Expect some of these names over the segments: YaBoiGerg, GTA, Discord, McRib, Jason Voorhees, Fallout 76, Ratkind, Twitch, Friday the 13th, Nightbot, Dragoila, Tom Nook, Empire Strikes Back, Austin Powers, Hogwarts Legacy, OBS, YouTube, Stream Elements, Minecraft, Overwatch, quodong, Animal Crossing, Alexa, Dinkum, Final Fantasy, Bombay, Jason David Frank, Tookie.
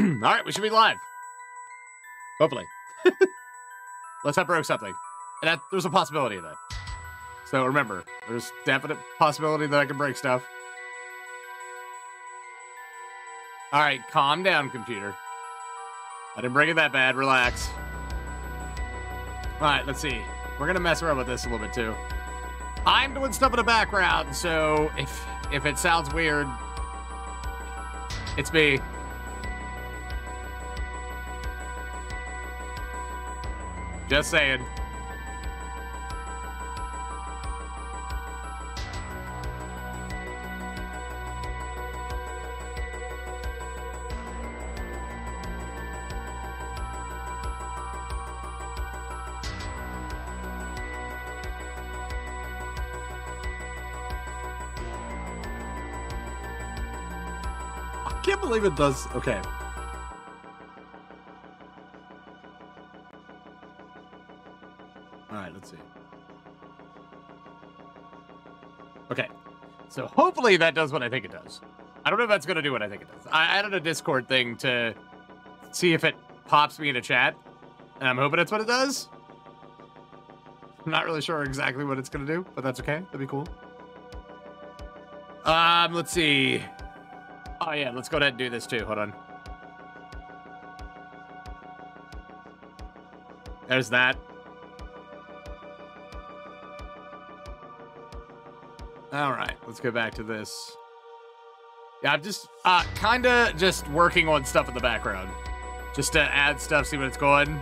Alright, we should be live. Hopefully. Let's have broke something. And that, there's a possibility of that. So remember, there's definite possibility that I can break stuff. Alright, calm down, computer. I didn't break it that bad. Relax. Alright, let's see. We're gonna mess around with this a little bit too. I'm doing stuff in the background, so if it sounds weird, it's me. Just saying. I can't believe it does. Okay. So hopefully that does what I think it does. I don't know if that's going to do what I think it does. I added a Discord thing to see if it pops me in a chat, and I'm hoping that's what it does. I'm not really sure exactly what it's going to do, but that's okay. That'd be cool. Let's see. Oh, yeah, let's go ahead and do this, too. Hold on. There's that. All right, let's go back to this. Yeah, I'm just kind of just working on stuff in the background. Just to add stuff, see what it's going.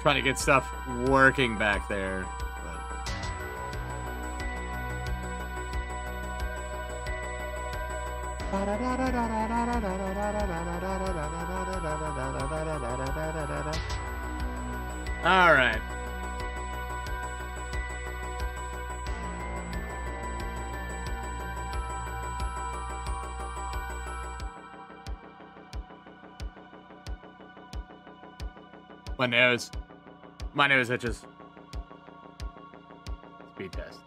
Trying to get stuff working back there. All right. My nose itches. Speed test.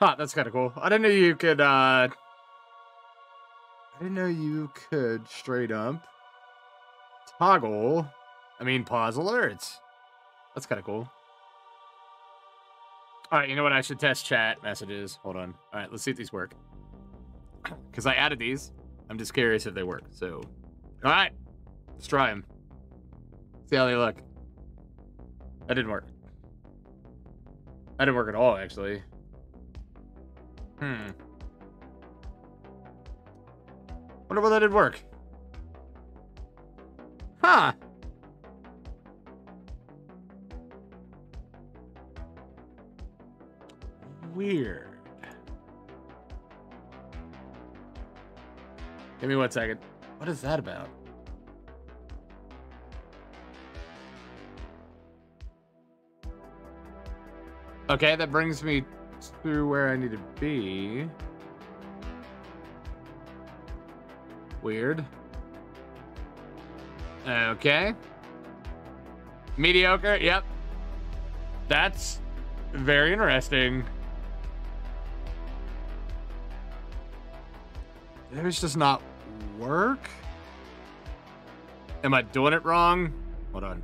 Huh, that's kind of cool. I didn't know you could straight up toggle. I mean, pause alerts. That's kind of cool. All right, you know what? I should test chat messages. Hold on. All right, let's see if these work. Because I added these. I'm just curious if they work. So, all right, let's try them. See how they look. That didn't work. That didn't work at all, actually. Hmm. Wonder why that didn't work. Huh. Weird. Give me 1 second. What is that about? Okay, that brings me to where I need to be. Weird. Okay. Mediocre. Yep. That's very interesting. Did this just not work? Am I doing it wrong? Hold on. Am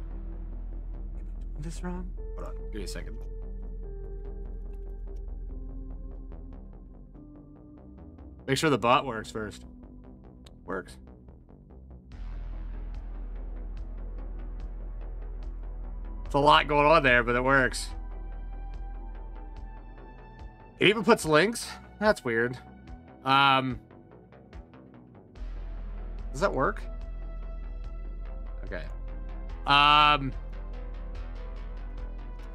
I doing this wrong? Hold on. Give me a second. Make sure the bot works first. Works. It's a lot going on there, but it works. It even puts links? That's weird. Does that work? Okay.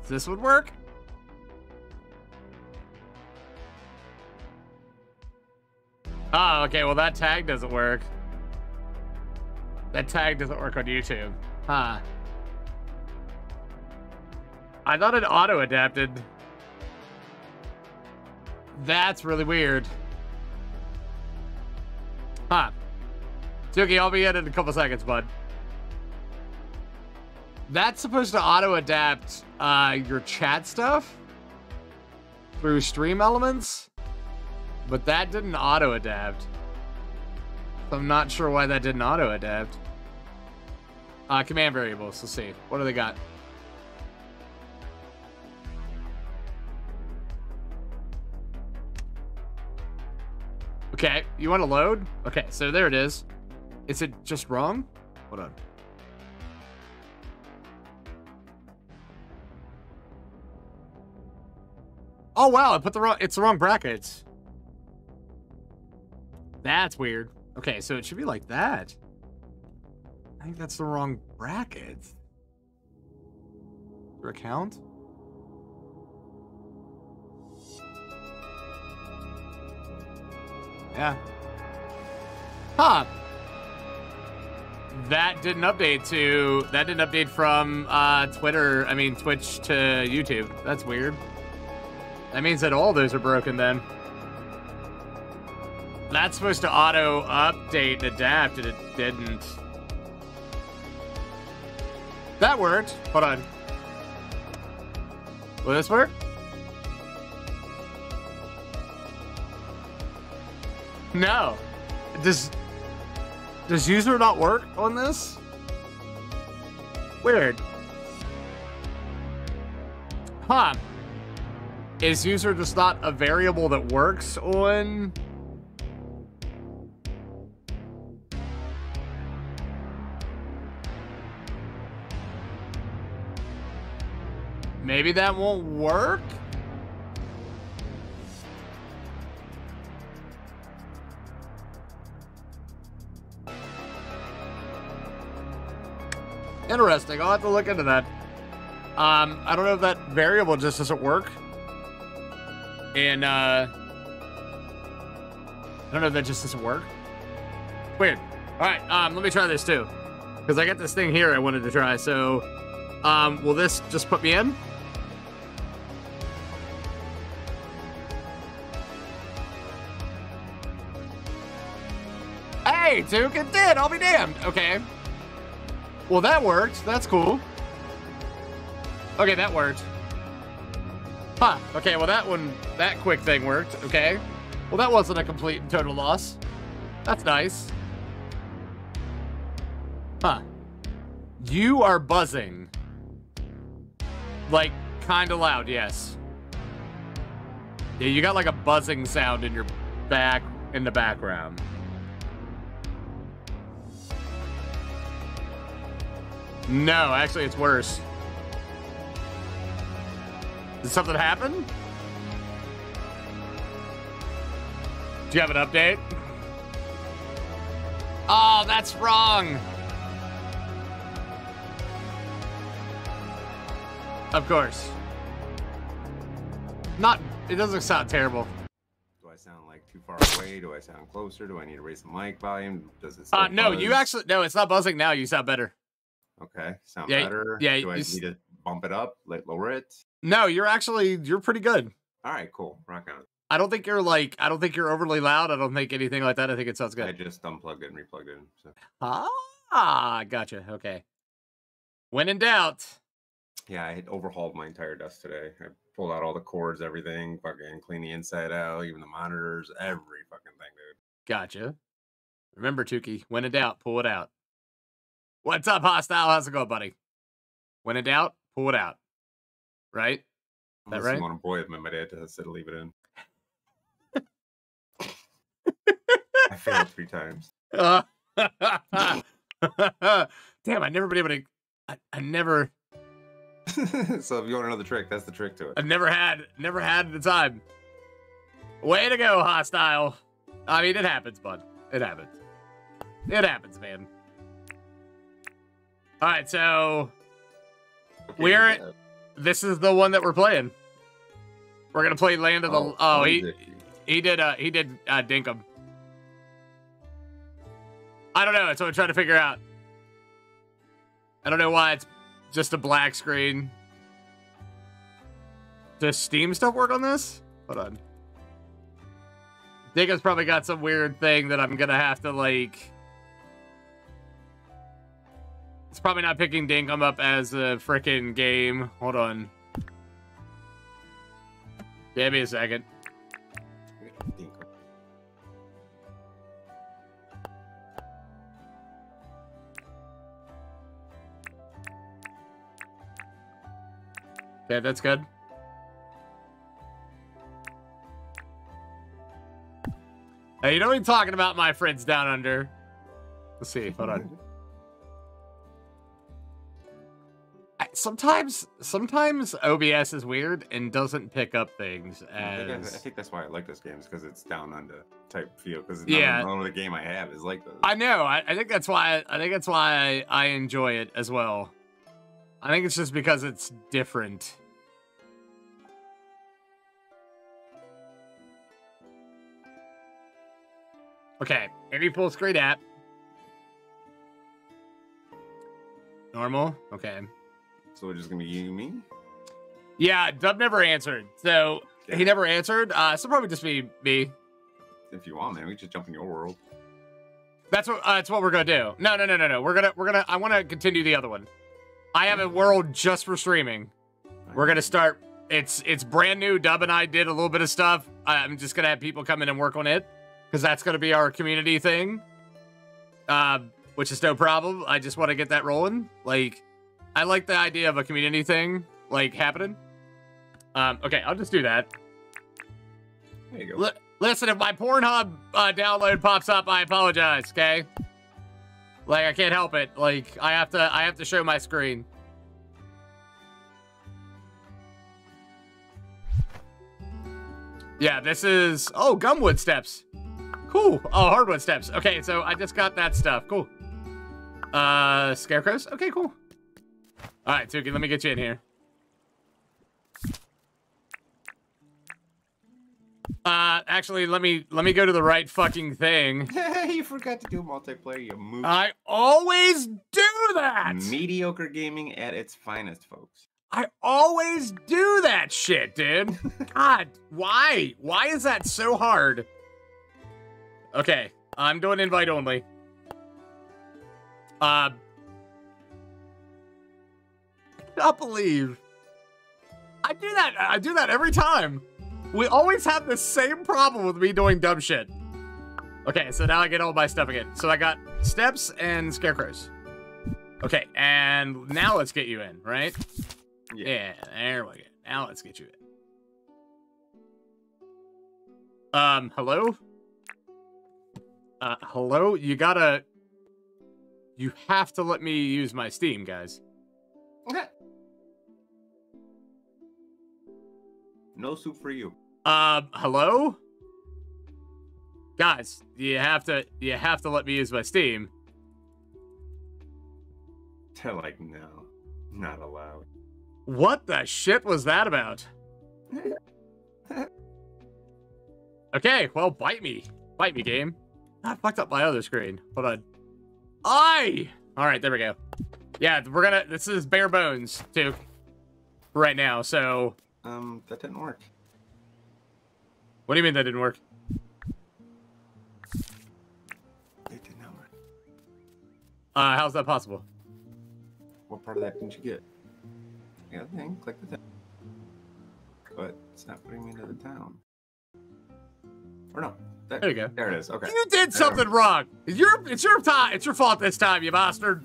This would work? Oh, okay, well that tag doesn't work. That tag doesn't work on YouTube. Huh. I thought it auto-adapted. That's really weird. Huh. Tookie, I'll be in a couple seconds, bud. That's supposed to auto-adapt your chat stuff through Stream Elements, but that didn't auto-adapt. I'm not sure why that didn't auto-adapt. Command variables, let's see. What do they got? Okay, you want to load? Okay, so there it is. Is it just wrong? Hold on. Oh, wow, I put the wrong, it's the wrong brackets. That's weird. Okay, so it should be like that. I think that's the wrong bracket. Your account? Yeah. Huh. That didn't update to, that didn't update from Twitch to YouTube. That's weird. That means that all those are broken then. That's supposed to auto-update and adapt, and it didn't. That worked. Hold on. Will this work? No. Does user not work on this? Weird. Huh. Is user just not a variable that works on? Maybe that won't work? Interesting, I'll have to look into that. I don't know if that variable just doesn't work. And, I don't know if that just doesn't work. Weird. All right, let me try this too. Because I got this thing here I wanted to try, so... will this just put me in? Hey, Duke, it did! I'll be damned! Okay. Well, that worked. That's cool. Okay, that worked. Huh, okay, well that one, that quick thing worked, okay. Well that wasn't a complete and total loss. That's nice. Huh. You are buzzing. Like, kinda loud, yes. Yeah, you got like a buzzing sound in your back, in the background. No, actually it's worse. Did something happen? Do you have an update? Oh, that's wrong. Of course. Not, it doesn't sound terrible. Do I sound like too far away? Do I sound closer? Do I need to raise the mic volume? Does it sound no, buzz? You actually, no, it's not buzzing now. You sound better. Okay, sound better. Yeah, do I need to bump it up, lower it? No, you're actually, you're pretty good. All right, cool. Rock on. I don't think you're like, I don't think you're overly loud. I don't think anything like that. I think it sounds good. I just unplugged it and replugged it in. So. Ah, gotcha. Okay. When in doubt. Yeah, I had overhauled my entire desk today. I pulled out all the cords, everything, fucking clean the inside out, even the monitors, every fucking thing, dude. Gotcha. Remember, Tookie, when in doubt, pull it out. What's up, Hostile? How's it going, buddy? When in doubt, pull it out. Right? That unless right? I'm on a boy with my dad to said to leave it in. I failed 3 times. Damn, I've never been able to... I never... So if you want another trick, that's the trick to it. I've never had the time. Way to go, Hostile. I mean, it happens, bud. It happens. It happens, man. All right, so... Okay, we're... Yeah. This is the one that we're playing. We're gonna play Land of the. Oh, he did Dinkum. I don't know. That's what I'm trying to figure out. I don't know why it's just a black screen. Does Steam stuff work on this? Hold on. Dinkum's probably got some weird thing that I'm gonna have to, like... It's probably not picking Dinkum up as a frickin' game. Hold on. Give me a second. Okay, that's good. Hey, you know what I'm talking about, my friends down under. Let's see, hold on. Sometimes OBS is weird and doesn't pick up things as... I think that's why I like this game, is because it's down under type feel, because none of the game I have is like this. I know, I think that's why, I enjoy it as well. I think it's just because it's different. Okay, any full screen app. Normal, okay. So we're just gonna be you and me? Yeah, Dub never answered. So yeah. He never answered. So probably just be me. If you want, man, we can just jump in your world. That's what we're gonna do. No. We're gonna. I want to continue the other one. I have a world just for streaming. We're gonna start. It's brand new. Dub and I did a little bit of stuff. I'm just gonna have people come in and work on it, because that's gonna be our community thing. Which is no problem. I just want to get that rolling. Like. I like the idea of a community thing, like, happening. Okay, I'll just do that. There you go. Listen, if my Pornhub download pops up, I apologize, okay? Like, I can't help it. Like, I have to show my screen. Yeah, this is... Oh, Gumwood Steps. Cool. Oh, Hardwood Steps. Okay, so I just got that stuff. Cool. Scarecrows? Okay, cool. All right, Tookie, let me get you in here. Actually, let me go to the right fucking thing. You forgot to do multiplayer, you move. I always do that! Mediocre gaming at its finest, folks. I always do that shit, dude. God, why? Why is that so hard? Okay, I'm doing invite only. I cannot believe I do that every time. We always have the same problem with me doing dumb shit. Okay, so now I get all my stuff again. So I got steps and scarecrows. Okay, and now let's get you in, right? Yeah, there we go. Now let's get you in. Hello? Hello? You have to let me use my Steam, guys. Okay. No soup for you. Hello? Guys, you have to let me use my Steam. They're like, no, not allowed. What the shit was that about? Okay, well, bite me. Bite me, game. I fucked up my other screen. Hold on. Alright, there we go. Yeah, we're gonna, this is bare bones, too, right now, so... That didn't work. What do you mean that didn't work? It did not work. How's that possible? What part of that didn't you get? I got a thing, click the town. But it's not putting me into the town. Or no. That, there you go. There it is, okay. You did something wrong! It's your fault this time, you bastard!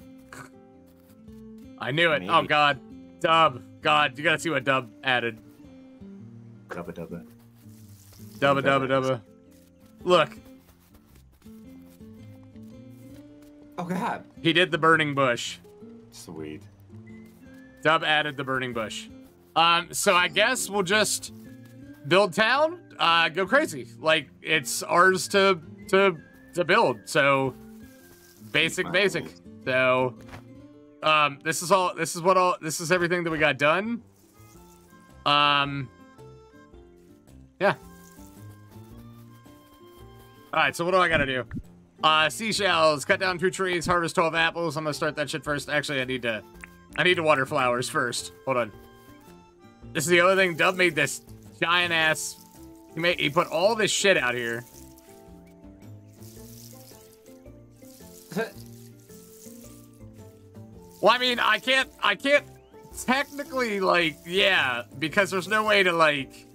I knew it. Maybe. Oh, God. Dub. God, you gotta see what Dub added. Dubba dubba. Look. Oh, God. He did the burning bush. Sweet. Dub added the burning bush. So I guess we'll just build town, go crazy. Like, it's ours to build, so basic. So... This is everything that we got done. Yeah. All right, so what do I gotta do? Seashells, cut down 2 trees, harvest 12 apples. I'm gonna start that shit first. Actually, I need to water flowers first. Hold on. This is the other thing. Dub made this giant ass. He put all this shit out here. Well, I mean, I can't technically, like, yeah, because there's no way to, like,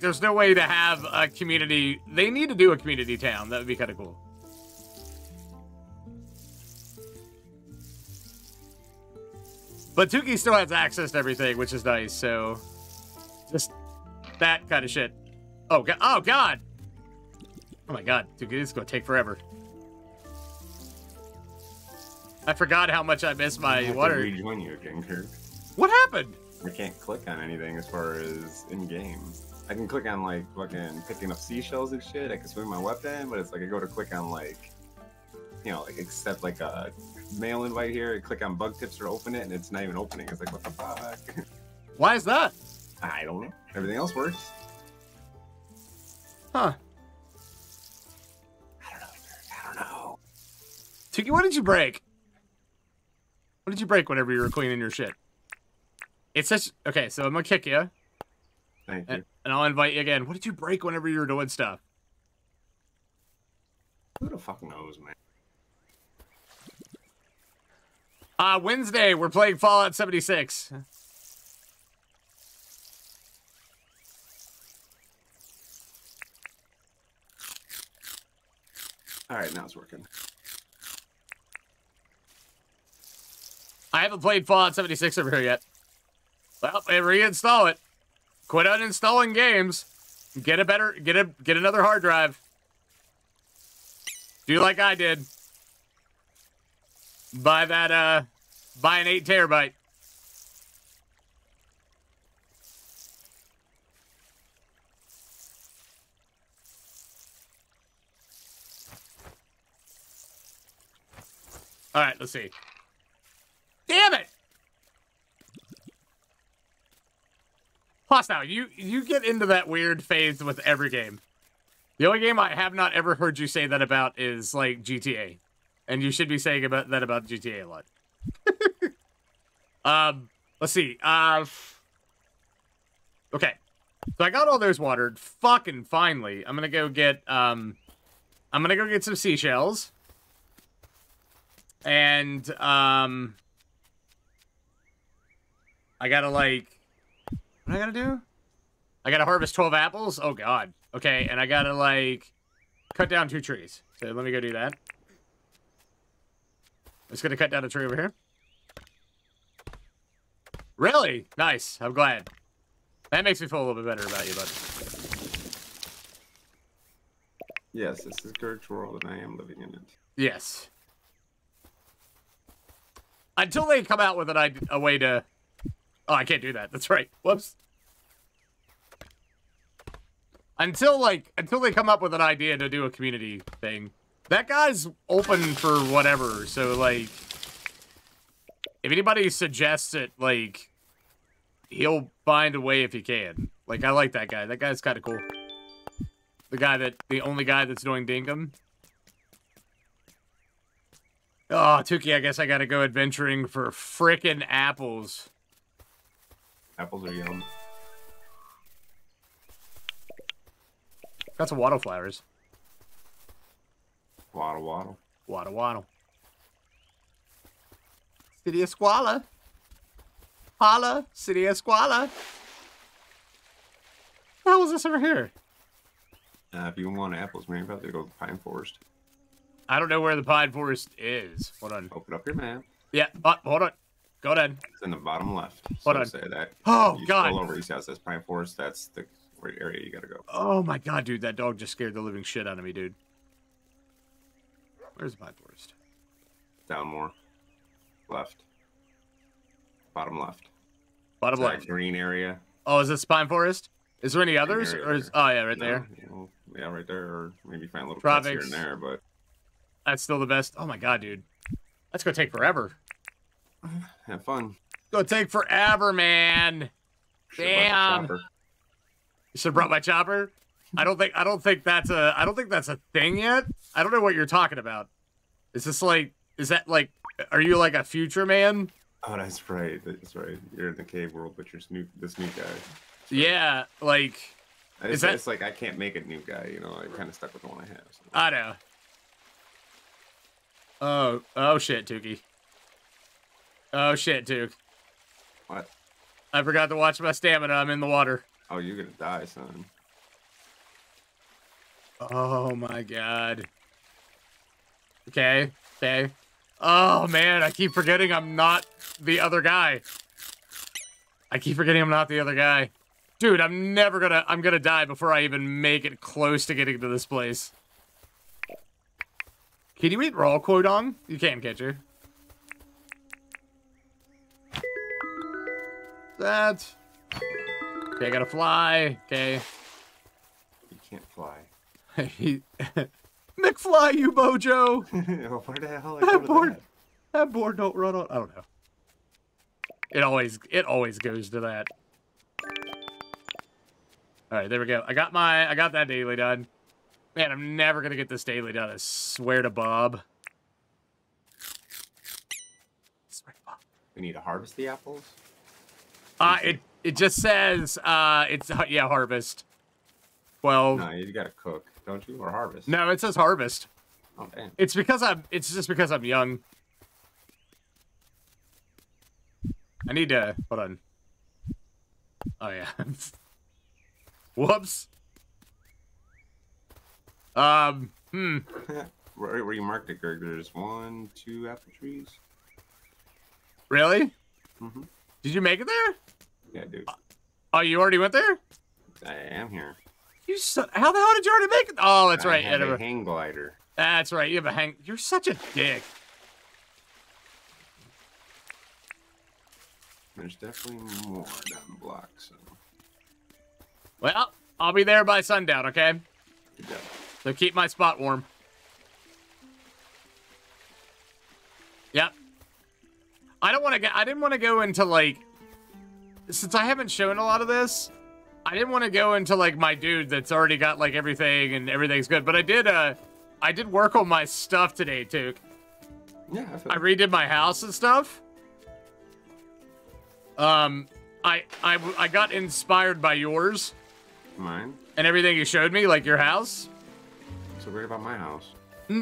there's no way to have a community. They need to do a community town. That would be kind of cool. But Tookie still has access to everything, which is nice, so just that kind of shit. Oh, God. Oh, God. Oh, my God. Tookie, this is going to take forever. I forgot how much I missed my water. I have to rejoin you again, Kirk. What happened? I can't click on anything as far as in-game. I can click on, like, fucking picking up seashells and shit. I can swing my weapon, but it's like I go to click on, like, you know, like, accept, like, a mail invite here. I click on bug tips or open it, and it's not even opening. It's like, what the fuck? Why is that? I don't know. Everything else works. Huh. I don't know. Tookie, what did you break? What did you break whenever you were cleaning your shit? It's such... Okay, so I'm gonna kick you. Thank you. And I'll invite you again. What did you break whenever you were doing stuff? Who the fuck knows, man? Wednesday, we're playing Fallout 76. Alright, now it's working. I haven't played Fallout 76 over here yet. Well, they reinstall it. Quit uninstalling games. Get a better, get another hard drive. Do like I did. Buy that, buy an 8 terabyte. All right, let's see. Damn it! Plus now, you get into that weird phase with every game. The only game I have not ever heard you say that about is, like, GTA. And you should be saying about that about GTA a lot. Let's see. Okay. So I got all those watered. Fucking finally. I'm gonna go get, I'm gonna go get some seashells. And, I gotta, like... What I gotta do? I gotta harvest 12 apples? Oh, God. Okay, and I gotta, like, cut down 2 trees. So let me go do that. I'm just gonna cut down a tree over here. Really? Nice. I'm glad. That makes me feel a little bit better about you, bud. Yes, this is Kirk's world, and I am living in it. Yes. Until they come out with a way to... Oh, I can't do that. That's right. Whoops. Until they come up with an idea to do a community thing. That guy's open for whatever. So, like, if anybody suggests it, like, he'll find a way if he can. Like, I like that guy. That guy's kind of cool. The guy that, the only guy that's doing Dinkum. Oh, Tookie, I guess I gotta go adventuring for frickin' apples. Apples are yum. Got some wattle flowers. Waddle, waddle. Waddle, waddle. City of Squala. Holla, City of Squala. How was this over here? If you want apples, man, you probably go to the Pine Forest. I don't know where the Pine Forest is. Hold on. Open up your map. Yeah, hold on. Go ahead. It's in the bottom left. Hold on. Say that. Oh, God. All over East House. That's Pine Forest. That's the area you got to go. Oh, my God, dude. That dog just scared the living shit out of me, dude. Where's Pine Forest? Down more. Left. Bottom left. Bottom left. Green area. Oh, is this Pine Forest? Is there any others? Or is... Oh, yeah, right there. You know, yeah, right there. Or maybe find a little place here and there, but... That's still the best. Oh, my God, dude. That's going to take forever. Have fun. It's gonna take forever, man. Damn. You should have brought my chopper. I don't think that's a thing yet. I don't know what you're talking about. Is this like, is that like, are you like a future man? Oh, that's right. That's right. You're in the cave world, but you're this new guy. So, yeah, like, it's like I can't make a new guy. You know, I'm kind of stuck with the one I have. So. I know. Oh shit, Tookie. Oh shit, Duke. What? I forgot to watch my stamina. I'm in the water. Oh, you're gonna die, son. Oh my god. Okay. Okay. Oh man, I keep forgetting I'm not the other guy. Dude, I'm gonna die before I even make it close to getting to this place. Can you eat raw codon? You can, can't you? That. Okay, I gotta fly. Okay. You can't fly. McFly, you bojo! Where the hell that board don't run on. I don't know. It always goes to that. All right, there we go. I got that daily done. Man, I'm never gonna get this daily done. I swear to Bob. We need to harvest the apples. It just says it's yeah, harvest. 12. No, you gotta cook, don't you, or harvest? No, it says harvest. Oh damn. It's because I'm young. I need to hold on. Oh yeah. Whoops. Where you marked it, Greg, there's 1, 2 apple trees. Really? Mm-hmm. Did you make it there? Yeah, dude. Oh, you already went there? I am here. You how the hell did you already make it? Oh, that's right. I have a hang glider. That's right. You have a hang. You're such a dick. There's definitely more down the block. So. Well, I'll be there by sundown. Okay. Yeah. So keep my spot warm. Yep. I don't want to. I didn't want to go into like. Since I haven't shown a lot of this, I didn't want to go into like my dude that's already got like everything and everything's good. But I did work on my stuff today, Took. Yeah. I redid my house and stuff. I got inspired by yours. Mine. And everything you showed me, like your house. So weird about my house.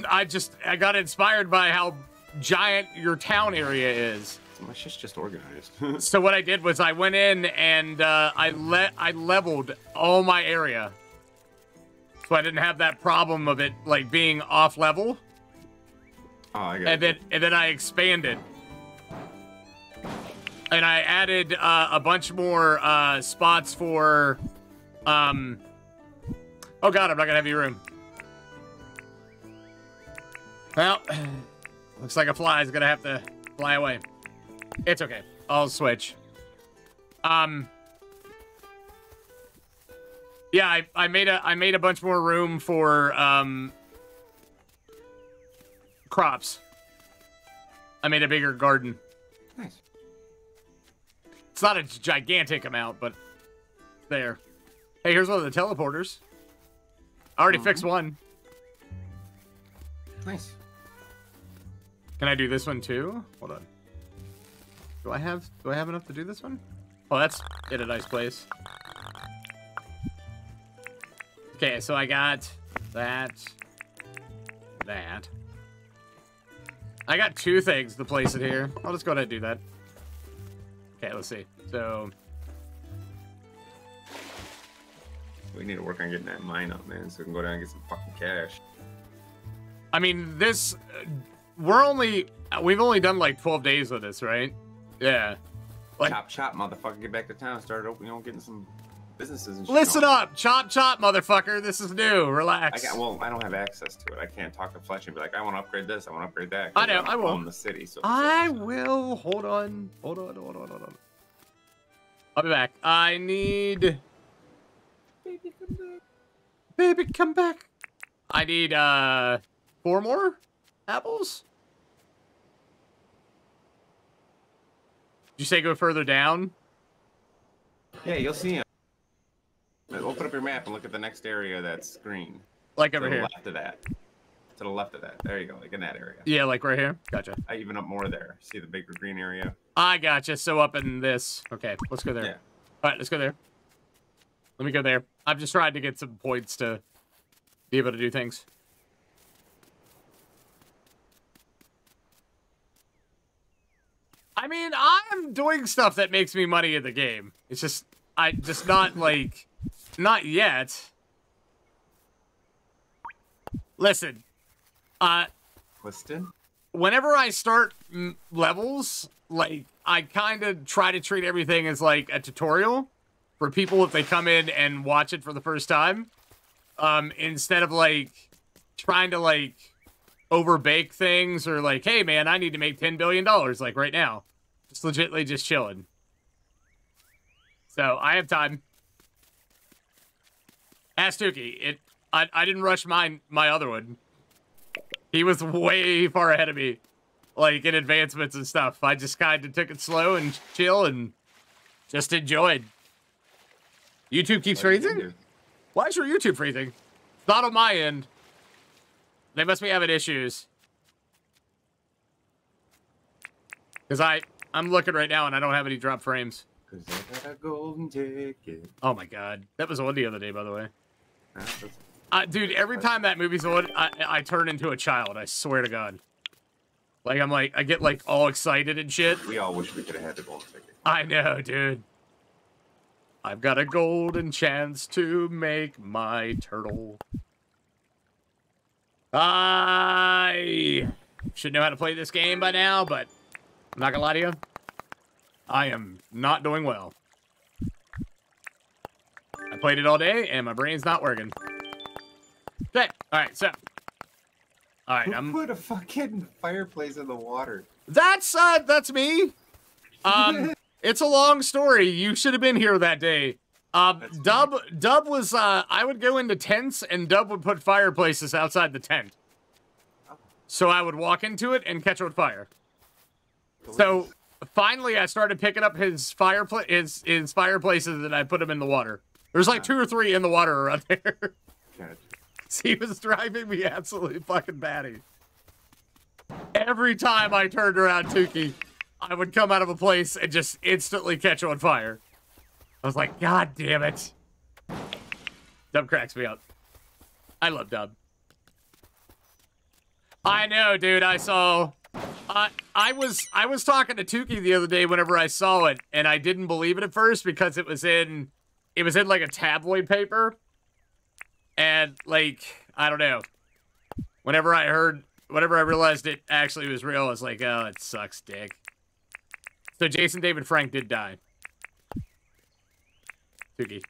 I got inspired by how giant your town area is. My shit's just organized. So what I did was I went in and I leveled all my area, so I didn't have that problem of it like being off level. Oh, I got it. And then I expanded, and I added a bunch more spots for. Oh god, I'm not gonna have any room. Well. Looks like a fly is gonna have to fly away. It's okay. I'll switch. Yeah, I made a bunch more room for crops. I made a bigger garden. Nice. It's not a gigantic amount, but there. Hey, here's one of the teleporters. I already fixed one. Nice. Can I do this one too? Hold on. Do I have enough to do this one? Oh, that's in a nice place. Okay, so I got that. That. I got two things to place in here. I'll just go ahead and do that. Okay, let's see. So we need to work on getting that mine up, man, so we can go down and get some fucking cash. I mean, this we've only done like 12 days with this, right? Yeah. Like, chop, chop, motherfucker. Get back to town. Start opening, getting some businesses and shit. Listen up. Chop, chop, motherfucker. This is new. Relax. Well, I don't have access to it. I can't talk to Fletch and be like, I want to upgrade this. I want to upgrade that. I know. I will. I'm in the city. So I will. Hold on. I'll be back. I need. Baby, come back. Baby, come back. I need, 4 more apples? Did you say go further down? Yeah, you'll see him. Open up your map and look at the next area that's green. Like over here. To the left of that. To the left of that. There you go. Like in that area. Yeah, like right here. Gotcha. I even up more there. See the bigger green area? I gotcha. So up in this. Okay, let's go there. Yeah. All right, let's go there. Let me go there. I've just tried to get some points to be able to do things. I mean, I'm doing stuff that makes me money in the game. It's just, I just not like, not yet. Listen, whenever I start levels, like, I kind of try to treat everything as like a tutorial for people if they come in and watch it for the first time. Instead of like trying to like overbake things or like, hey man, I need to make $10 billion like right now. Just legitly just chilling. So I have time. Ask Tookie. I didn't rush my other one. He was way far ahead of me, like in advancements and stuff. I just kind of took it slow and chill and just enjoyed. YouTube keeps freezing? Why is your YouTube freezing? It's not on my end. They must be having issues. Because I'm looking right now and I don't have any drop frames. Cause I got a golden ticket. Oh my god. That was on the other day, by the way. Dude, every time that movie's on, I turn into a child. I swear to god. Like, I'm like, I get like all excited and shit. We all wish we could have had the golden ticket. I know, dude. I've got a golden chance to make my turtle. I should know how to play this game by now, but I'm not gonna lie to you. I am not doing well. I played it all day, and my brain's not working. Okay, alright, so. Alright, I'm... Who put a fucking fireplace in the water? That's me! It's a long story. You should have been here that day. Dub was, I would go into tents and Dub would put fireplaces outside the tent. Oh. So I would walk into it and catch on fire. Delicious. So finally I started picking up his fireplaces and I put them in the water. There's like two or three in the water around there. Good. So he was driving me absolutely fucking batty. Every time I turned around, Tookie, I would come out of a place and just instantly catch on fire. I was like, god damn it. Dub cracks me up. I love Dub. I know, dude. I saw... I was talking to Tookie the other day whenever I saw it, and I didn't believe it at first because it was in like a tabloid paper. And like, I don't know. Whenever I realized it actually was real, I was like, oh, it sucks, dick. So Jason David Frank did die. Tookie.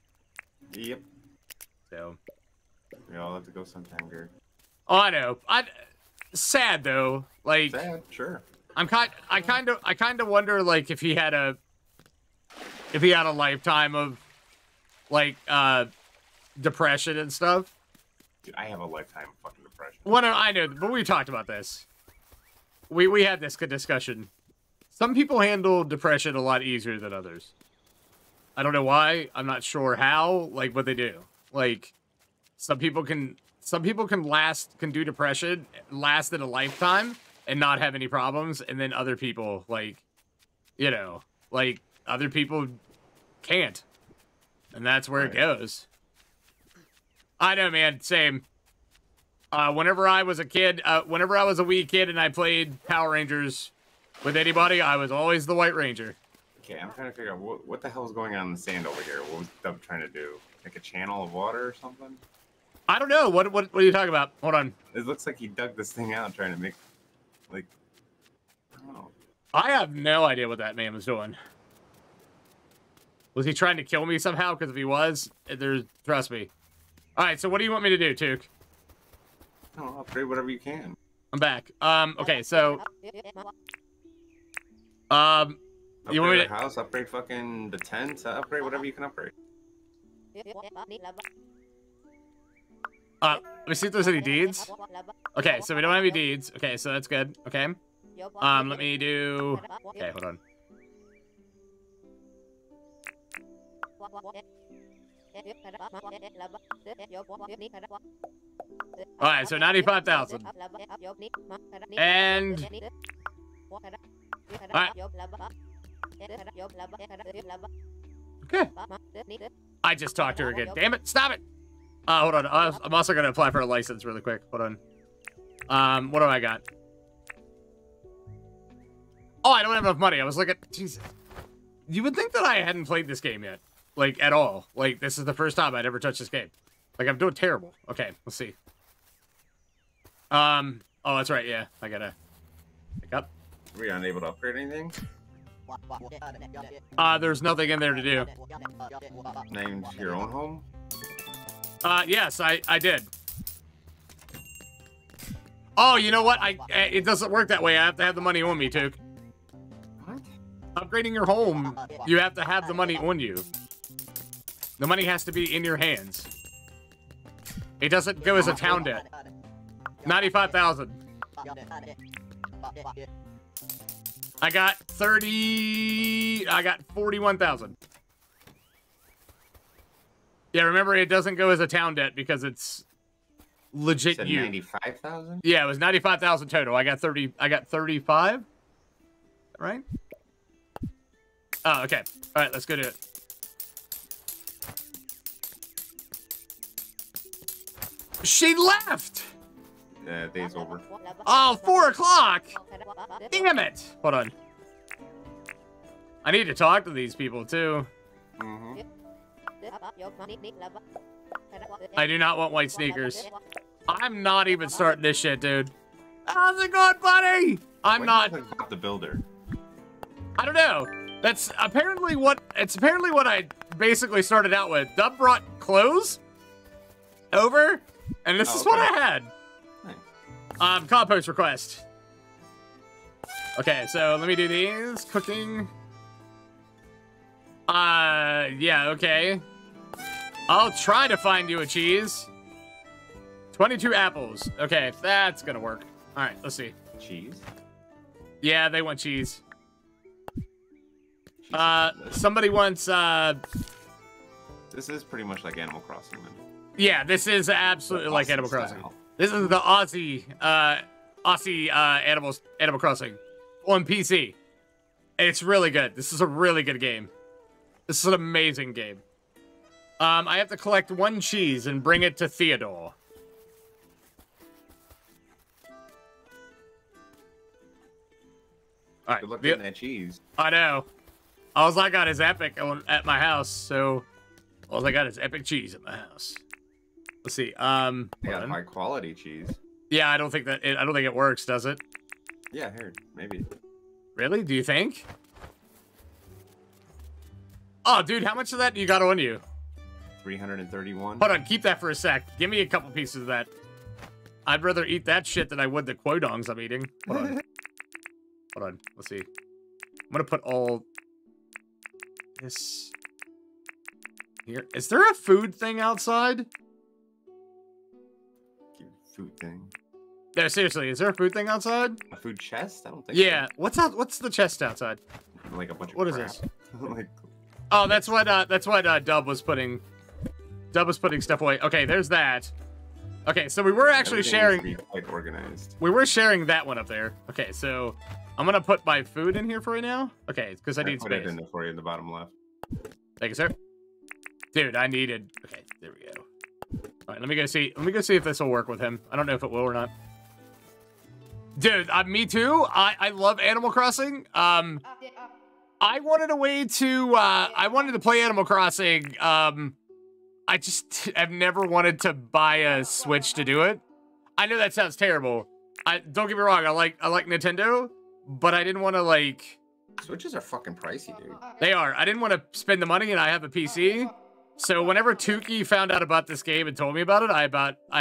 Yep. So. We all have to go sometime, Gert. Oh, I know. Sad though. Like. Sad, sure. I kind of wonder like if he had a lifetime of like depression and stuff. Dude, I have a lifetime of fucking depression. Well, no, I know, but we talked about this. We had this good discussion. Some people handle depression a lot easier than others. I don't know why. I'm not sure how, like what they do. Like some people can do depression, last in a lifetime and not have any problems. And then other people like, you know, like other people can't. And that's where it goes. I know, man. Same. Whenever I was a kid, whenever I was a wee kid and I played Power Rangers with anybody, I was always the White Ranger. Okay, I'm trying to figure out what the hell is going on in the sand over here. What was Dub trying to do? Like a channel of water or something? I don't know. What are you talking about? Hold on. It looks like he dug this thing out trying to make, like, I don't know. I have no idea what that man was doing. Was he trying to kill me somehow? Because if he was, trust me. All right, so what do you want me to do, Took? I don't know. Upgrade whatever you can. I'm back. Okay, so... you want me to house upgrade fucking the tent, upgrade whatever you can upgrade. Let me see if there's any deeds. Okay, so we don't have any deeds. Okay, so that's good. Okay. Let me do. Okay, hold on. Alright, so 95,000. And... Alright. Okay. I just talked to her again. Damn it, stop it! Hold on. I'm also gonna apply for a license really quick. Hold on. What do I got? Oh, I don't have enough money. I was looking... Jesus. You would think that I hadn't played this game yet. Like, at all. Like, this is the first time I'd ever touched this game. Like, I'm doing terrible. Okay, let's see. Oh, that's right, yeah. I gotta... pick up. Are we unable to upgrade anything? There's nothing in there to do. Named your own home? Yes, I did. Oh, you know what? It doesn't work that way. I have to have the money on me, Took. What? Upgrading your home, you have to have the money on you. The money has to be in your hands. It doesn't go as a town debt. 95,000. I got 30... I got 41,000. Yeah, remember, it doesn't go as a town debt because it's legit. It's 95,000? Yeah, it was 95,000 total. I got 30... I got 35? Right? Oh, okay. All right, let's go do it. She left! Yeah, day's over. Oh, 4 o'clock! Damn it! Hold on. I need to talk to these people, too. Mm-hmm. I do not want white sneakers. I'm not even starting this shit, dude. How's it going, buddy? I'm not the builder. I don't know. That's apparently what... It's apparently what I basically started out with. Dub brought clothes over, and this is what I had. Compost request. Okay, so let me do these. Cooking. Yeah, okay. I'll try to find you a cheese. 22 apples. Okay, that's gonna work. All right, let's see. Cheese? Yeah, they want cheese. Somebody wants, This is pretty much like Animal Crossing, man. Yeah, this is absolutely like Animal Crossing. This is the Aussie Animal Crossing on PC. It's really good. This is a really good game. This is an amazing game. I have to collect one cheese and bring it to Theodore. All right. Good luck getting that cheese. I know. All I got is epic at my house, so all I got is epic cheese at my house. Let's see. Yeah, high quality cheese. Yeah, I don't think that. I don't think it works, does it? Yeah, here, maybe. Really? Do you think? Oh, dude, how much of that you got on you? 331. Hold on, keep that for a sec. Give me a couple pieces of that. I'd rather eat that shit than I would the quodongs I'm eating. Hold on. Hold on. Let's see. I'm gonna put all this here. Is there a food thing outside? Food thing. No, seriously, is there a food thing outside? A food chest? I don't think. Yeah, so. What's out? What's the chest outside? Like a bunch of. What crap. Is this? Like, oh, that's what. That's what Dub was putting. Dub was putting stuff away. Okay, there's that. Okay, so we were actually sharing. Quite organized. We were sharing that one up there. Okay, so I'm gonna put my food in here for right now. Okay, because I need space. Put it in there for you in the bottom left. Thank you, sir. Dude, I needed. Okay, there we go. All right, let me go see. Let me go see if this will work with him. I don't know if it will or not. Dude, me too. I love Animal Crossing. I wanted a way to. I wanted to play Animal Crossing. I just have never wanted to buy a Switch to do it. I know that sounds terrible. Don't get me wrong. I like Nintendo, but I didn't want to like. Switches are fucking pricey, dude. They are. I didn't want to spend the money, and I have a PC. So whenever Tookie found out about this game and told me about it, I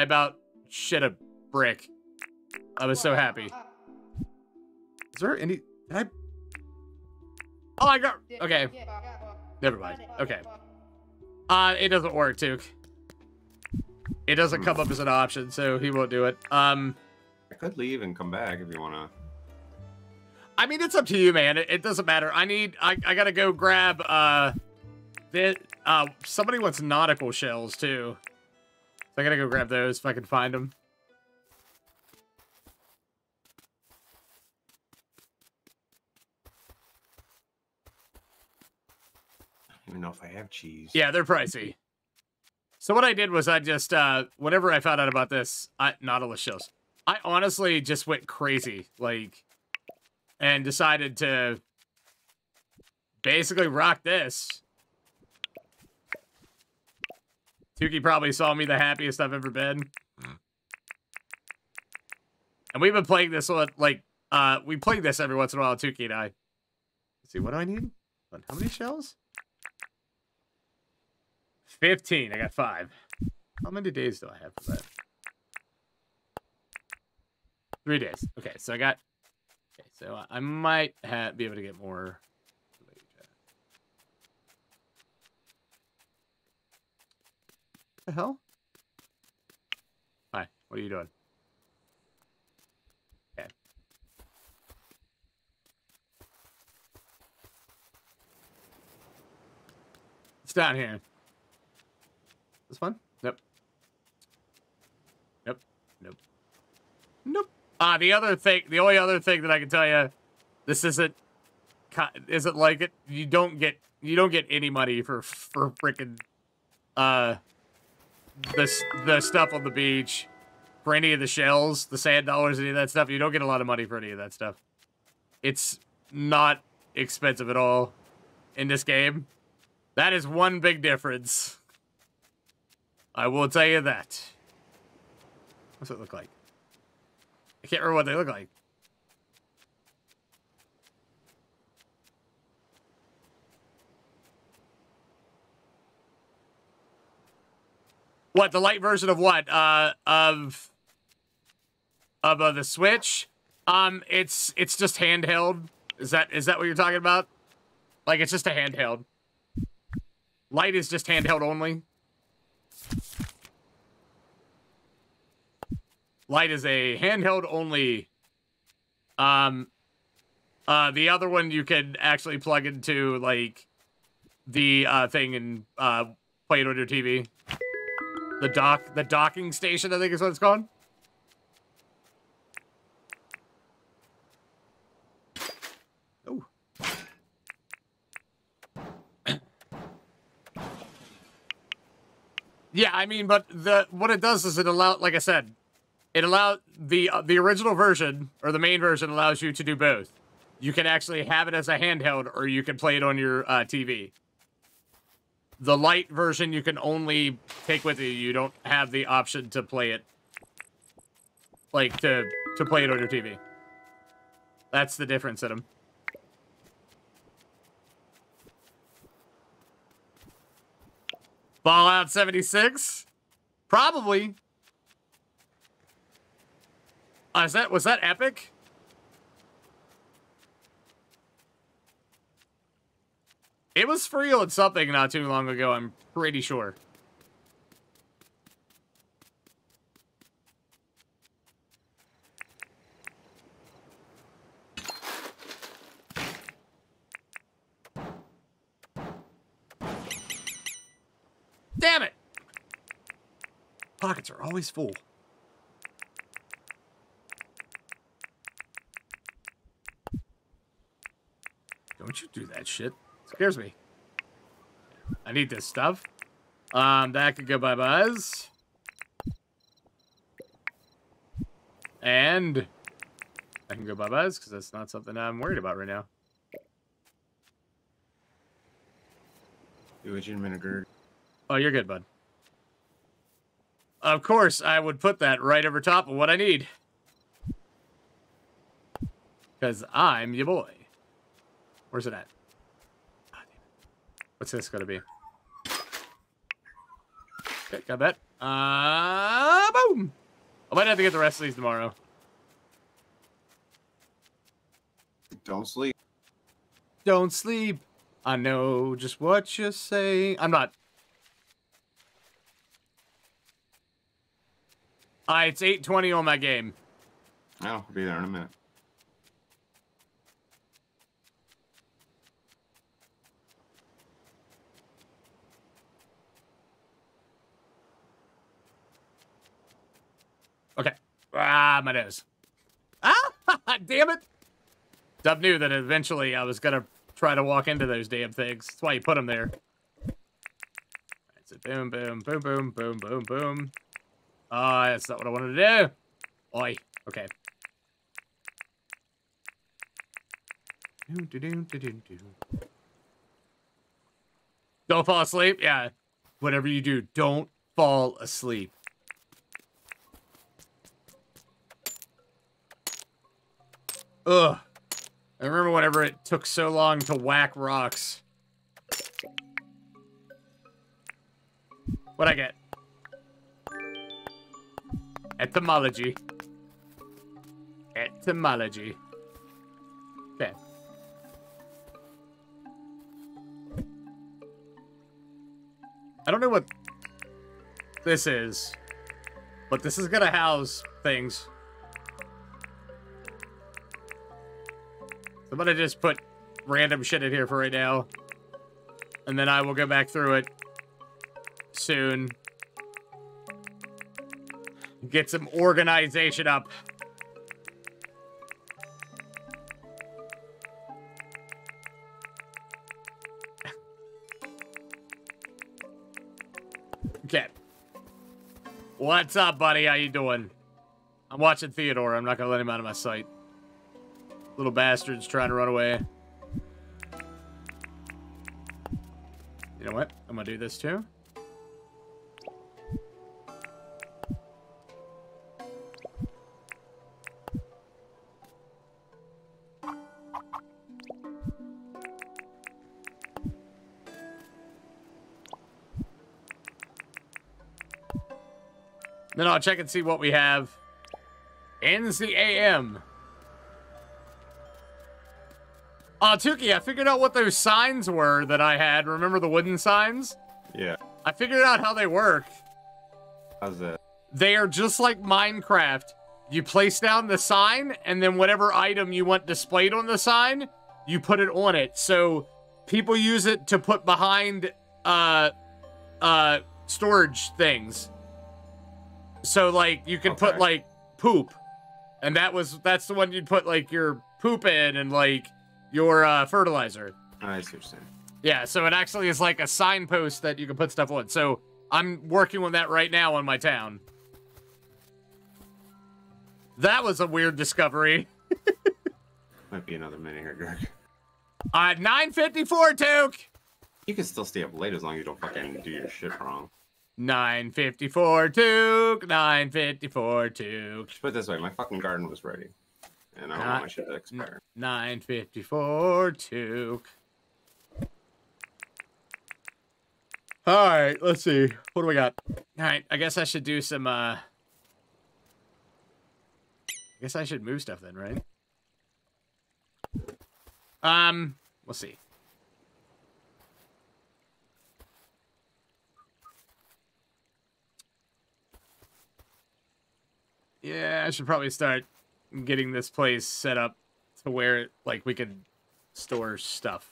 about shit a brick. I was so happy. Is there any? Did I? Oh, I got. Okay. Never mind. Okay. It doesn't work, Took. It doesn't come up as an option, so he won't do it. I could leave and come back if you wanna. I mean, it's up to you, man. It doesn't matter. I gotta go grab. Somebody wants nautical shells, too. So I gotta go grab those if I can find them. I don't even know if I have cheese. Yeah, they're pricey. So what I did was I just, whenever I found out about this, nautilus shells, I honestly just went crazy, like, and decided to basically rock this. Tookie probably saw me the happiest I've ever been. And we've been playing this one, like, we play this every once in a while, Tookie and I. Let's see, what do I need? How many shells? 15. I got 5. How many days do I have for that? 3 days. Okay, so I got... Okay, so I might be able to get more... What the hell? Hi, what are you doing? Okay. It's down here. This one? Nope. Nope. Nope. Nope. The other thing, the only other thing that I can tell you, this isn't like it. You don't get any money for frickin' the stuff on the beach, for any of the shells, the sand dollars, any of that stuff. You don't get a lot of money for any of that stuff. It's not expensive at all in this game. That is one big difference. I will tell you that. What's it look like? I can't remember what they look like. What, the light version of what? Of the Switch? It's just handheld. Is that what you're talking about? Like, it's just a handheld. Light is just handheld only. Light is a handheld only. The other one you can actually plug into, like, the thing and play it on your TV. The docking station, I think is what it's called. Oh. Yeah, I mean, but what it does is it allows, like I said, it allows the original version or the main version allows you to do both. You can actually have it as a handheld, or you can play it on your TV. The light version you can only take with you. You don't have the option to play it, like, to play it on your TV. That's the difference in them. Fallout 76? Probably. Was that Epic? It was free on something not too long ago, I'm pretty sure. Damn it! Pockets are always full. Don't you do that shit. Scares me. I need this stuff. That could go bye-byes. And I can go bye-byes because that's not something I'm worried about right now. Do it in vinegar. Oh, you're good, bud. Of course, I would put that right over top of what I need. Because I'm your boy. Where's it at? What's this gonna be? Okay, got that. Boom! I might have to get the rest of these tomorrow. Don't sleep. Don't sleep. I know just what you're saying. I'm not. It's 8:20 on my game. I'll be there in a minute. my nose. Ah, damn it. Dub knew that eventually I was going to try to walk into those damn things. That's why you put them there. It's a boom, boom, boom, boom, boom, boom, boom. That's not what I wanted to do. Oi. Okay. Don't fall asleep. Yeah. Whatever you do, don't fall asleep. Ugh. I remember whenever it took so long to whack rocks. What'd I get? Etymology. Etymology. Okay. I don't know what this is, but this is gonna house things. So I'm gonna just put random shit in here for right now, and then I will go back through it soon. Get some organization up. Okay. What's up, buddy? How you doing? I'm watching Theodore. I'm not gonna let him out of my sight. Little bastard's trying to run away. You know what? I'm gonna do this too. Then I'll check and see what we have. Ends the AM. Tookie, I figured out what those signs were that I had. Remember the wooden signs? Yeah. I figured out how they work. How's that? They are just like Minecraft. You place down the sign, and then whatever item you want displayed on the sign, you put it on it. So people use it to put behind storage things. So, like, you can put, like, poop. And that's the one you'd put, like, your poop in and, like, your fertilizer. I see what you're saying. Yeah, so it actually is, like, a signpost that you can put stuff on. So I'm working on that right now on my town. That was a weird discovery. Might be another minute here, Greg. 9:54, Toke! You can still stay up late as long as you don't fucking do your shit wrong. 9:54 Took. 9:54 Took. Put it this way, my fucking garden was ready, and I don't want my shit to expire. 9:54 Took. All right, let's see. What do we got? All right, I guess I should do some. I guess I should move stuff then, right? We'll see. Yeah, I should probably start getting this place set up to where, like, we could store stuff.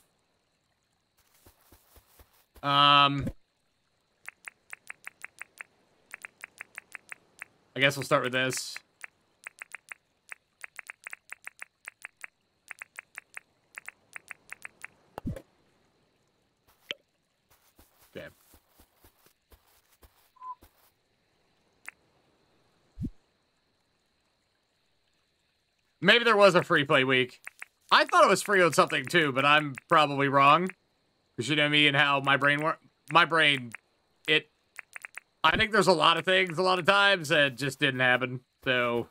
I guess we'll start with this. Maybe there was a free play week. I thought it was free on something too, but I'm probably wrong. Because you know me and how my brain works. My brain, I think there's a lot of things a lot of times that just didn't happen. So,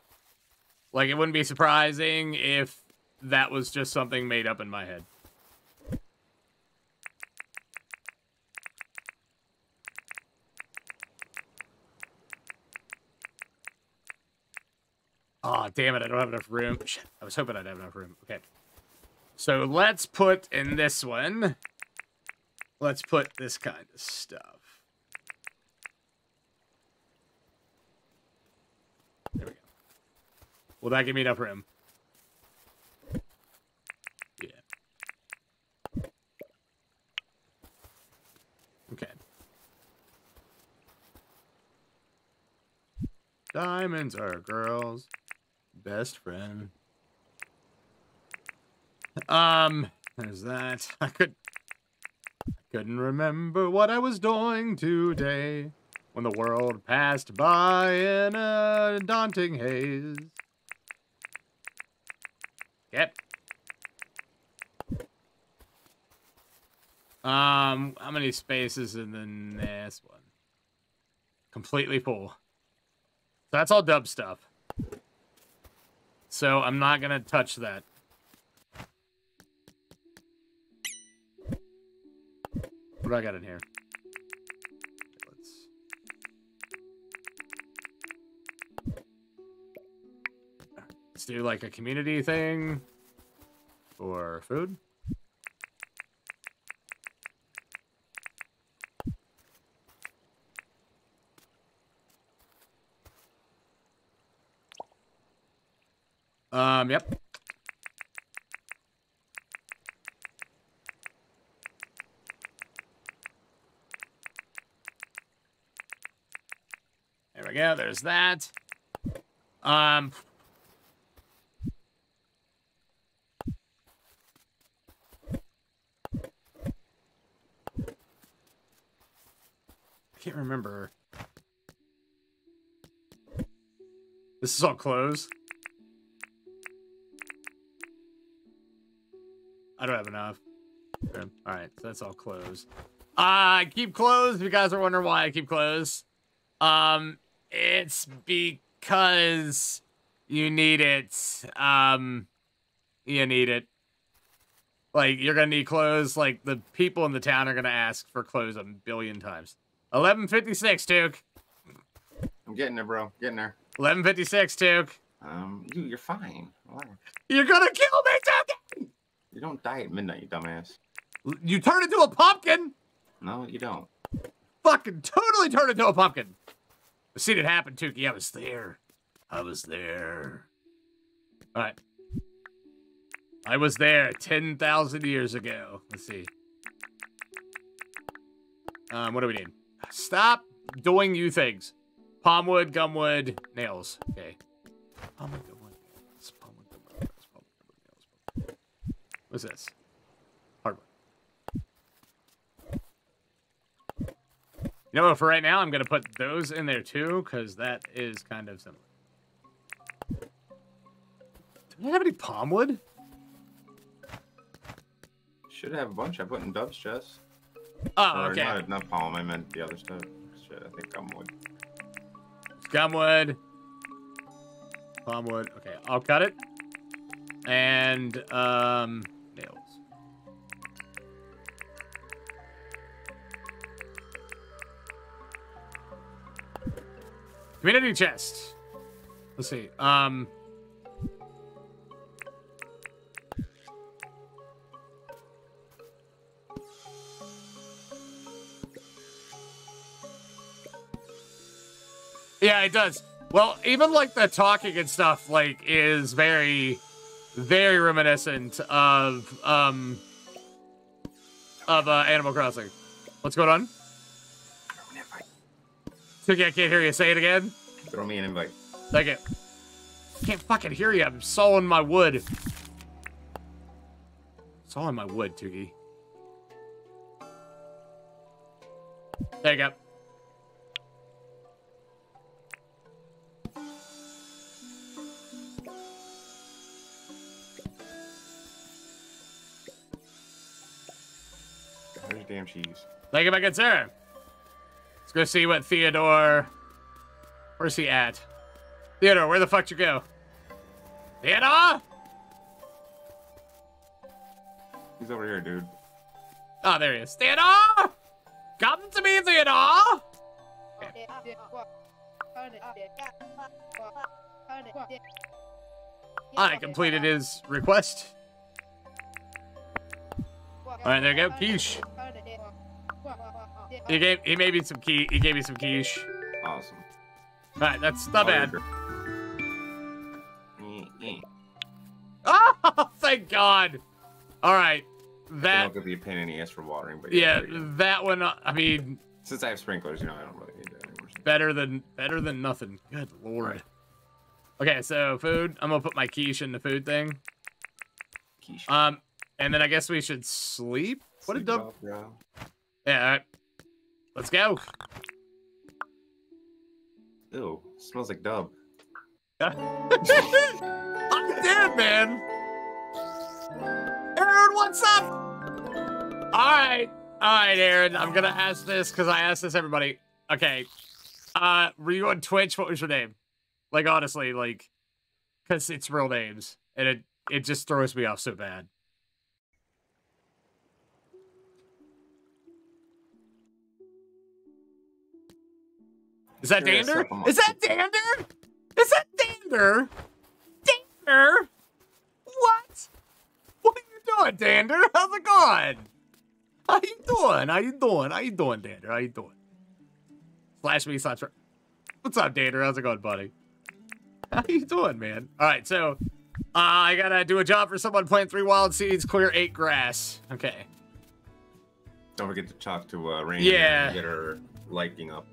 like, it wouldn't be surprising if that was just something made up in my head. Aw, oh, damn it, I don't have enough room. Shit, I was hoping I'd have enough room. Okay. So let's put in this one. Let's put this kind of stuff. There we go. Will that give me enough room? Yeah. Okay. Diamonds are girls. best friend. There's that. I couldn't remember what I was doing today when the world passed by in a daunting haze. Yep. How many spaces in the next one? Completely full. So that's all dub stuff. So I'm not gonna touch that. What do I got in here? Let's do like a community thing for food. Yep. There we go. There's that. I can't remember. This is all clothes. I don't have enough. All right, so that's all clothes. I keep clothes. If you guys are wondering why I keep clothes, it's because you need it. You need it. Like, you're gonna need clothes. Like, the people in the town are gonna ask for clothes a billion times. 11:56, Duke. I'm getting there, bro. Getting there. 11:56, Duke. You're fine. You're gonna kill me, Duke! You don't die at midnight, you dumbass. You turn into a pumpkin! No, you don't. Fucking totally turn into a pumpkin! I've seen it happen, Tookie. I was there. I was there. Alright. I was there 10,000 years ago. Let's see. What do we need? Stop doing you things. Palmwood, gumwood, nails. Okay. Palmwood, gumwood, nails. Palmwood, gumwood, nails. Palmwood, gumwood, nails. Palmwood, gumwood, nails. What's this? Hardwood. You know what? For right now, I'm going to put those in there too, because that is kind of similar. Do I have any palmwood? Should have a bunch. I put in Dub's chest. Oh, okay. Or not palm, I meant the other stuff. Shit, I think gumwood. Gumwood. Palmwood. Okay, I'll cut it. And, nails. Community chest. Let's see. Yeah, it does. Well, even like the talking and stuff, like, is very, very reminiscent of Animal Crossing. What's going on? Throw me an invite. Tookie, I can't hear you. Say it again. Throw me an invite. Second. I can't fucking hear you. I'm sawing my wood. Sawing my wood, Tookie. There you go. Damn cheese. Thank you, my good sir. Let's go see what Theodore... Where's he at? Theodore, where the fuck you go? Theodore? He's over here, dude. Oh, there he is. Theodore! Come to me, Theodore! Okay. I completed his request. Alright, there you go. Quiche. He gave me some quiche. Awesome. Alright, that's not bad. Oh, thank God. Alright. That could be a pain in the ass for watering, but yeah, that one, I mean, since I have sprinklers, you know, I don't really need that anymore. Better than nothing. Good Lord. Okay, so food. I'm gonna put my quiche in the food thing. Quiche. And then I guess we should sleep. What a dumb. Yeah. All right. Let's go. Ew, smells like dub. I'm dead, man. Aaron, what's up? All right, Aaron. I'm gonna ask this because I asked this everybody. Okay. Were you on Twitch? What was your name? Like, honestly, like, because it's real names, and it just throws me off so bad. Is that Dander? Is that Dander? Is that Dander? Dander? What? What are you doing, Dander? How's it going? How you doing, Dander? How you doing? /me/ What's up, Dander? How's it going, buddy? How you doing, man? All right, so I gotta do a job for someone. Plant 3 wild seeds, clear 8 grass. Okay. Don't forget to talk to Rain. Yeah. And get her liking up.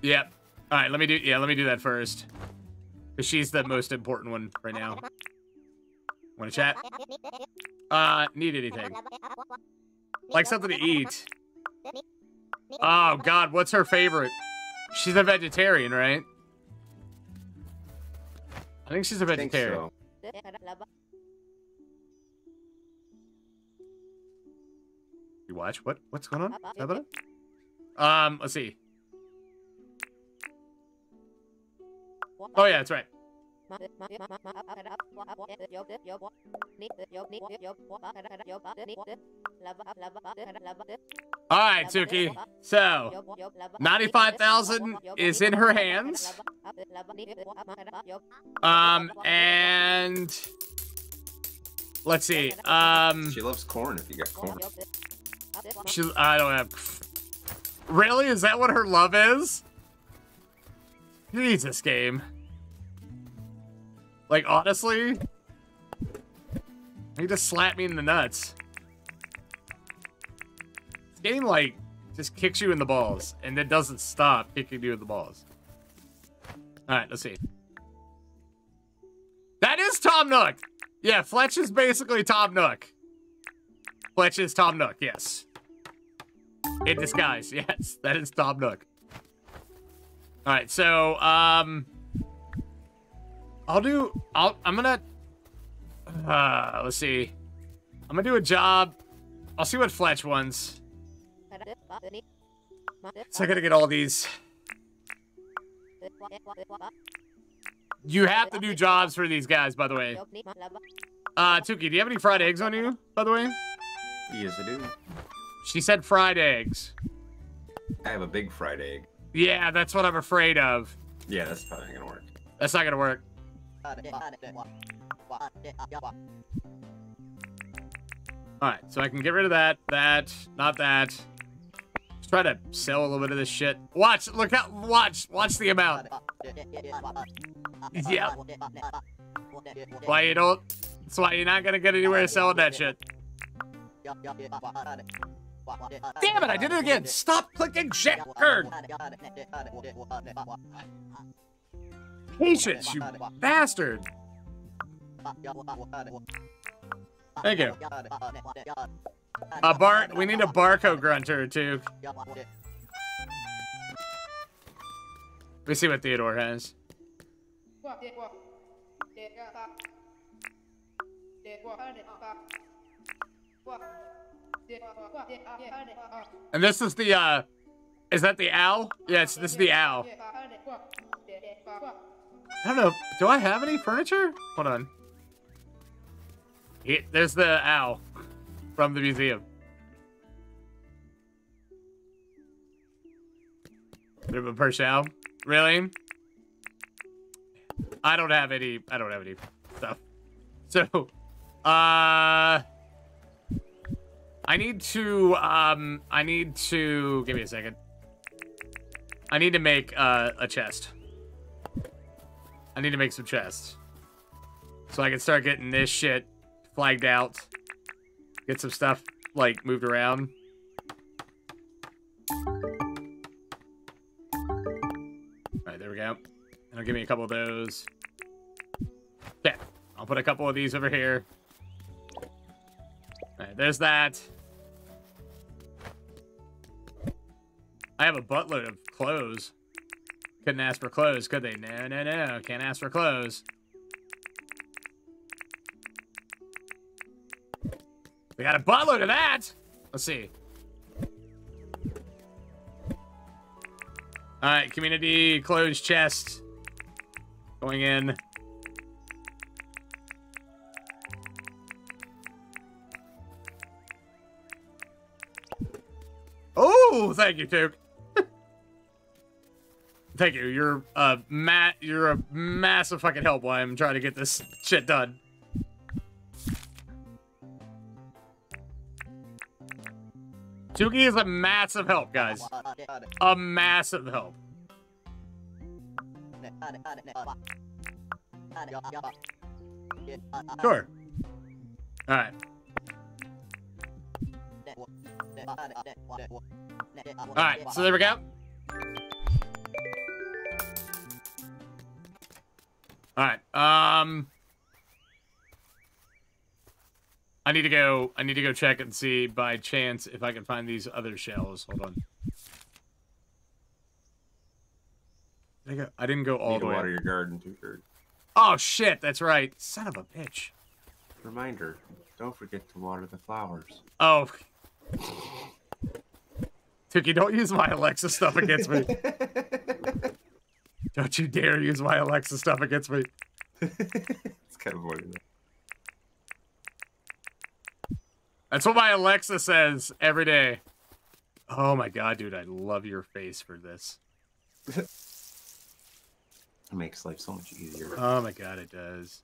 Yep. All right, let me do that first. Because she's the most important one right now. Want to chat? Need anything. Like something to eat. Oh, God, what's her favorite? She's a vegetarian, right? I think she's a vegetarian. I think so. You watch? What's going on? How about let's see. Oh yeah, that's right. All right, Tookie. So, 95,000 is in her hands. And let's see. She loves corn. If you got corn, I don't have. Really? Is that what her love is? Jesus, game. Like, honestly, he just slapped me in the nuts. This game, like, just kicks you in the balls, and then doesn't stop kicking you in the balls. All right, let's see. That is Tom Nook. Yeah, Fletch is basically Tom Nook. Fletch is Tom Nook, yes. In disguise, yes. That is Tom Nook. All right, so, let's see. I'm gonna do a job. I'll see what Fletch wants. So I gotta get all these. You have to do jobs for these guys, by the way. Tookie, do you have any fried eggs on you, by the way? Yes, I do. She said fried eggs. I have a big fried egg. Yeah, that's what I'm afraid of. Yeah, that's probably not gonna work. That's not gonna work. Alright, so I can get rid of that, not that. Let's try to sell a little bit of this shit. Watch, look out, watch the amount. Yeah. That's why you're not gonna get anywhere selling that shit. Damn it, I did it again! Stop clicking shit, Kirk! Patience, you bastard! Thank you. We need a barcode grunter, too. Let's see what Theodore has. And this is the, is that the owl? Yes, this is the owl. I don't know, do I have any furniture? Hold on. There's the owl from the museum. Bit of a perch owl. Really? I don't have any stuff. So, I need to, give me a second. I need to make, a chest. I need to make some chests. So I can start getting this shit flagged out. Get some stuff, like, moved around. Alright, there we go. It'll give me a couple of those. I'll put a couple of these over here. All right, there's that. I have a buttload of clothes. Couldn't ask for clothes, could they? No, no, no. Can't ask for clothes. We got a buttload of that! Let's see. Alright, community clothes chest. Going in. Oh, thank you, Tookie. Thank you. You're a massive fucking help while I'm trying to get this shit done. Tookie is a massive help, guys. A massive help. Sure. All right. All right, so there we go. All right. I need to go check and see by chance if I can find these other shells. Hold on. I didn't go all the way. You need to water your garden too, Kurt. Oh shit, that's right. Son of a bitch. Reminder, don't forget to water the flowers. Oh. Tookie, don't use my Alexa stuff against me. Don't you dare use my Alexa stuff against me. It's kind of boring. That's what my Alexa says every day. Oh my god, dude, I love your face for this. It makes life so much easier. Oh my god, it does.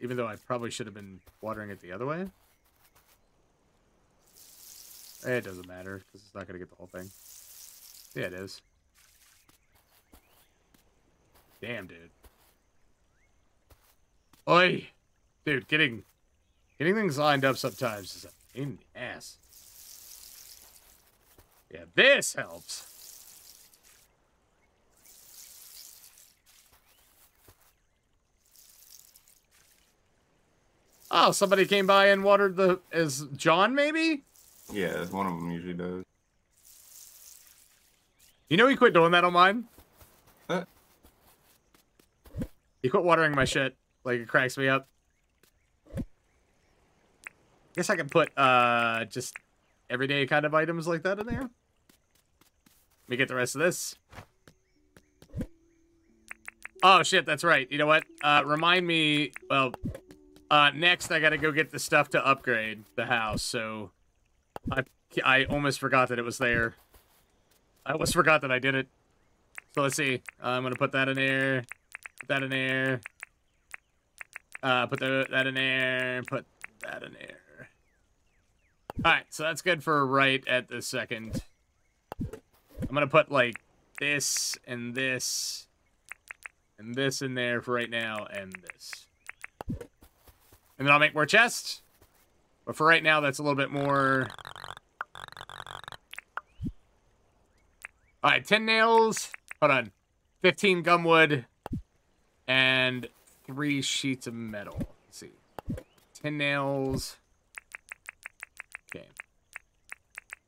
Even though I probably should have been watering it the other way. It doesn't matter, because it's not going to get the whole thing. Yeah, it is. Damn, dude. Oi! Dude, Getting things lined up sometimes is a pain in the ass. Yeah, this helps. Oh, somebody came by and watered the... Is John, maybe? Yeah, one of them usually does. You know he quit doing that on mine? Huh? He quit watering my shit. Like, it cracks me up. I guess I can put just everyday kind of items like that in there. Let me get the rest of this. Oh shit, that's right. You know what? Remind me. Well, next I gotta go get the stuff to upgrade the house. So I almost forgot that it was there. I almost forgot that I did it. So let's see. I'm gonna put that in there. Put that in there. Put that in there. Put that in there. Alright, so that's good for right at the second. I'm gonna put, like, this and this and this in there for right now and this. And then I'll make more chests. But for right now, that's a little bit more... Alright, 10 nails. Hold on. 15 gumwood. And 3 sheets of metal. Let's see. 10 nails... Okay.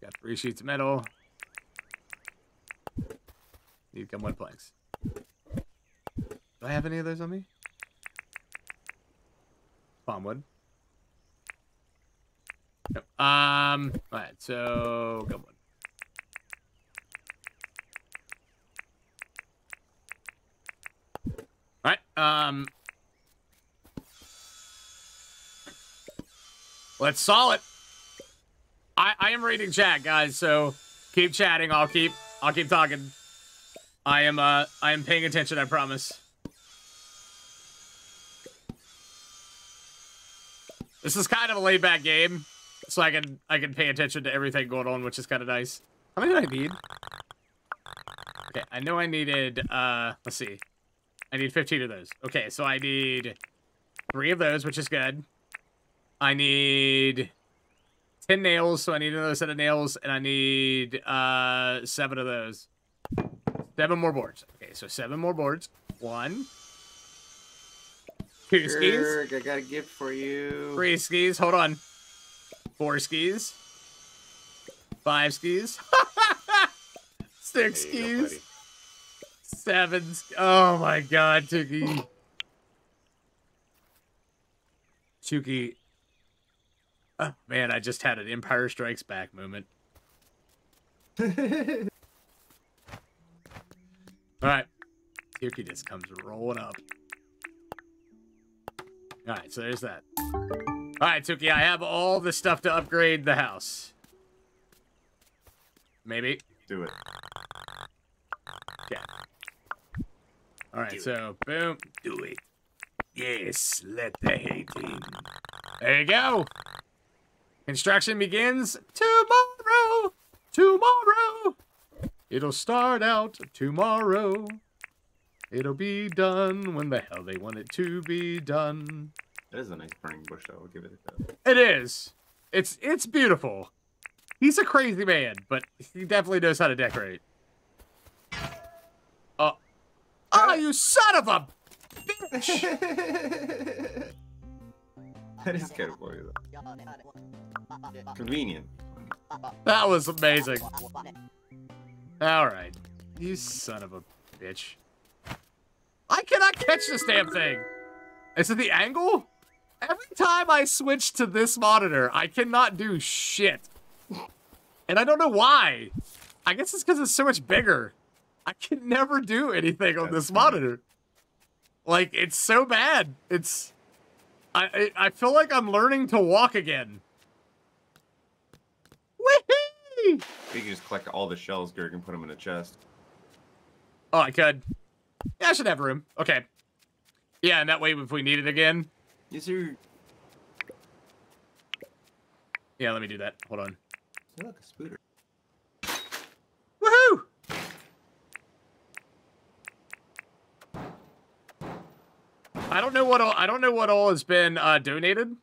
Got 3 sheets of metal. Need gumwood planks. Do I have any of those on me? Palm wood. Nope. Alright, so gumwood. Alright, let's saw it. I am reading chat, guys, so keep chatting. I'll keep talking. I am paying attention, I promise. This is kind of a laid back game, so I can pay attention to everything going on, which is kind of nice. How many did I need? Okay, I know I needed let's see. I need 15 of those. Okay, so I need 3 of those, which is good. I need 10 nails, so I need another set of nails, and I need 7 of those. 7 more boards. Okay, so 7 more boards. 1. Two skis. I got a gift for you. 3 skis. Hold on. 4 skis. 5 skis. 6 skis. 7. Oh my God, Tookie. Tookie. Oh, man, I just had an Empire Strikes Back moment. All right, Tookie just comes rolling up. All right, so there's that. All right, Tookie, I have all the stuff to upgrade the house. Maybe. Do it. Yeah. All right, so boom. Do it. Yes, let the hate in. There you go. Construction begins tomorrow. Tomorrow. It'll start out tomorrow. It'll be done when the hell they want it to be done. That is a nice burning bush, though. I'll give it a go. It is. It's beautiful. He's a crazy man, but he definitely knows how to decorate. Oh. Oh, you son of a bitch! That is good for you, though. Convenient. That was amazing. Alright. You son of a bitch. I cannot catch this damn thing. Is it the angle? Every time I switch to this monitor, I cannot do shit. And I don't know why. I guess it's because it's so much bigger. I can never do anything on this monitor. Like, it's so bad. It's... I feel like I'm learning to walk again. Wee-hee! You can just collect all the shells, Gerg, and put them in a chest. Oh, I could. Yeah, I should have room. Okay. Yeah, and that way, if we need it again. Yes, sir. Yeah, let me do that. Hold on. You're like a spooter. Woohoo! I don't know what all has been donated.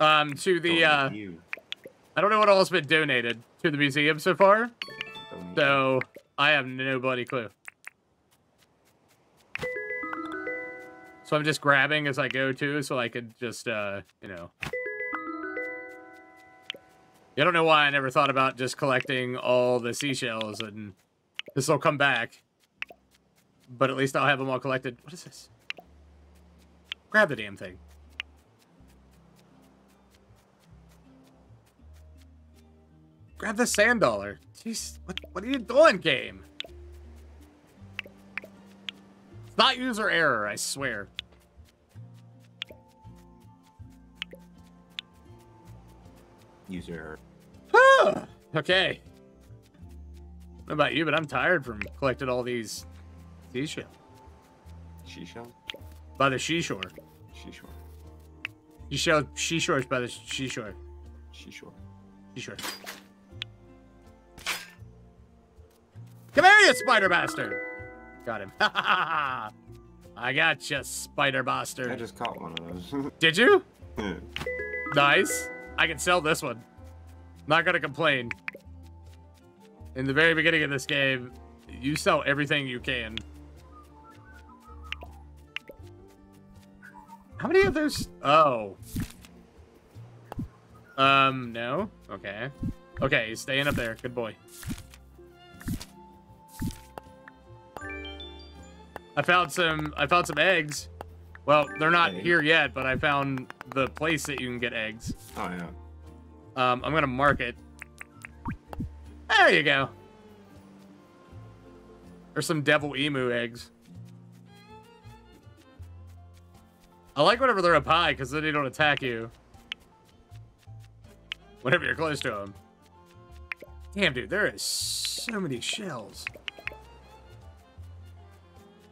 To the I don't know what all has been donated to the museum so far. So I have no bloody clue. So I'm just grabbing as I go too, so I could just you know. I don't know why I never thought about just collecting all the seashells, and this will come back. But at least I'll have them all collected. What is this? Grab the damn thing. Grab the sand dollar. Jeez, what are you doing, game? It's not user error, I swear. User error. Ah, okay. I don't know about you, but I'm tired from collecting all these seashells. Seashells? By the seashore. Seashore. You shall seashores by the seashore. Seashore. Seashore. Come here, you spider bastard! Got him. I got you, spider bastard. I just caught one of those. Did you? Yeah. Nice. I can sell this one. Not gonna complain. In the very beginning of this game, you sell everything you can. How many of those? Oh. No? Okay. Okay, he's staying up there. Good boy. I found some eggs. Well, they're not here yet, but I found the place that you can get eggs. Oh yeah. I'm gonna mark it. There you go. There's some devil emu eggs. I like whenever they're up high because then they don't attack you. Whenever you're close to them. Damn, dude, there is so many shells.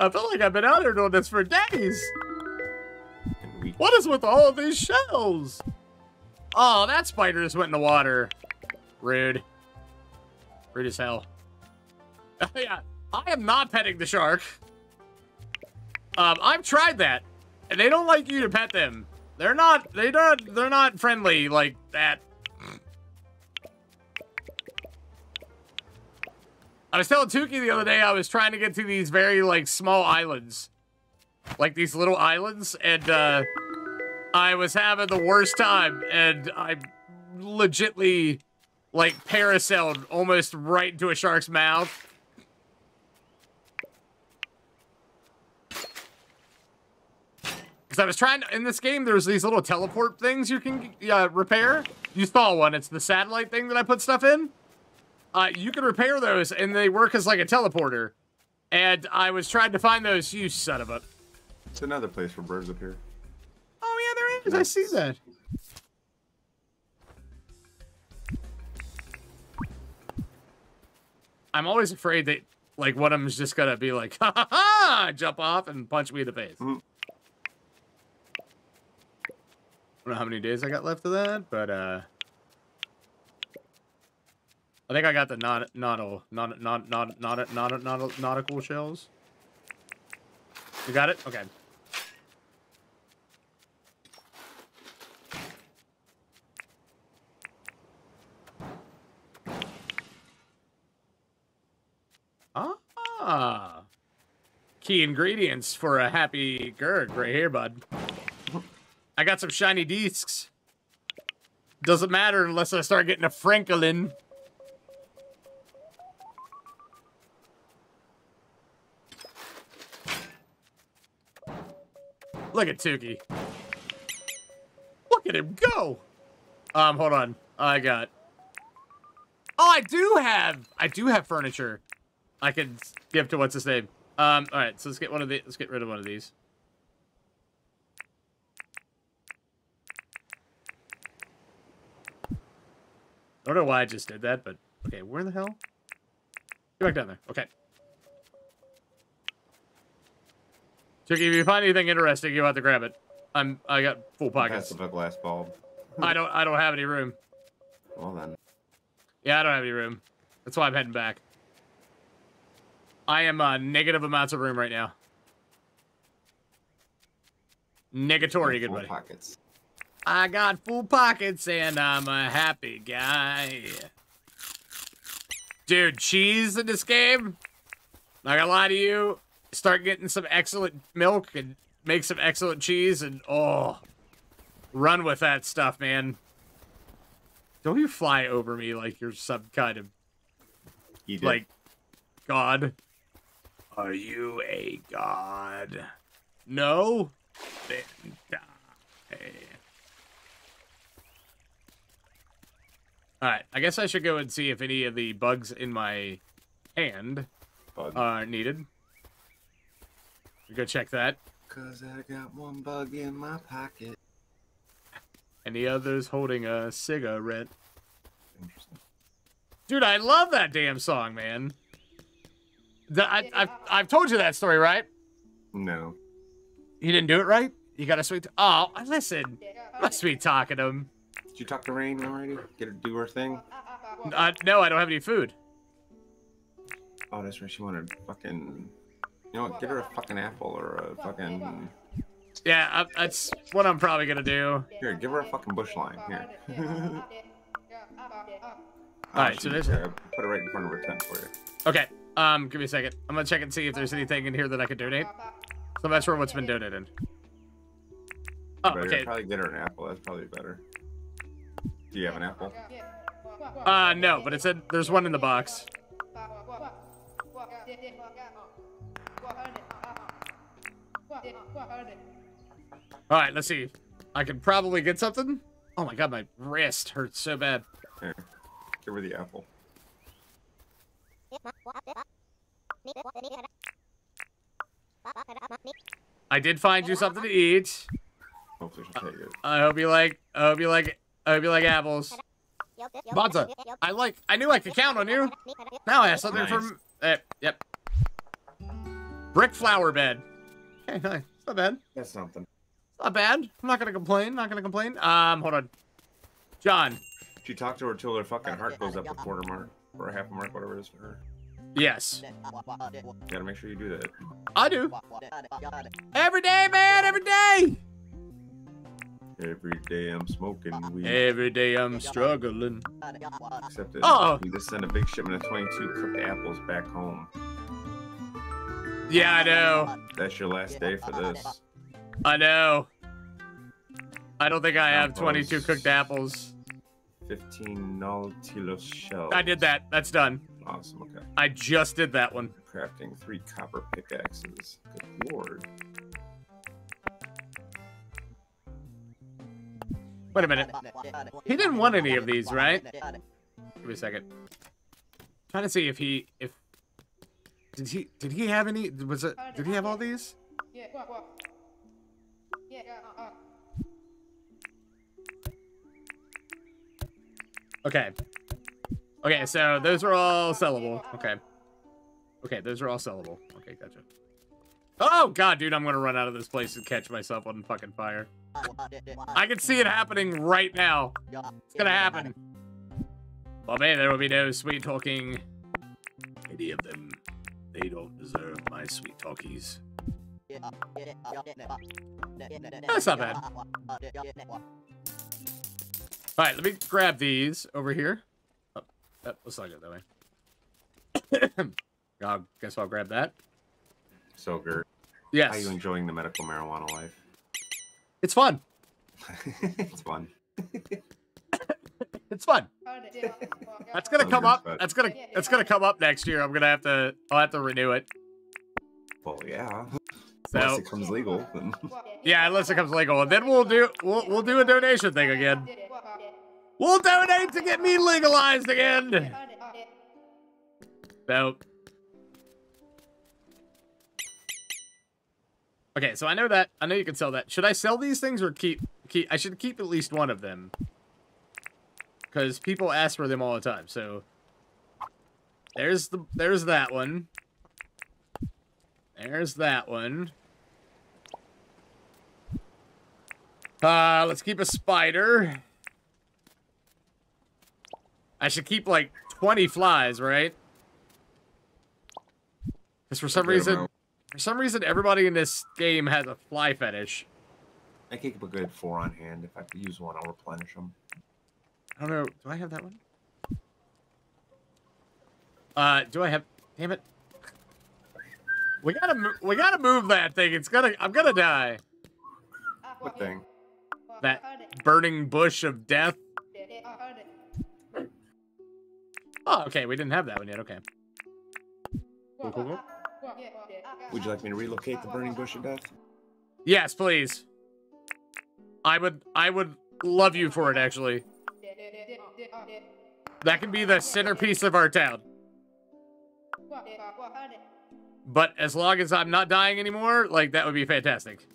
I feel like I've been out here doing this for days. What is with all of these shells? Oh, that spider just went in the water. Rude. Rude as hell. Yeah, I am not petting the shark. I've tried that, and they don't like you to pet them. They're not friendly like that. I was telling Tookie the other day I was trying to get to these very, like, small islands. like these little islands, and I was having the worst time, and I legitly like parasailed almost right into a shark's mouth. Because I was trying to, in this game, there's these little teleport things you can repair. You saw one, it's the satellite thing that I put stuff in. You can repair those, and they work as like a teleporter. And I was trying to find those, you son of a... It's another place for birds up here. Oh yeah, there is, yeah. I see that. I'm always afraid that, like, one of them's just gonna be like, ha ha ha, jump off and punch me in the face. Mm. I don't know how many days I got left of that, but, I think I got the nautical shells. You got it? Okay. Ah, key ingredients for a happy Gurg right here, bud. I got some shiny discs. Doesn't matter unless I start getting a Franklin. Look at Tookie. Look at him go. Hold on. I got... Oh, I do have furniture I can give to what's his name. All right, so let's get one of the... Let's get rid of one of these. I don't know why I just did that, but okay. Where the hell? Get back down there. Okay. Tookie, if you find anything interesting, you have to grab it. I got full pockets. That's a glass bulb. I don't have any room. Well then. Yeah, I don't have any room. That's why I'm heading back. I am negative amounts of room right now. Negatory, good buddy. Pockets. I got full pockets and I'm a happy guy. Dude, cheese in this game? Not gonna lie to you. Start getting some excellent milk and make some excellent cheese and, oh, run with that stuff, man. Don't you fly over me like you're some kind of, like, god. Are you a god? No? Then die. All right, I guess I should go and see if any of the bugs in my hand are needed. Go check that. Cause I got one bug in my pocket. And the other's holding a cigarette. Interesting. Dude, I love that damn song, man. I've told you that story, right? No. You didn't do it right? You got a sweet... Oh, listen. Must be talking to him. Did you talk to Rain already? Get her to do her thing? No, I don't have any food. Oh, that's right. She wanted fucking... You know what, give her a fucking apple or a fucking... Yeah, that's what I'm probably gonna do. Here, give her a fucking bush line. Here. Alright, so there's... Put it right in front of her tent for you. Okay, give me a second. I'm gonna check and see if there's anything in here that I could donate. So I'm not sure what's been donated. Oh, okay. Probably get her an apple, that's probably better. Do you have an apple? No, but it said there's one in the box. Alright, let's see. I can probably get something. Oh my god, my wrist hurts so bad. Here, give her the apple. I did find you something to eat. Hopefully she'll take it. I hope you like apples. Bonza, I knew I could count on you. Now I have something from... yep. Brick flower bed. Okay, nice. It's not bad. That's something. It's not bad. I'm not gonna complain. Hold on. John. She talked to her till her fucking heart goes up a quarter mark or a half a mark, whatever it is for her. Yes. You gotta make sure you do that. I do. Every day, man. Every day. Every day I'm smoking weed. Every day I'm struggling. Except that we just sent a big shipment of 22 cooked apples back home. Yeah, I know. That's your last day for this. I know. I don't think I have 22 cooked apples. 15 nautilus shells. I did that. That's done. Awesome, okay. I just did that one. Crafting 3 copper pickaxes. Good lord. Wait a minute. He didn't want any of these, right? Give me a second. I'm trying to see if he did he have any? Was it? Did he have all these? Yeah. Yeah. Okay. Okay. So those are all sellable. Okay. Okay. Those are all sellable. Okay. Gotcha. Oh god, dude! I'm gonna run out of this place and catch myself on fucking fire. I can see it happening right now. It's gonna happen. Well, man, there will be no sweet talking. Any of them. They don't deserve my sweet talkies. That's not bad. Alright, let me grab these over here. Oh, let's not go that way. I guess I'll grab that. So, Gert. Yes. How are you enjoying the medical marijuana life? It's fun. It's fun. It's fun. That's gonna come up. That's gonna come up next year. I'll have to renew it. Well, yeah. So, unless it comes legal. Then. Yeah, unless it comes legal, and then we'll do a donation thing again. We'll donate to get me legalized again. So. Okay, so I know that. I know you can sell that. Should I sell these things or keep? I should keep at least one of them. Because people ask for them all the time. So there's that one. There's that one. Let's keep a spider. I should keep like 20 flies, right? Because for some reason, everybody in this game has a fly fetish. I can keep a good 4 on hand. If I could use one, I'll replenish them. I don't know. Do I have that one? Do I have? Damn it! We gotta move that thing. I'm gonna die. What thing? That burning bush of death. Oh, okay. We didn't have that one yet. Okay. Cool, cool, cool. Would you like me to relocate the burning bush of death? Yes, please. I would love you for it, actually. That can be the centerpiece of our town. But as long as I'm not dying anymore, like, that would be fantastic.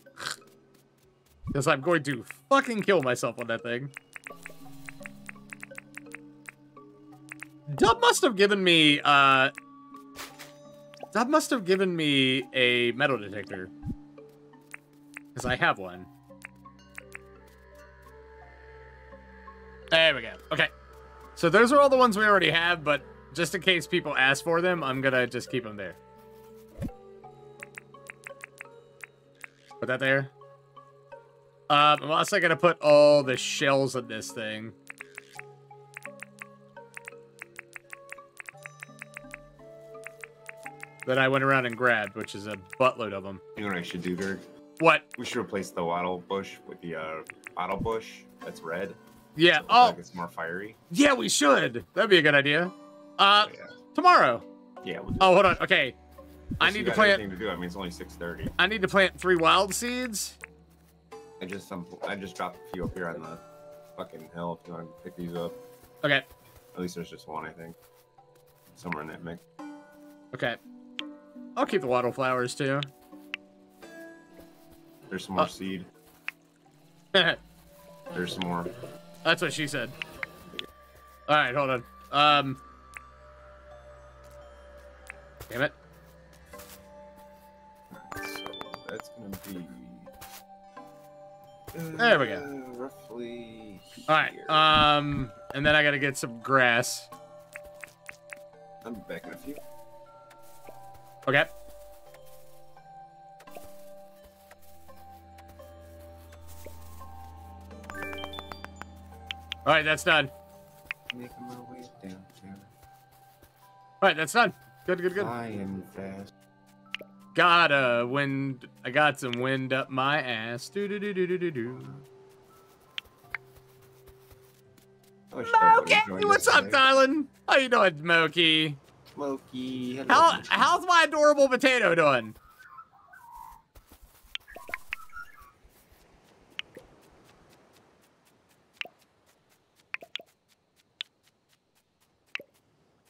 Because I'm going to fucking kill myself on that thing. Dub must have given me a metal detector. Because I have one. There we go. Okay. So those are all the ones we already have, but just in case people ask for them, I'm going to just keep them there. Put that there. I'm also going to put all the shells in this thing. That I went around and grabbed, which is a buttload of them. You know what I should do, Gert? What? We should replace the wattle bush with the wattle bush that's red. Yeah. So oh, like it's more fiery. Yeah, we should. That'd be a good idea. Yeah. Tomorrow. Yeah. We'll do oh, hold on. Okay. I need to plant. To do. I mean, it's only 6:30. I need to plant 3 wild seeds. I just dropped a few up here on the fucking hill. If you want to pick these up. Okay. At least there's just one, I think. Somewhere in that mix. Okay. I'll keep the wattle flowers too. There's some more seed. There's some more. That's what she said. All right, hold on. Damn it. So that's gonna be. There we go. Roughly. Here. All right. And then I gotta get some grass. I'm back in a few. Okay. Alright, that's done. Making my way down. Alright, that's done. Good, good, good. I am fast. Gotta wind. I got some wind up my ass. Moki, what's up, darling? How you doing, Moki? Moki, hello. How's my adorable potato doing?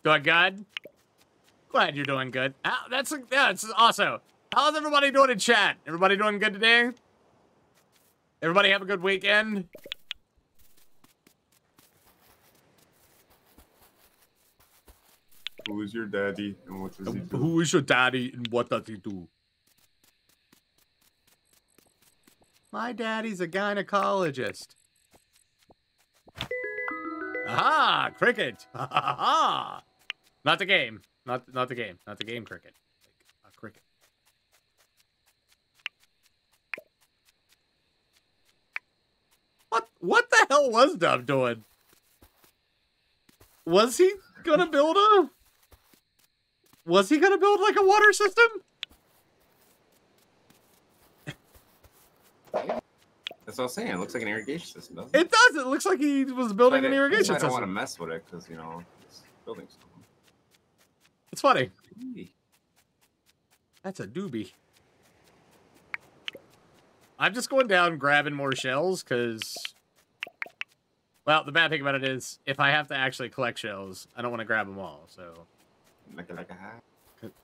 Doing good? Glad you're doing good. That's also. How's everybody doing in chat? Everybody doing good today? Everybody have a good weekend? Who is your daddy and what does he do? Who is your daddy and what does he do? My daddy's a gynecologist. Aha! Cricket! Ha ha ha! Not the game. Not the game. Not the game cricket. Like a cricket. What the hell was Dub doing? Was he gonna build a... Was he gonna build like a water system? That's what I was saying. It looks like an irrigation system, doesn't it? It does. It looks like he was building an irrigation system. I don't want to mess with it because, you know, it's building something. It's funny. That's a doobie. I'm just going down grabbing more shells because, well, the bad thing about it is if I have to actually collect shells, I don't want to grab them all. So, mecha like a high,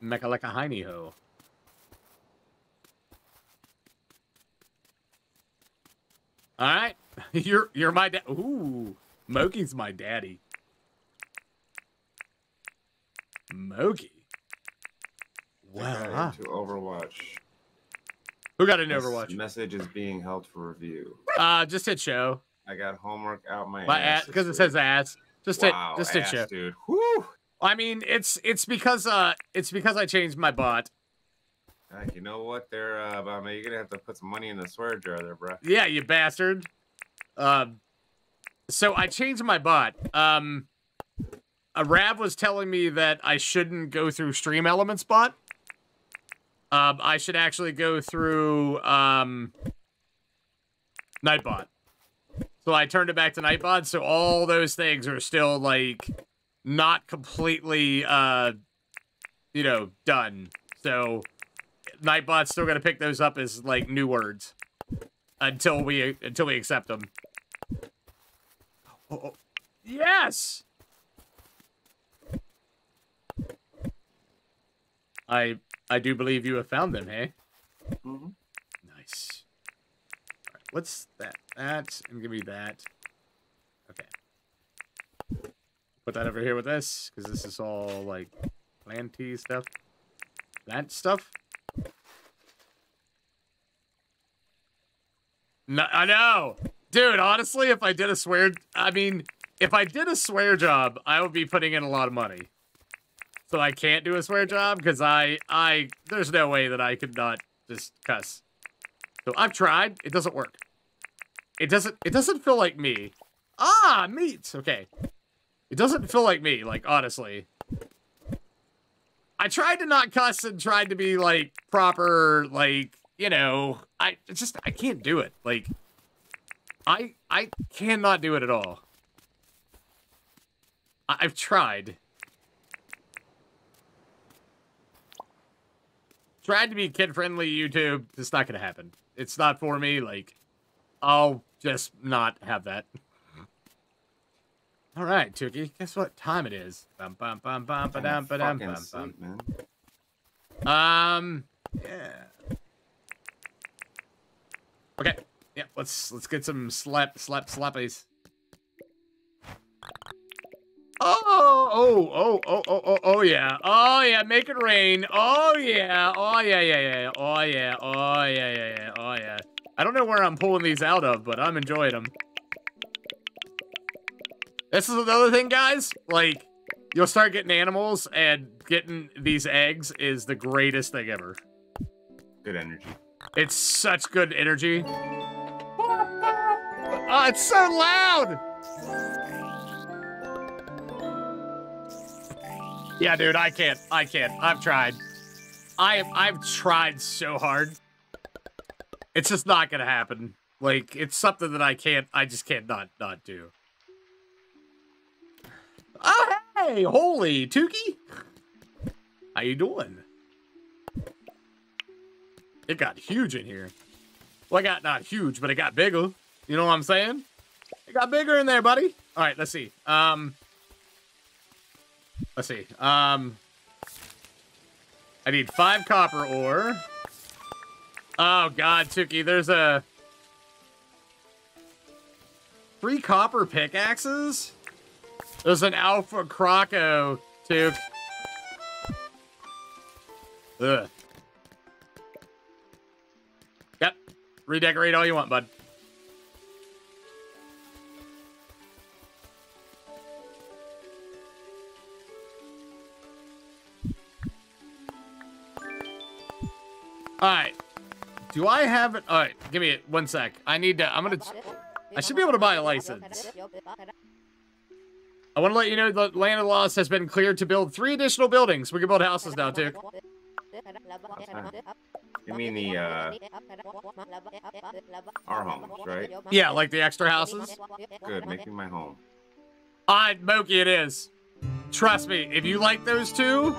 mecha like a hiney ho. All right, you're my dad. Ooh, Moki's my daddy. Moki. Wow. To Overwatch. Who got an Overwatch? Message is being held for review. Just hit show. I got homework out my ass because it says ass. Just hit show, dude. Woo. I mean, it's because I changed my bot. You know what? There, Bombay, you're gonna have to put some money in the swear jar there, bro. Yeah, you bastard. So I changed my bot. Rav was telling me that I shouldn't go through Stream Elements bot. I should actually go through Nightbot. So I turned it back to Nightbot. So all those things are still like not completely, you know, done. So Nightbot's still gonna pick those up as like new words until we accept them. Oh, yes. I do believe you have found them, hey? Mm-hmm. Nice. All right, what's that? That, and give me that. Okay. Put that over here with this, because this is all, like, planty stuff. That stuff? No, I know! Dude, honestly, if I did a swear... I mean, if I did a swear job, I would be putting in a lot of money. So I can't do a swear job because there's no way that I could not just cuss. So I've tried. It doesn't work. It doesn't feel like me. Ah, meat. Okay. It doesn't feel like me, like, honestly. I tried to not cuss and tried to be, like, proper, like, you know, I can't do it. Like, I cannot do it at all. I've tried. Tried to be kid-friendly, YouTube. It's not gonna happen. It's not for me. Like, I'll just not have that. All right, Tookie. Guess what time it is? Bum bum bum bum ba dum ba dum bum bum. Yeah. Okay. Yeah. Let's get some slappies. Oh, yeah. Oh, yeah, make it rain. Oh, yeah. Oh, yeah. Oh, yeah. Oh, yeah. Oh, yeah. I don't know where I'm pulling these out of, but I'm enjoying them. This is another thing, guys. Like, you'll start getting animals, and getting these eggs is the greatest thing ever. Good energy. It's such good energy. Oh, it's so loud! Yeah, dude, I can't. I've tried. I've tried so hard. It's just not gonna happen. Like, it's something that I just can't not do. Oh, hey! Holy, Tookie! How you doing? It got huge in here. Well, it got not huge, but it got bigger. You know what I'm saying? It got bigger in there, buddy. All right, let's see. Let's see. I need 5 copper ore. Oh, God, Tookie, there's a... 3 copper pickaxes? There's an alpha croco, Took. Ugh. Yep. Redecorate all you want, bud. Alright. Do I have it? Alright, give me it. 1 sec. I need to... I should be able to buy a license. I want to let you know the land of the lost has been cleared to build 3 additional buildings. We can build houses now, Duke. You mean the, our homes, right? Yeah, like the extra houses. Good, making my home. Moki, it is. Trust me, if you like those 2,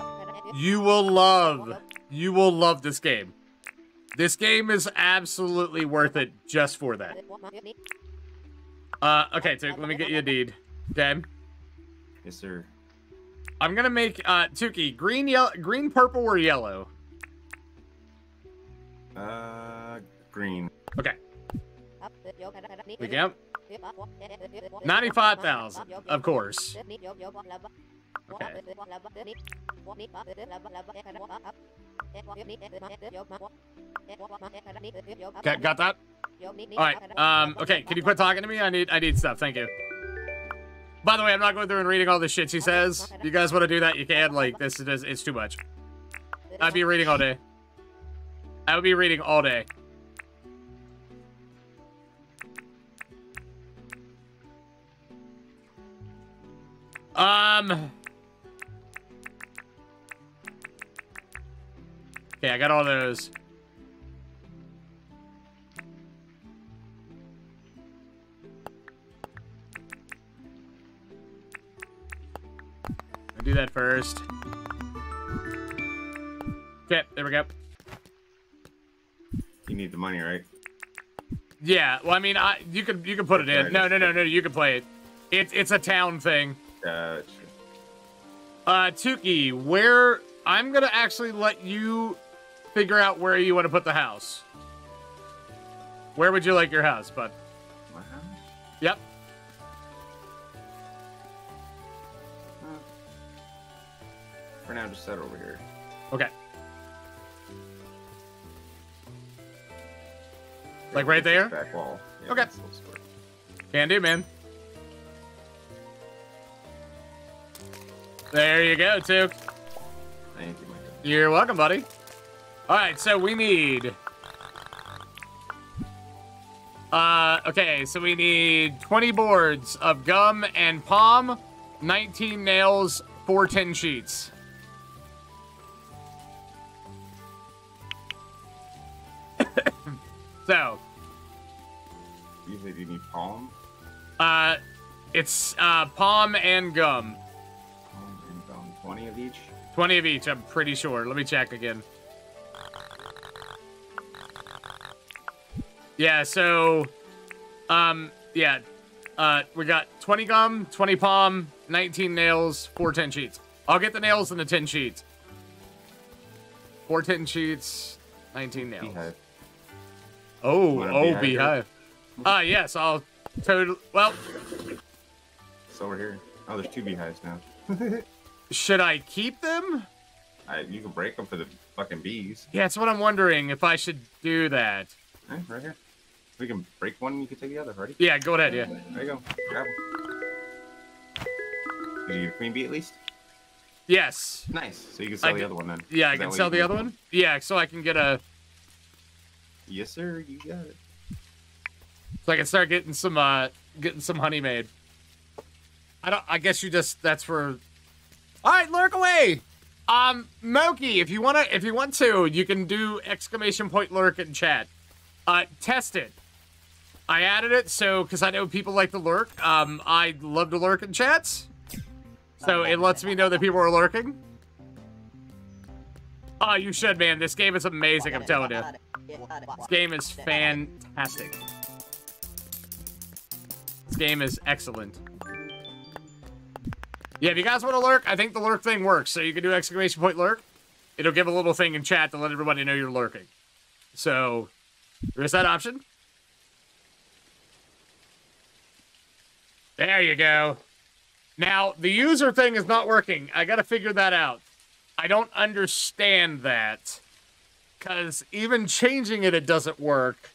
you will love this game. This game is absolutely worth it just for that. Okay, Duke, let me get you a deed. Okay? Yes, sir. I'm gonna make, Tookie, green, purple, or yellow? Green. Okay. We go. 95,000, of course. Okay. Okay, got that? Alright, okay, can you quit talking to me? I need stuff, thank you. By the way, I'm not going through and reading all the shit she says. You guys want to do that? You can. Like, this is, it's too much. I'd be reading all day. I would be reading all day. Okay, I got all those. Do that first. Okay, there we go. You need the money, right? Yeah. Well, I mean, you can put it in. Right, no. You can play it. It's a town thing. Gotcha. Tookie, where I'm gonna actually let you figure out where you want to put the house. Where would you like your house, bud? My house. Yep. For now, just set over here. Okay. Like right there? Back wall. Yeah, okay. Can do, man. There you go, Took. Thank you, my God. You're welcome, buddy. Alright, so we need... okay, so we need 20 boards of gum and palm, 19 nails, 4 tin sheets. So. You said you need palm? It's palm and gum. Palm and gum. 20 of each? 20 of each, I'm pretty sure. Let me check again. Yeah, so. Yeah. We got 20 gum, 20 palm, 19 nails, 4 tin sheets. I'll get the nails and the tin sheets. 4 tin sheets, 19 nails. Beehive. Oh, beehive. Yes, I'll totally. Well, it's over here. Oh, there's 2 beehives now. Should I keep them? You can break them for the fucking bees. Yeah, that's what I'm wondering if I should do that. All right, right here. We can break one and you can take the other, right? Yeah, go ahead, yeah. There you go. Grab them. Did you get a queen bee at least? Yes. Nice. So you can sell the other one then. Yeah, I can sell the other one? Yeah, so I can get a... Yes, sir. You got it. So I can start getting some honey made. I guess you just... That's for... Alright, lurk away! Moki, if you want to, you can do !lurk in chat. Test it. I added it because I know people like to lurk. I love to lurk in chats, so it lets me know that people are lurking. Oh, you should, man. This game is amazing, I'm telling you. This game is fantastic. This game is excellent. Yeah, if you guys want to lurk, I think the lurk thing works. So you can do !lurk. It'll give a little thing in chat to let everybody know you're lurking. So there's that option. There you go. Now, the user thing is not working. I got to figure that out. I don't understand that, because even changing it, it doesn't work.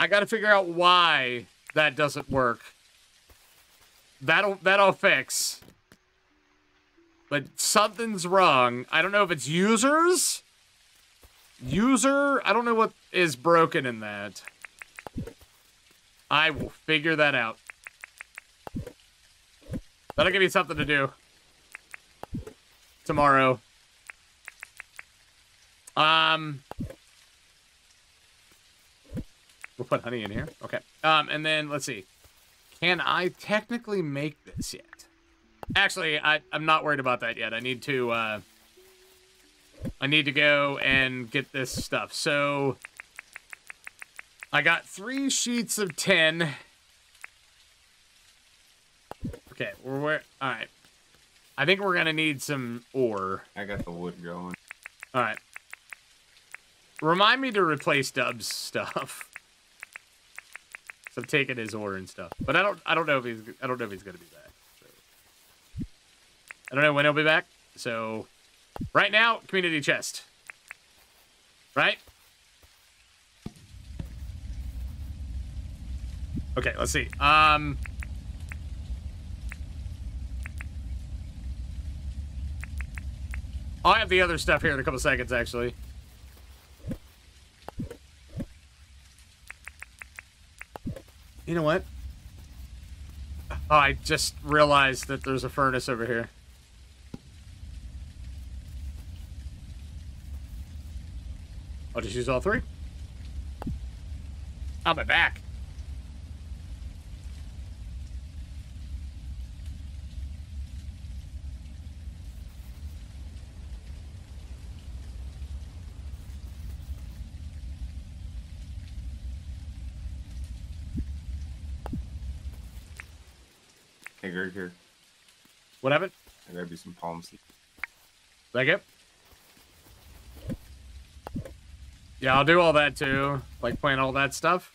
I got to figure out why that doesn't work. That'll fix. But something's wrong. I don't know if it's users. I don't know what is broken in that. I will figure that out. That'll give me something to do tomorrow. We'll put honey in here. Okay. And then let's see. Can I technically make this yet? Actually, I'm not worried about that yet. I need to go and get this stuff. So I got 3 sheets of 10. Okay, all right. I think we're gonna need some ore. I got the wood going. All right. Remind me to replace Dub's stuff. So I'm taking his ore and stuff, but I don't know if he's gonna be back. So. I don't know when he'll be back. So, right now, community chest. Right. Okay, let's see. I'll have the other stuff here in a couple seconds, actually. You know what? Oh, I just realized that there's a furnace over here. I'll just use all 3. I'll be back. Hey, Greg, here. What happened? I gotta do some palm seeds. Like it? Yeah, I'll do all that too. Like plant all that stuff.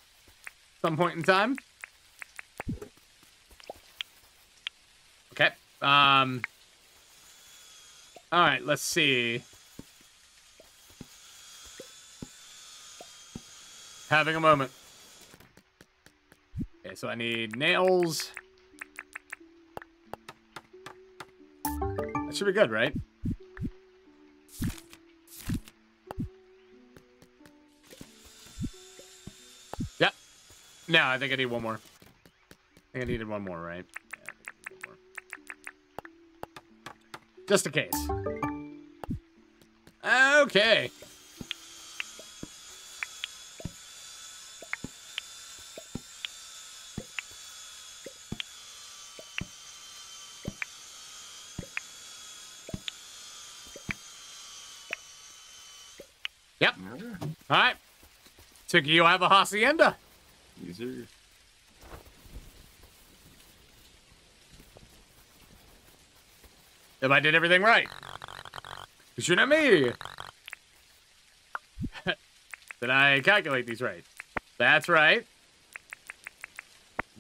Some point in time. Okay. All right. Let's see. Having a moment. Okay, so I need nails. That should be good, right? Yep. No, I think I need one more. I think I needed one more, right? Yeah, I think I need one more. Just in case. Okay. Yep. All right. Tookie, you have a hacienda. Easier. If I did everything right. You should have me. Did I calculate these right? That's right.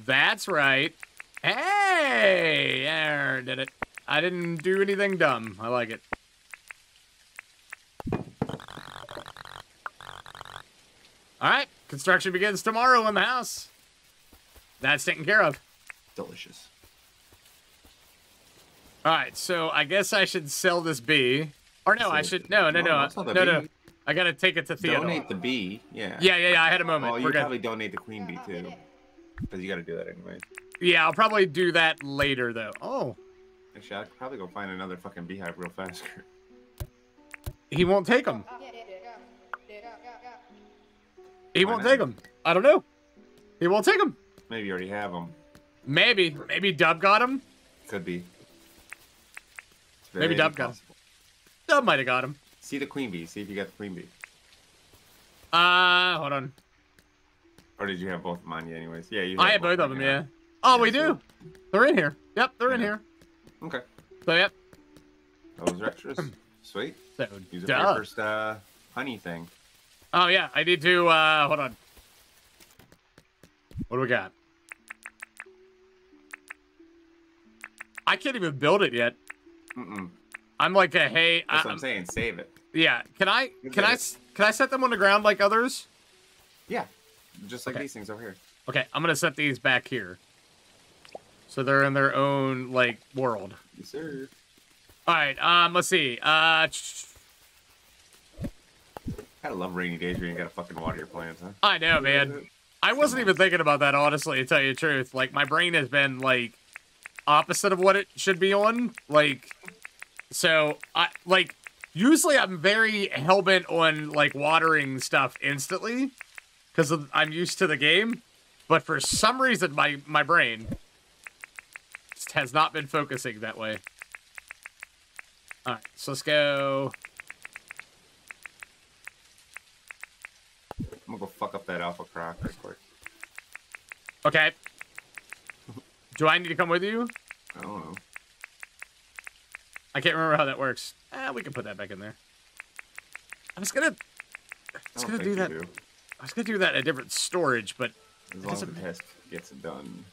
That's right. Hey! There, did it. I didn't do anything dumb. I like it. All right, construction begins tomorrow in the house. That's taken care of. Delicious. All right, so I guess I should sell this bee. Or no, I should, no. I gotta take it to Theodore. Donate the bee, yeah. Yeah, I had a moment. Well, you probably donate the queen bee too, because you gotta do that anyway. Yeah, I'll probably do that later though. Oh, Actually, I could probably go find another fucking beehive real fast. He won't take them. He won't take them. I don't know. He won't take them. Maybe you already have them. Maybe. Maybe Dub got him. Could be. Maybe Dub got him. Dub might have got him. See the queen bee. See if you got the queen bee. Hold on. Or did you have both of mine yet anyways? Yeah, you I had both of them, yeah. Oh, yeah, we do. They're in here. Yep, they're in here. Okay. So, yep. Those are extras. Sweet. So, use it for your first honey thing. Oh, yeah. I need to, hold on. What do we got? I can't even build it yet. Mm-mm. I'm like a, hey. That's what I'm saying. Save it. Yeah. Can I set them on the ground like others? Yeah. Just like these things over here. Okay, I'm gonna set these back here. So they're in their own, like, world. Yes, sir. Alright, let's see. Gotta love rainy days where you gotta fucking water your plants, huh? I know, man. I wasn't even thinking about that, honestly, to tell you the truth. Like, my brain has been, like, opposite of what it should be on. Like, so, like, usually I'm very hellbent on, like, watering stuff instantly. Because I'm used to the game, but for some reason my brain just has not been focusing that way. All right, so let's go. I'm gonna go fuck up that alpha croc right quick. Okay. Do I need to come with you? I don't know. I can't remember how that works. We can put that back in there. I'm just gonna do that. I was gonna do that in a different storage, but as long as the test gets done,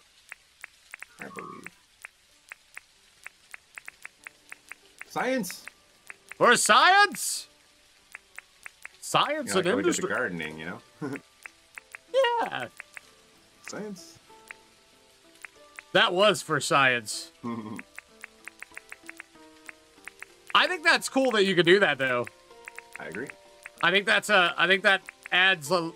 I believe. Science. For science. Science and industry. We did the gardening, you know. Yeah. Science. That was for science. I think that's cool that you could do that, though. I agree. I think that's a. I think that. Adds a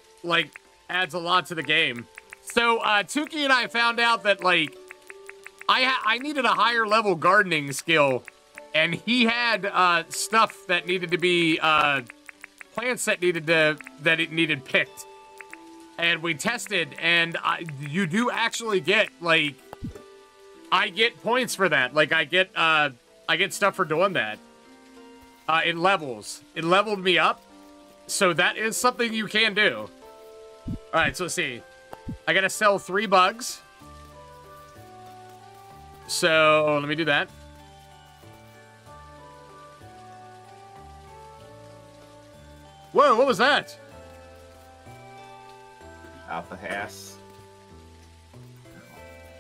lot to the game. So Tookie and I found out that like I needed a higher level gardening skill, and he had stuff that needed to be plants that needed picked, and we tested, and you do actually get like I get points for that. Like I get stuff for doing that. In levels, it leveled me up. So that is something you can do. All right, so let's see. I gotta sell 3 bugs. So let me do that. Whoa, what was that? Alpha Hass.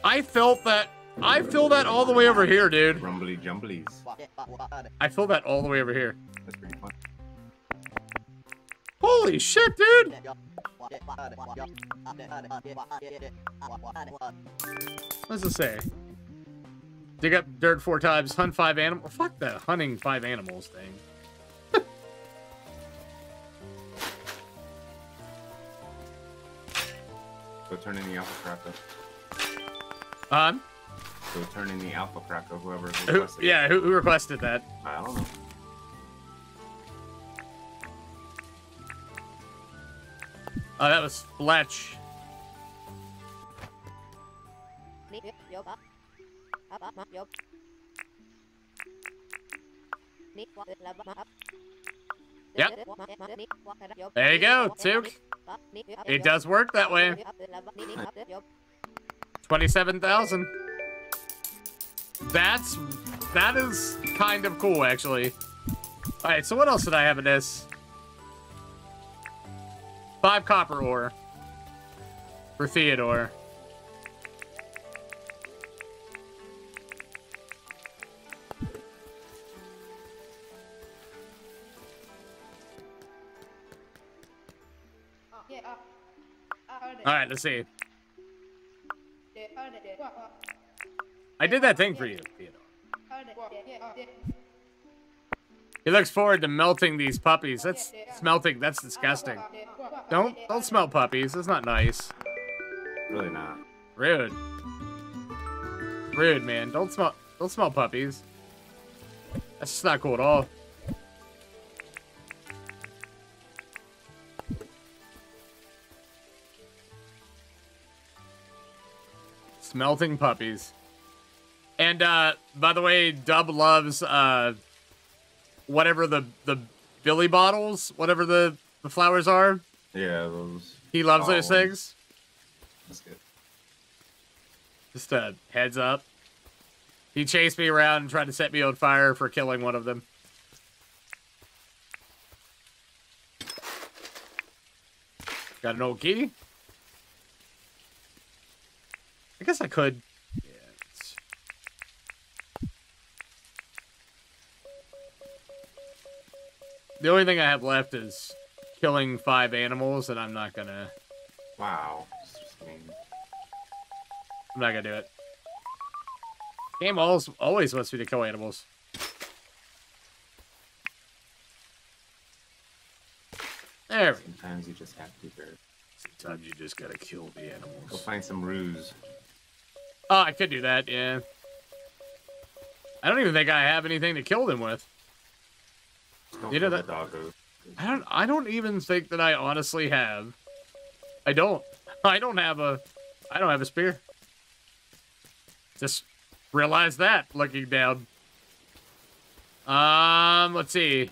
I feel that all the way over here, dude. Rumbly jumblies. I feel that all the way over here. That's pretty fun. Holy shit, dude! What does it say? Dig up dirt 4 times, hunt 5 animals. Fuck that hunting 5 animals thing. Go turn in the alpha croc up. Go turn in the alpha croc up, whoever requested who requested that? I don't know. Oh, that was Fletch. Yep. There you go, Took. It does work that way. 27,000. That is kind of cool, actually. All right, so what else did I have in this? 5 copper ore for Theodore. All right, let's see. I did that thing for you, Theodore. He looks forward to melting these puppies. That's melting. That's disgusting. Don't smell puppies. That's not nice. Really not. Rude. Rude, man. Don't smell. Don't smell puppies. That's just not cool at all. Smelting puppies. And, by the way, Dub loves, whatever the Billy bottles, whatever the flowers are. Yeah, those. He loves those things. That's good. Just a heads up. He chased me around and tried to set me on fire for killing one of them. Got an old key. I guess I could. Yeah. The only thing I have left is killing 5 animals, and I'm not gonna. Wow. I'm not gonna do it. Game always wants me to kill animals. There. Sometimes you just have to. Bear. Sometimes you just gotta kill the animals. Go find some ruse. Oh, I could do that, yeah. I don't even think I have anything to kill them with. You know that? I don't even think that I honestly have. I don't have a spear. Just realized that looking down. Let's see.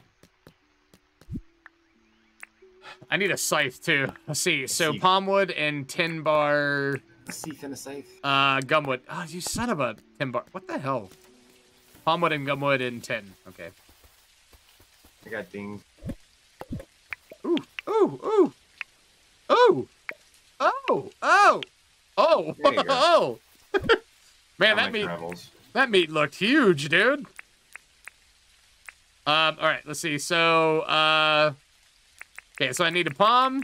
I need a scythe too. Let's see. So palmwood and 10 bar. A scythe and a scythe. Gumwood. Oh, you son of a 10 bar. What the hell? Palmwood and gumwood and 10. Okay. I got dinged. Ooh, ooh, ooh. Ooh. Oh, oh. Oh, oh. Man, that meat looked huge, dude. All right, let's see. So, okay, so I need a palm,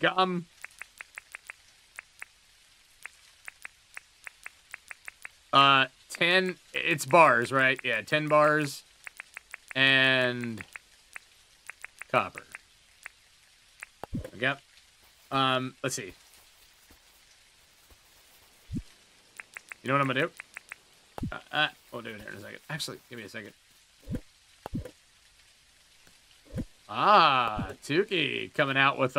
gum, ten. It's bars, right? Yeah, 10 bars. And copper. Yep. Let's see. You know what I'm gonna do? We'll do it here in a second. Actually, give me a second. Ah, Tookie coming out with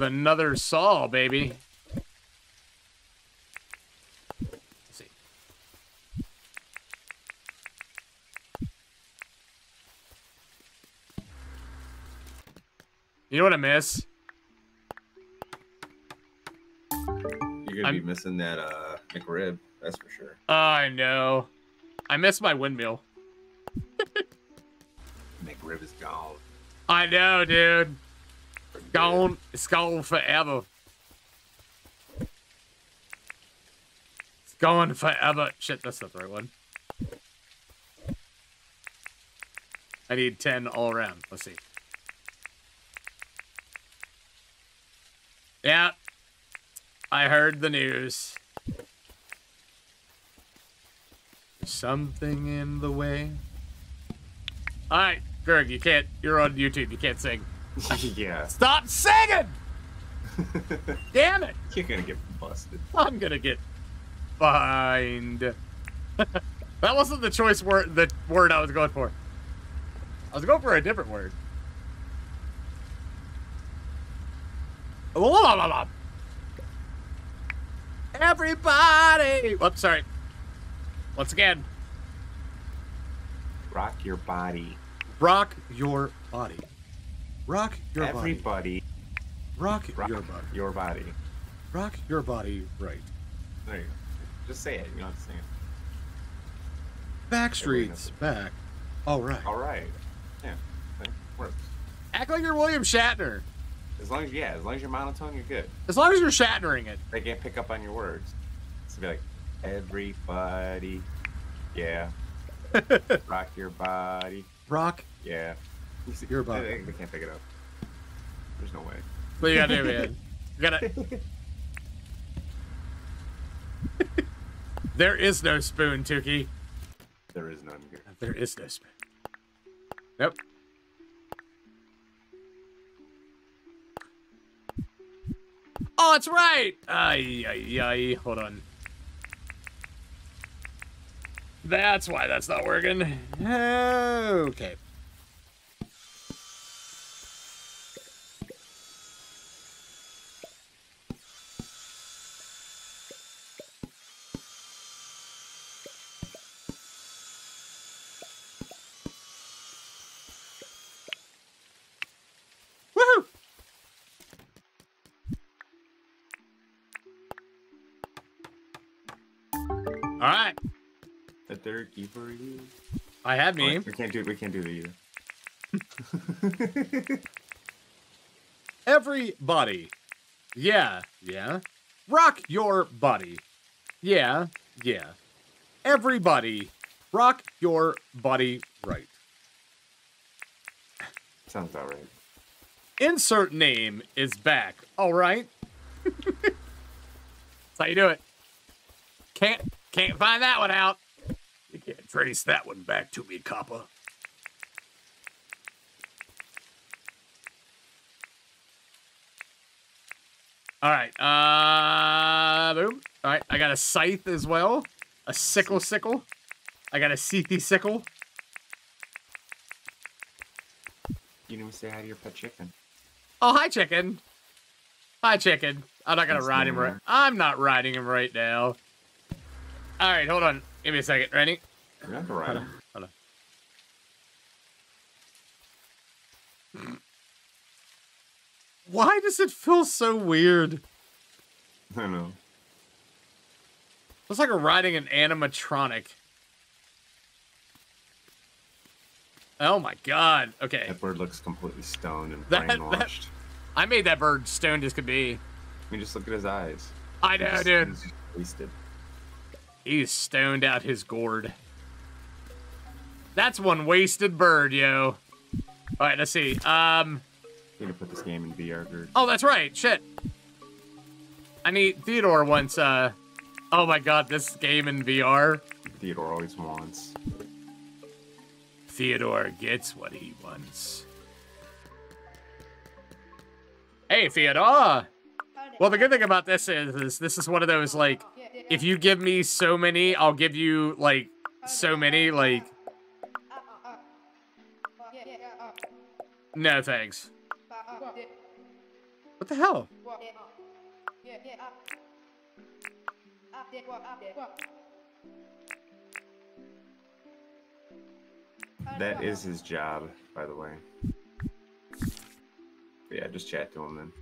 another saw, baby. Let's see. You know what I miss? You're gonna be missing that McRib, that's for sure. I know. I miss my windmill. McRib is gone. I know, dude. Gone. It's gone forever. It's gone forever. Shit, that's not the right one. I need 10 all around. Let's see. Yeah. I heard the news. Something in the way. All right, Greg, you can't. You're on YouTube. You can't sing. Yeah. Stop singing! Damn it! You're gonna get busted. I'm gonna get fined. That wasn't the choice word. The word I was going for. I was going for a different word. Everybody! Oops, sorry. Once again. Rock your body. Rock your body. Rock your body. Everybody. Rock your body. Your body. Rock your body right. There you go. Just say it. You don't have to sing it. Back streets. Back. All right. All right. Yeah. That works. Act like you're William Shatner. As long as, yeah, as long as you're monotone, you're good. As long as you're shattering it. They can't pick up on your words. So be like, everybody, yeah. Rock your body. Rock. Yeah. Your body. They can't pick it up. There's no way. What you gotta do, man? You gotta. There is no spoon, Tookie. There is none here. There is no spoon. Nope. Oh, it's right. Hold on. That's why that's not working. Okay. Keeper, you? I had me. Oh, we can't do it either. Everybody. Yeah, yeah. Rock your body. Yeah, yeah. Everybody. Rock your body right. Sounds about right. Insert name is back. All right. That's how you do it. Can't find that one out. Can't trace that one back to me, copper. All right. Boom. All right. I got a scythe as well. A sickle. I got a seethy sickle. You need to say hi to your pet chicken. Oh, hi, chicken. Hi, chicken. I'm not going to ride him right. I'm not riding him right now. All right. Hold on. Give me a second. Ready? Hold on. Why does it feel so weird? I don't know. Looks like we're riding an animatronic. Oh my god. Okay. That bird looks completely stoned and brainwashed. I made that bird stoned as could be. I mean, just look at his eyes. I know, dude. He's wasted. He's stoned out his gourd. That's one wasted bird, yo. All right, let's see. Gonna put this game in VR, dude. Oh, that's right. Shit. I need Theodore once. Oh my god, this game in VR. Theodore always wants. Theodore gets what he wants. Hey, Theodore. Well, the good thing about this is this is one of those like. If you give me so many, I'll give you, like, so many, like... No, thanks. What the hell? That is his job, by the way. But yeah, just chat to him, then.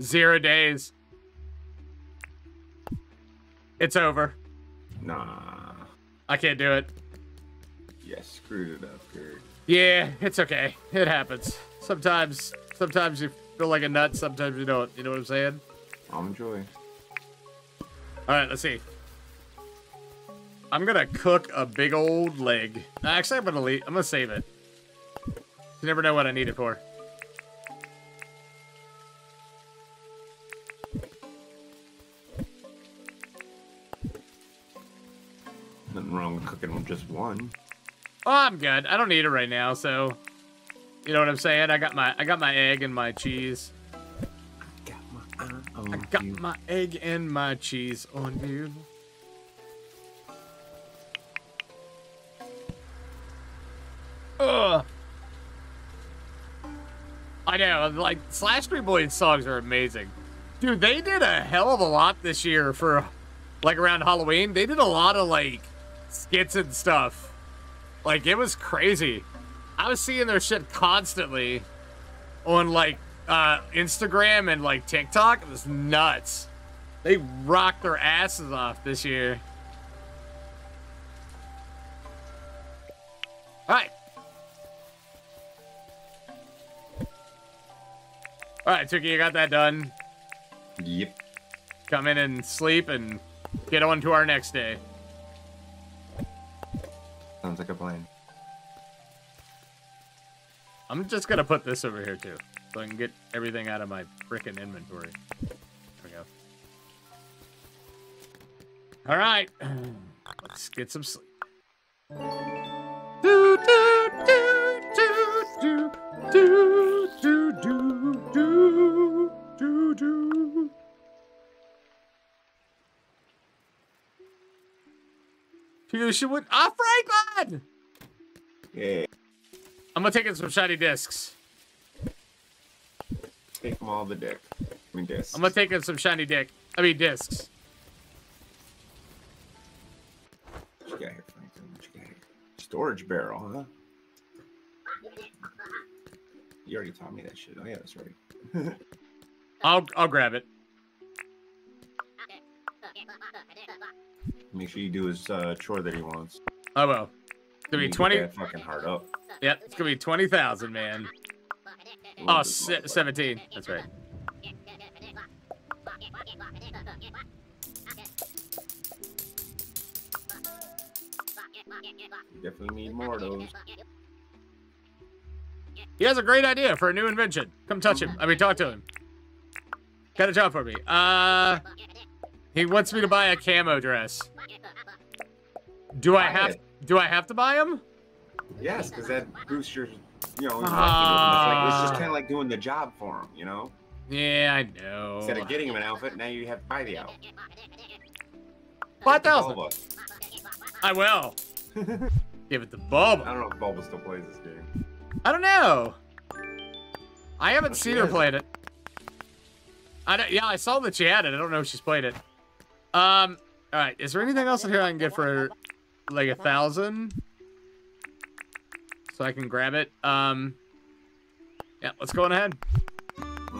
0 days. It's over. Nah. I can't do it. Yeah, screwed it up, dude. Yeah, it's okay. It happens. Sometimes you feel like a nut, sometimes you don't. You know what I'm saying? I'll enjoy. Alright, let's see. I'm gonna cook a big old leg. Actually, I'm gonna save it. You never know what I need it for. Nothing wrong with cooking with just one. Oh, I'm good. I don't need it right now, so you know what I'm saying? I got my egg and my cheese. I got my egg and my cheese on you. Ugh. I know, like Slash 3 Boyd's songs are amazing. Dude, they did a hell of a lot this year for like around Halloween. They did a lot of like skits and stuff. Like, it was crazy. I was seeing their shit constantly on, like, Instagram and, like, TikTok. It was nuts. They rocked their asses off this year. All right. All right, Tookie, you got that done? Yep. Come in and sleep and get on to our next day. Sounds like a plan. I'm just gonna put this over here too, so I can get everything out of my frickin' inventory. There we go. All right, let's get some sleep. Do do do do do do do do do do. contribution with Franklin! Yeah. I'm gonna take in some shiny discs. Take them all the dick. I mean discs. I'm gonna take in some shiny dick. I mean discs. What you got here, Franklin? What you got here? Storage barrel, huh? You already taught me that shit. Oh yeah, that's right. I'll grab it. Make sure you do his chore that he wants. Oh well. It's gonna be 20. Fucking hard up. Yep, it's gonna be 20,000, man. Ooh, oh, 17. That's right. You definitely need more of those. He has a great idea for a new invention. Come touch him. I mean, talk to him. Got a job for me. He wants me to buy a camo dress. Do I have to buy him? Yes, because that boosts your, you know. It's just kind of like doing the job for him, you know. Yeah, I know. Instead of getting him an outfit, now you have to buy the outfit. 5,000. I will. Give it to Bulba. I don't know if Bulba still plays this game. I don't know. I haven't seen her playing it. Yeah, I saw that she had it. I don't know if she's played it. All right. Is there anything else in here I can get for like 1,000? So I can grab it. Yeah, let's go on ahead.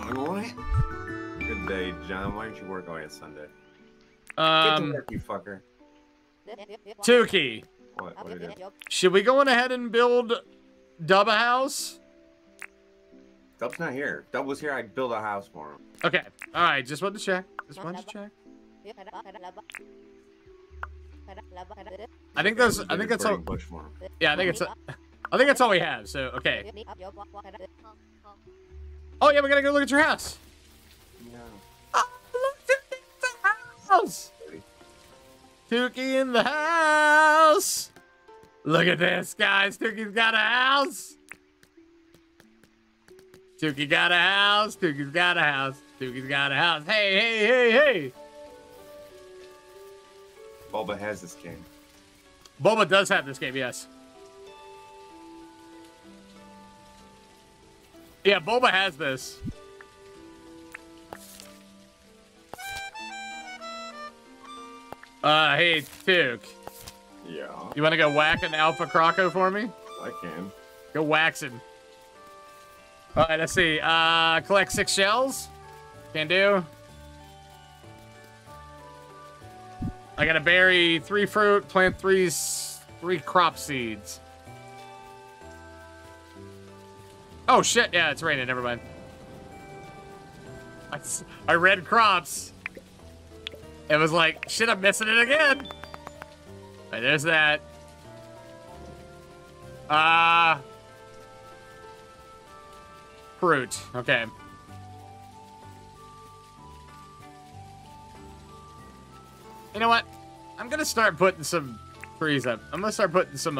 Good day, John. Why didn't you work all on Sunday? Get to work, you fucker. Tookie. What did it do? Should we go on ahead and build Dub a house? Dub's not here. Dub was here, I'd build a house for him. Okay. All right. Just wanted to check. I think that's all we have. So okay. Oh yeah, we gotta go look at your house. No. Oh, look at the house. Tookie in the house. Look at this, guys. Tookie's got a house. Tookie got a house. Tookie's got a house. Tookie's got a house. Hey, hey, hey, hey. Bulba has this game. Bulba does have this game, yes. Yeah, Bulba has this. Hey, Took. Yeah. You want to go whack an Alpha Croco for me? I can. Go wax him. All right, let's see. Collect 6 shells. Can do. I gotta bury 3 fruit, plant 3 crop seeds. Oh shit! Yeah, it's raining. Never mind. I read crops. It was like shit. I'm missing it again. All right, there's that. Fruit. Okay. You know what? I'm gonna start putting some trees up. I'm gonna start putting some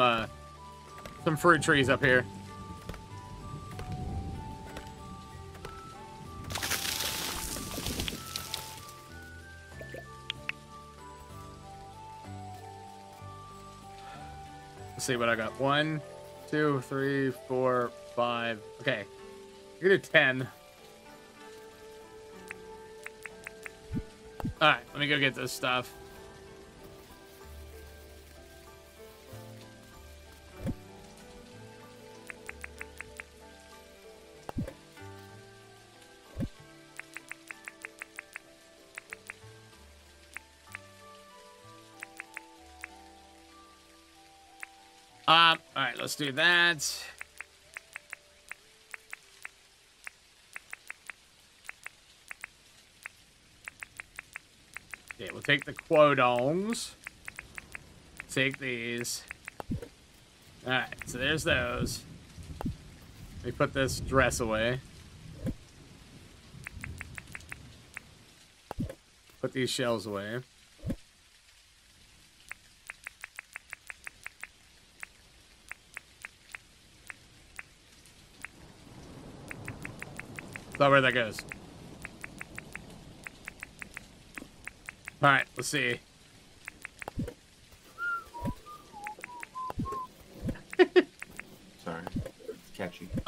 fruit trees up here. Let's see what I got. 1, 2, 3, 4, 5. Okay. You can do 10. All right, let me go get this stuff. All right, let's do that. Okay, we'll take the quodongs. Take these. All right, so there's those. Let me put this dress away. Put these shells away. That's not where that goes. All right, let's see.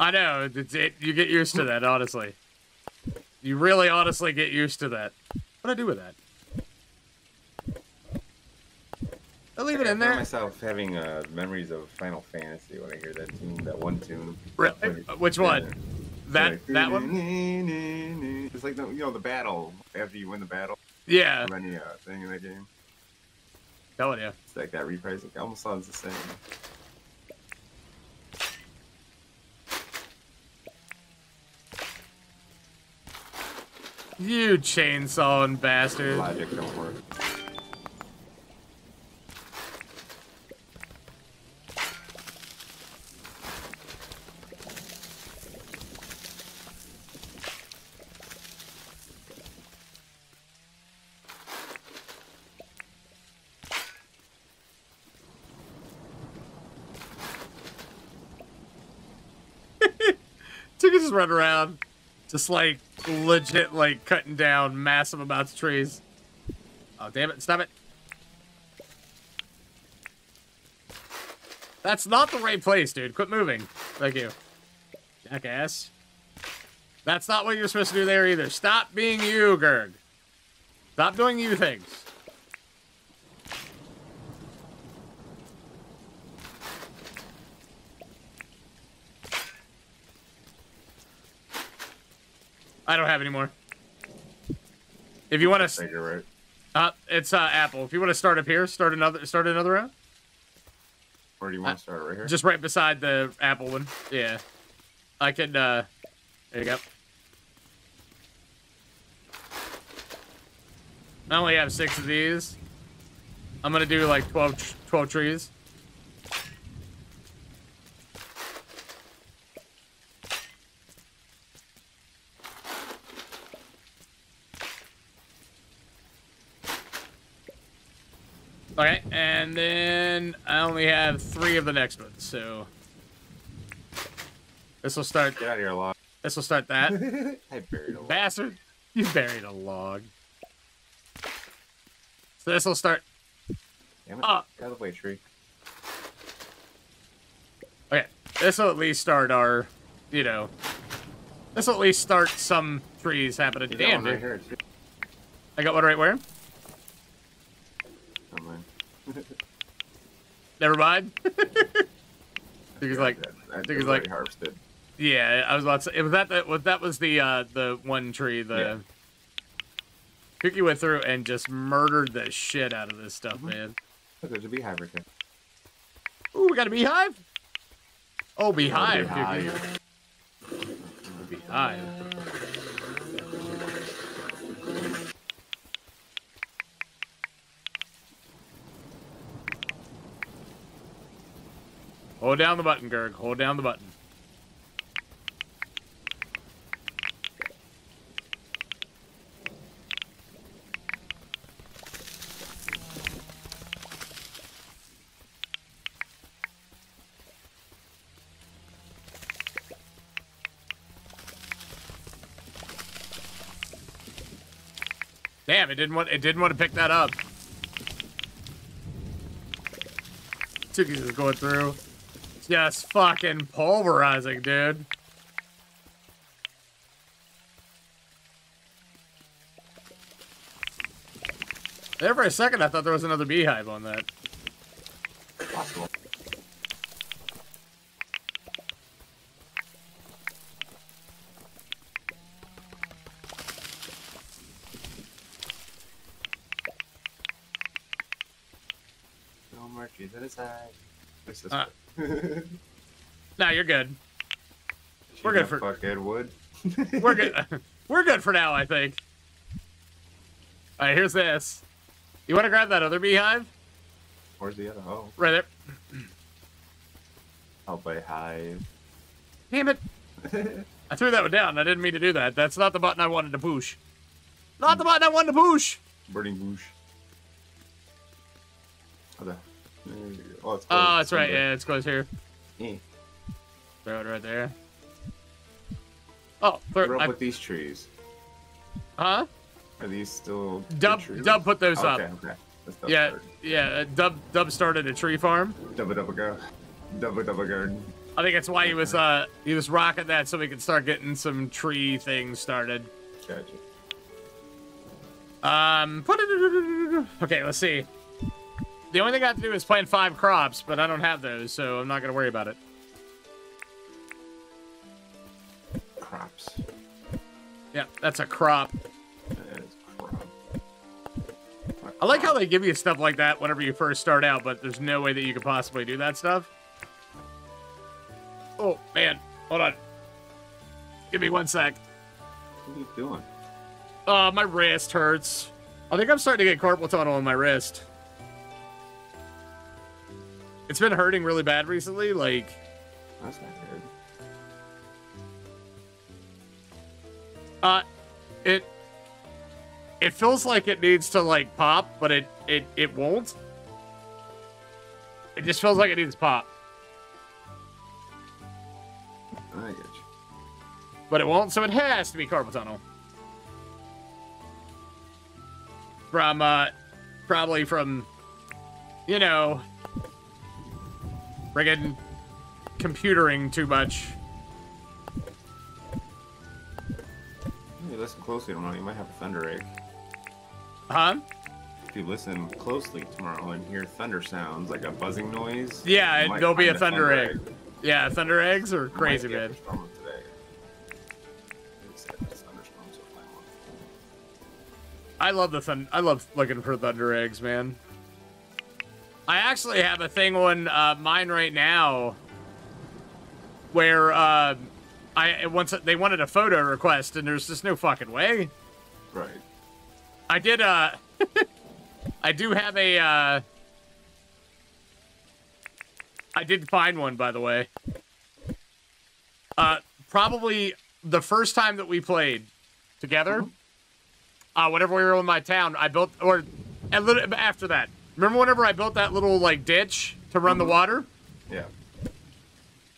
I know. You get used to that, honestly. You really honestly get used to that. What'd I do with that? I'll leave it in there. I found myself having memories of Final Fantasy when I hear that tune, that one tune. Which one? That one? It's like, the battle, after you win the battle. Yeah. From any thing in that game. Telling you. It's like that reprising. It almost sounds the same. You chainsawing bastard. Logic don't work. Just run around, just like legit, like cutting down massive amounts of trees. Oh, damn it, stop it. That's not the right place, dude. Quit moving. Thank you, jackass. That's not what you're supposed to do there either. Stop being you, Gerg. Stop doing you things. I don't have any more. If you want to, you're right. It's Apple. If you want to start up here, start another round. Or do you want to start right here? Just right beside the Apple one. Yeah, I can. There you go. I only have 6 of these. I'm gonna do like 12 trees. Okay, and then I only have 3 of the next one, so this will start. Get out of your log. This will start that. I buried a log. Bastard, you buried a log. So this will start. Damn it! Out of the way, tree. Okay, this will at least start our, this will at least start some trees happening. Damn, dude. Right here. I got one right where. Never mind. I think he's like harvested. Yeah, I was about to say that was the one tree Tookie went through and just murdered the shit out of this stuff, man. Look, there's a beehive right there. Ooh, we got a beehive? Oh, beehive, Tookie. Beehive. Hold down the button, Gerg. Hold down the button. Damn, it didn't want to pick that up. Tookie's is going through. Just fucking pulverizing, dude. There for a second, I thought there was another beehive on that. Possible. No more trees at his side. This is nah, you're good. We're good for fuckhead wood. We're good. We're good for now, I think. All right, here's this. You want to grab that other beehive? Where's the other? Oh, right there. I'll buy hive. Damn it! I threw that one down. I didn't mean to do that. That's not the button I wanted to push. Not the button I wanted to push. Burning bush. Okay. Oh, it's close. Oh, that's right. Yeah, it's close here. Yeah. Throw it right there. Oh, throw up with these trees. Huh? Are these still trees? Dub put those up. Okay. Yeah, started a tree farm. Dub a garden. I think that's why he was rocking that so we could start getting some tree things started. Gotcha. Okay, let's see. The only thing I have to do is plant 5 crops, but I don't have those, so I'm not gonna worry about it. Crops. Yeah, that's a crop. That is a crop. I like how they give you stuff like that whenever you first start out, but there's no way that you could possibly do that stuff. Oh, man. Hold on. Give me one sec. What are you doing? My wrist hurts. I think I'm starting to get carpal tunnel on my wrist. It's been hurting really bad recently, like... That's not good. It feels like it needs to, like, pop, but it won't. It just feels like it needs to pop. I get you. But it won't, so it has to be carpal tunnel. From, probably from, you know, friggin' computering too much. If you listen closely tomorrow, you might have a thunder ache. Huh? If you listen closely tomorrow and hear thunder sounds, like a buzzing noise. Yeah, there'll be a thunder egg. Yeah, thunder eggs are crazy, man. I love the I love looking for thunder eggs, man. I actually have a thing on mine right now where once they wanted a photo request, and there's just no fucking way. Right. I did I do have a I did find one, by the way. Probably the first time that we played together. Mm-hmm. Whenever we were in my town, I built, or a little after that. Remember whenever I built that little, like, ditch to run the water? Yeah.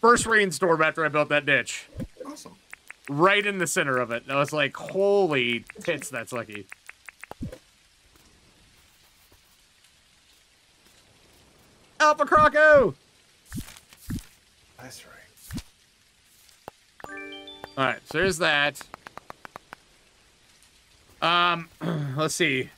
First rainstorm after I built that ditch. Awesome. Right in the center of it. And I was like, holy tits, that's lucky. Alpha Croco! That's right. Alright, so there's that. Let's see.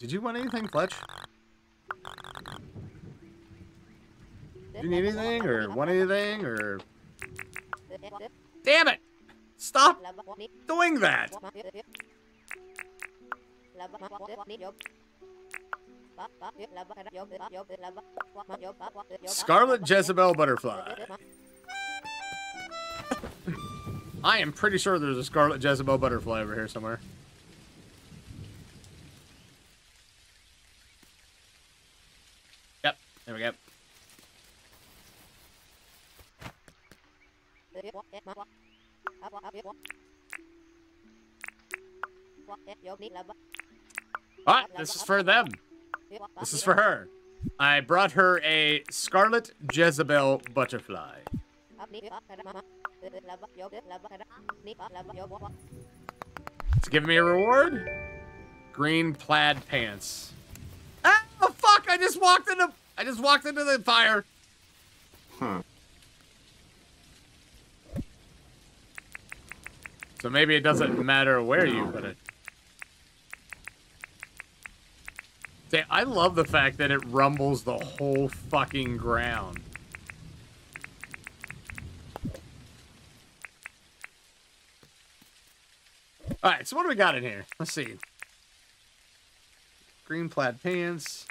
Did you want anything, Fletch? Did you need anything, or want anything, or... Damn it! Stop doing that! Scarlet Jezebel Butterfly. I am pretty sure there's a Scarlet Jezebel Butterfly over here somewhere. Yep, there we go. Ah, this is for them. This is for her. I brought her a Scarlet Jezebel Butterfly. It's giving me a reward. Green plaid pants. Ah, oh, fuck! I just walked into the fire. Huh. So maybe it doesn't matter where you put it. Damn, I love the fact that it rumbles the whole fucking ground. Alright, so what do we got in here? Let's see. Green plaid pants.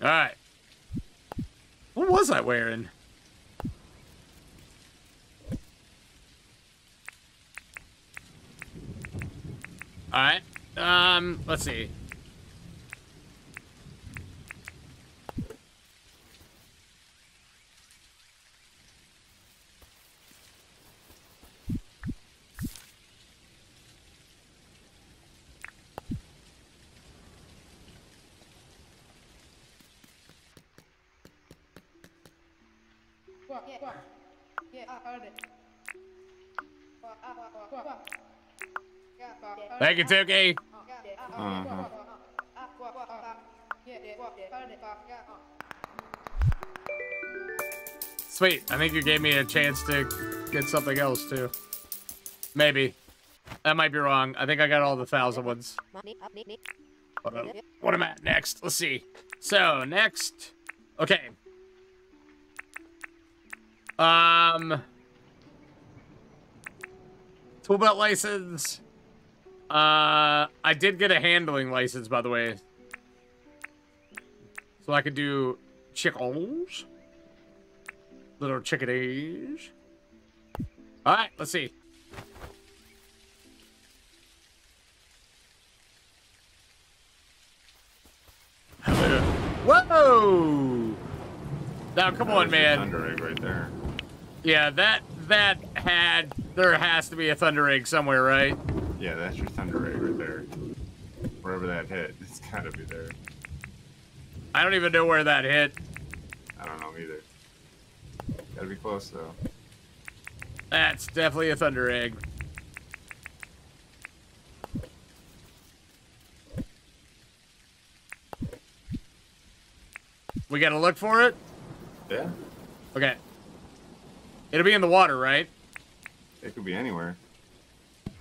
Alright. What was I wearing? Alright. Let's see. quack, yeah. Quack. Yeah, I heard it. Quack, quack, quack. Yeah, quack. Thank you, Tookie. Uh-huh. Sweet. I think you gave me a chance to get something else, too. Maybe. That might be wrong. I think I got all the 1,000 ones. What am I at next? Let's see. So, next. Okay. Tool belt license. I did get a handling license, by the way. So I could do chickens. Little chickadees. All right, let's see. Whoa! Now, come on, man. Thunder egg right there. Yeah, that had... There has to be a thunder egg somewhere, right? Yeah, that's your thunder egg right there. Wherever that hit, it's gotta be there. I don't even know where that hit. I don't know either. Gotta be close, though. That's definitely a thunder egg. We gotta look for it? Yeah. Okay. It'll be in the water, right? It could be anywhere.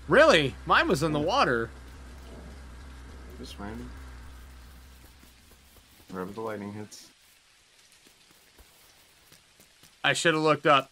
Really? Mine was in the water. Just random. Wherever the lightning hits. I should have looked up.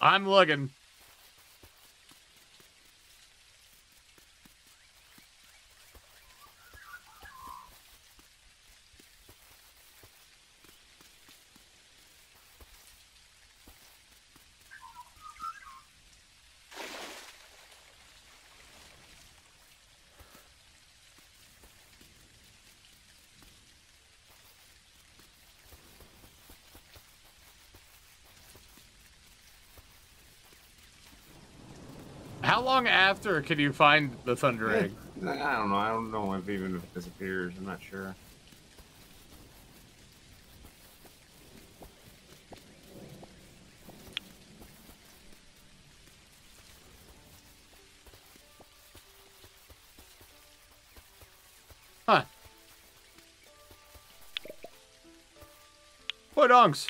I'm looking. How long after can you find the thunder egg? I don't know. I don't know if even if it disappears. I'm not sure. Huh. Boy dongs.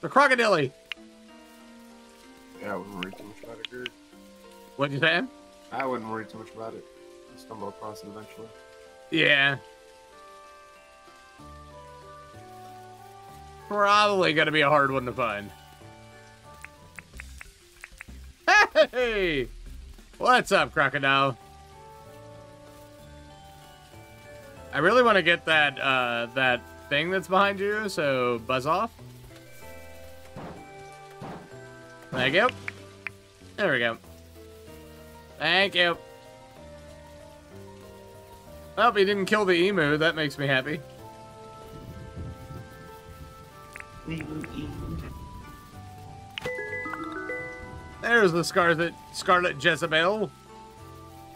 The crocodile. Yeah, I wouldn't worry too much about it, Gert. What'd you say? I wouldn't worry too much about it. I'll stumble across it eventually. Yeah. Probably gonna be a hard one to find. Hey! What's up, crocodile? I really want to get that, that thing that's behind you, so buzz off. There you go. There we go. Thank you. Well, he didn't kill the emu. That makes me happy. There's the Scarlet Jezebel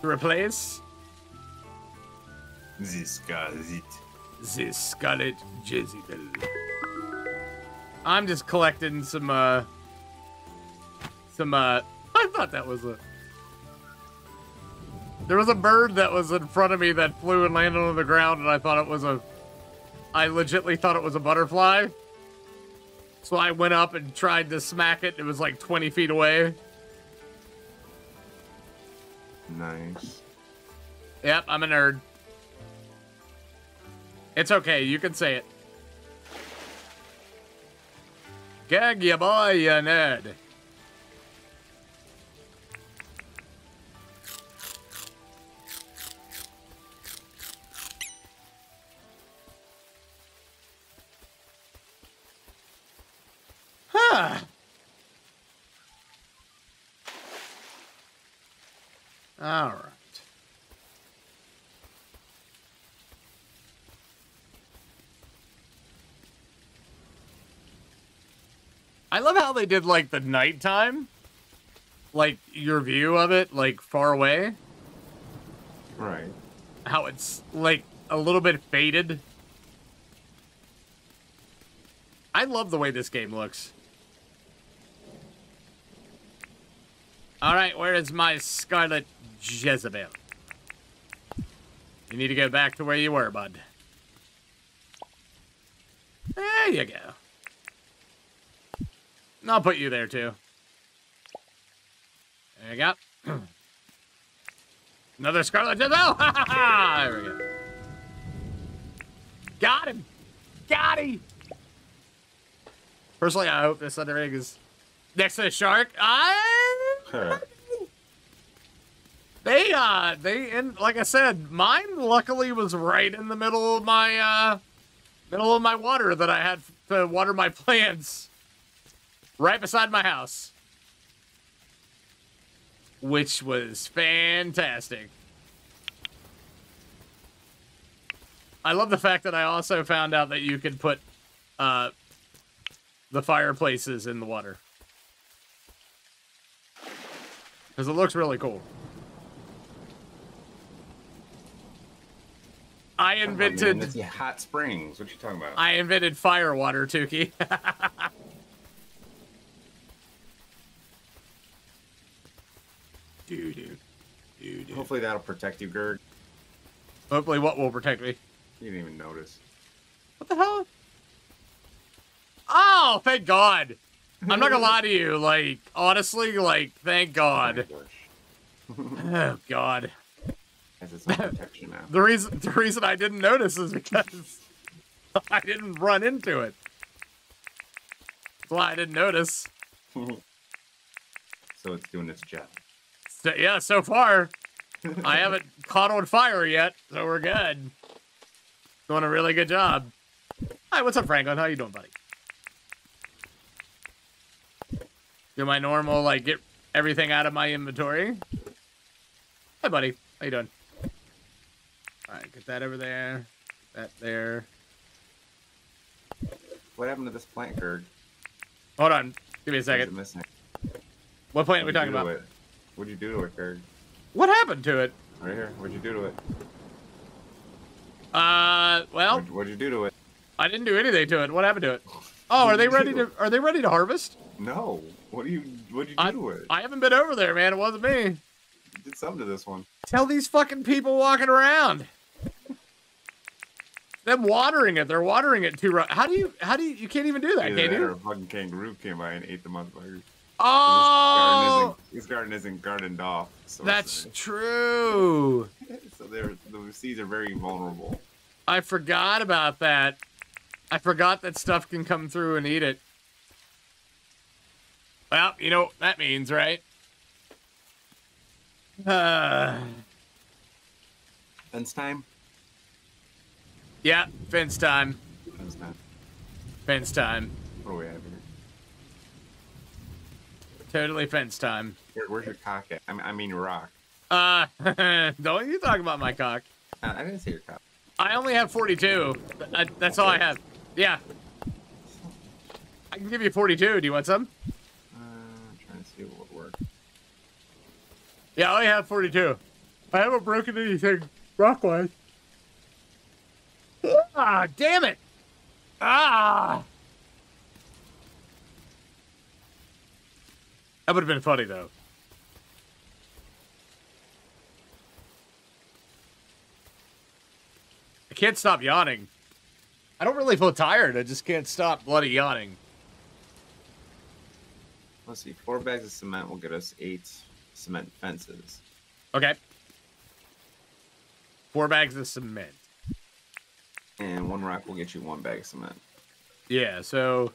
to replace. The Scarlet Jezebel. I'm just collecting some, I thought that was a... There was a bird that was in front of me that flew and landed on the ground, and I thought it was a... I legitly thought it was a butterfly. So I went up and tried to smack it. It was like 20 feet away. Nice. Yep, I'm a nerd. It's okay, you can say it. Gag ya boy, you nerd. Huh. All right. I love how they did, like, the nighttime. Like, your view of it, like, far away. Right. How it's, like, a little bit faded. I love the way this game looks. Alright, where is my Scarlet Jezebel? You need to go back to where you were, bud. There you go. I'll put you there, too. There you go. Another Scarlet Jezebel! There we go. Got him! Got him! Personally, I hope this other egg is next to the shark. And like I said, mine luckily was right in the middle of my water that I had to water my plants. Right beside my house. Which was fantastic. I love the fact that I also found out that you could put the fireplaces in the water. Because it looks really cool. I invented... Oh, man, that's hot springs. What you talking about? I invented fire water, Tookie. Dude. Hopefully that'll protect you, Gerd. Hopefully what will protect me? You didn't even notice. What the hell? Oh, thank God. I'm not gonna lie to you. Like, honestly, like, thank God. Oh, God. As it's not protection now. The reason I didn't notice is because I didn't run into it. That's why I didn't notice. So it's doing its job. So, yeah, so far, I haven't caught on fire yet, so we're good. Doing a really good job. Hi, what's up, Franklin? How you doing, buddy? Do my normal, like, get everything out of my inventory. Hi, buddy. How you doing? All right, get that over there. That there. What happened to this plant, Gerd? Hold on. Give me a second. What plant are we talking about? What'd you do to it, Gerd? What happened to it? Right here. What'd you do to it? Well. What'd you do to it? I didn't do anything to it. What happened to it? Oh, are they ready to harvest? No. What'd you do to it? I haven't been over there, man. It wasn't me. You did something to this one. Tell these fucking people walking around. Them watering it. They're watering it too rough. You can't even do that, can you? A fucking kangaroo came by and ate the motherfuckers. Oh! This garden isn't gardened off. So that's true. So the seeds are very vulnerable. I forgot about that. I forgot that stuff can come through and eat it. Well, you know what that means, right? Fence time? Yeah, fence time. Fence time. Fence time. What do we have here? Totally fence time. Where's your cock at? I mean rock. Don't you talk about my cock. I didn't see your cock. I only have 42. That's all I have. Yeah. I can give you 42. Do you want some? I'm trying to see what would work. Yeah, I only have 42. I haven't broken anything rock-wise. Ah, damn it! Ah! That would have been funny, though. I can't stop yawning. I don't really feel tired. I just can't stop bloody yawning. Let's see. 4 bags of cement will get us 8 cement fences. Okay. 4 bags of cement. And 1 rock will get you 1 bag of cement. Yeah, so...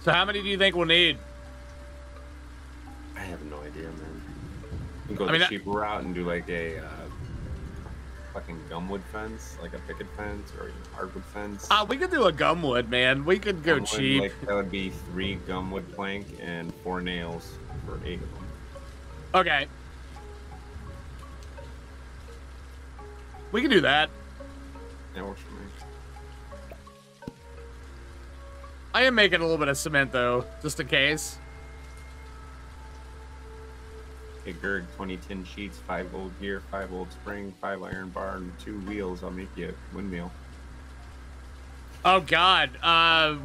So how many do you think we'll need? I have no idea, man. We can go the cheaper route and do like a fucking gumwood fence, like a picket fence or a hardwood fence. We could do a gumwood, man. We could go cheap. Like, that would be 3 gumwood plank and 4 nails for 8 of them. Okay. We can do that. That works for me. I am making a little bit of cement, though, just in case. Hey, Gerg, 20 tin sheets, 5 old gear, 5 old spring, 5 iron bar, and 2 wheels. I'll make you a windmill. Oh, God.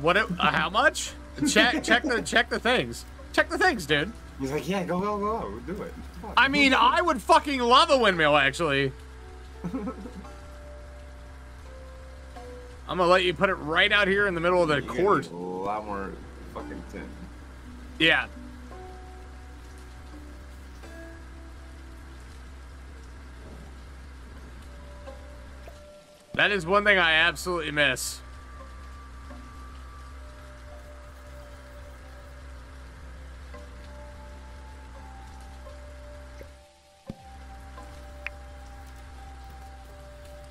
What? How much? Check the things. Check the things, dude. He's like, yeah, go. We'll do it. I mean, I would fucking love a windmill, actually. I'm gonna let you put it right out here in the middle of the court. A lot more fucking tin. Yeah. That is one thing I absolutely miss.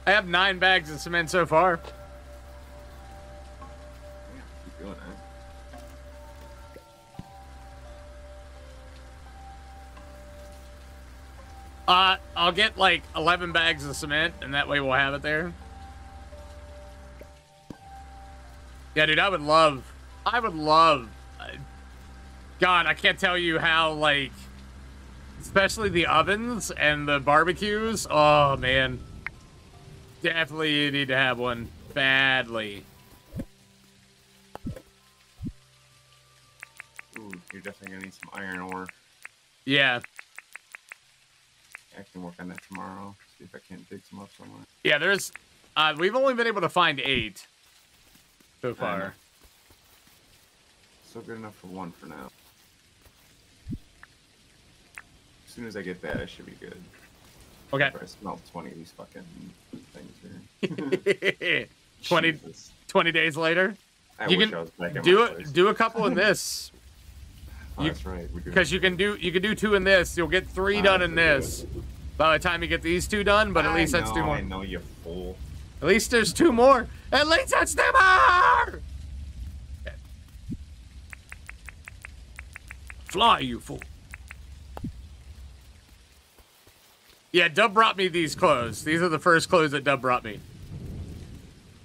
I have 9 bags of cement so far. I'll get like 11 bags of cement, and that way we'll have it there. Yeah, dude, I would love. God, I can't tell you how, like, especially the ovens and the barbecues. Oh man, definitely need to have one badly. Ooh, you're definitely gonna need some iron ore. Yeah. I can work on that tomorrow. See if I can't dig some up somewhere. Yeah, there's... we've only been able to find 8 so far. Still good enough for 1 for now. As soon as I get that, I should be good. Okay. I smell 20 of these fucking things here. 20 days later? I wish I was back in my place. Do a couple in this. Oh, that's right. Because you can do 2 in this. You'll get 3 done in this. By the time you get these 2 done, but at least that's 2 more. I know, you fool. At least there's 2 more. At least that's 2 more! Okay. Fly, you fool. Yeah, Dub brought me these clothes. These are the first clothes that Dub brought me.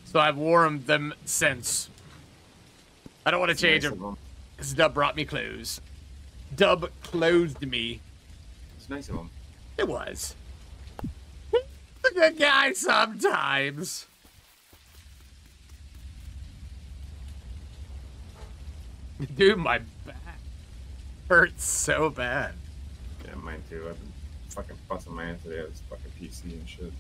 So I've worn them since. I don't want to change them. Because Dub brought me clothes. Dub clothed me. It's nice of him. It was. The good guy sometimes. Dude, my back hurts so bad. Yeah, mine too. I've been fucking busting my ass today. I was fucking PC and shit.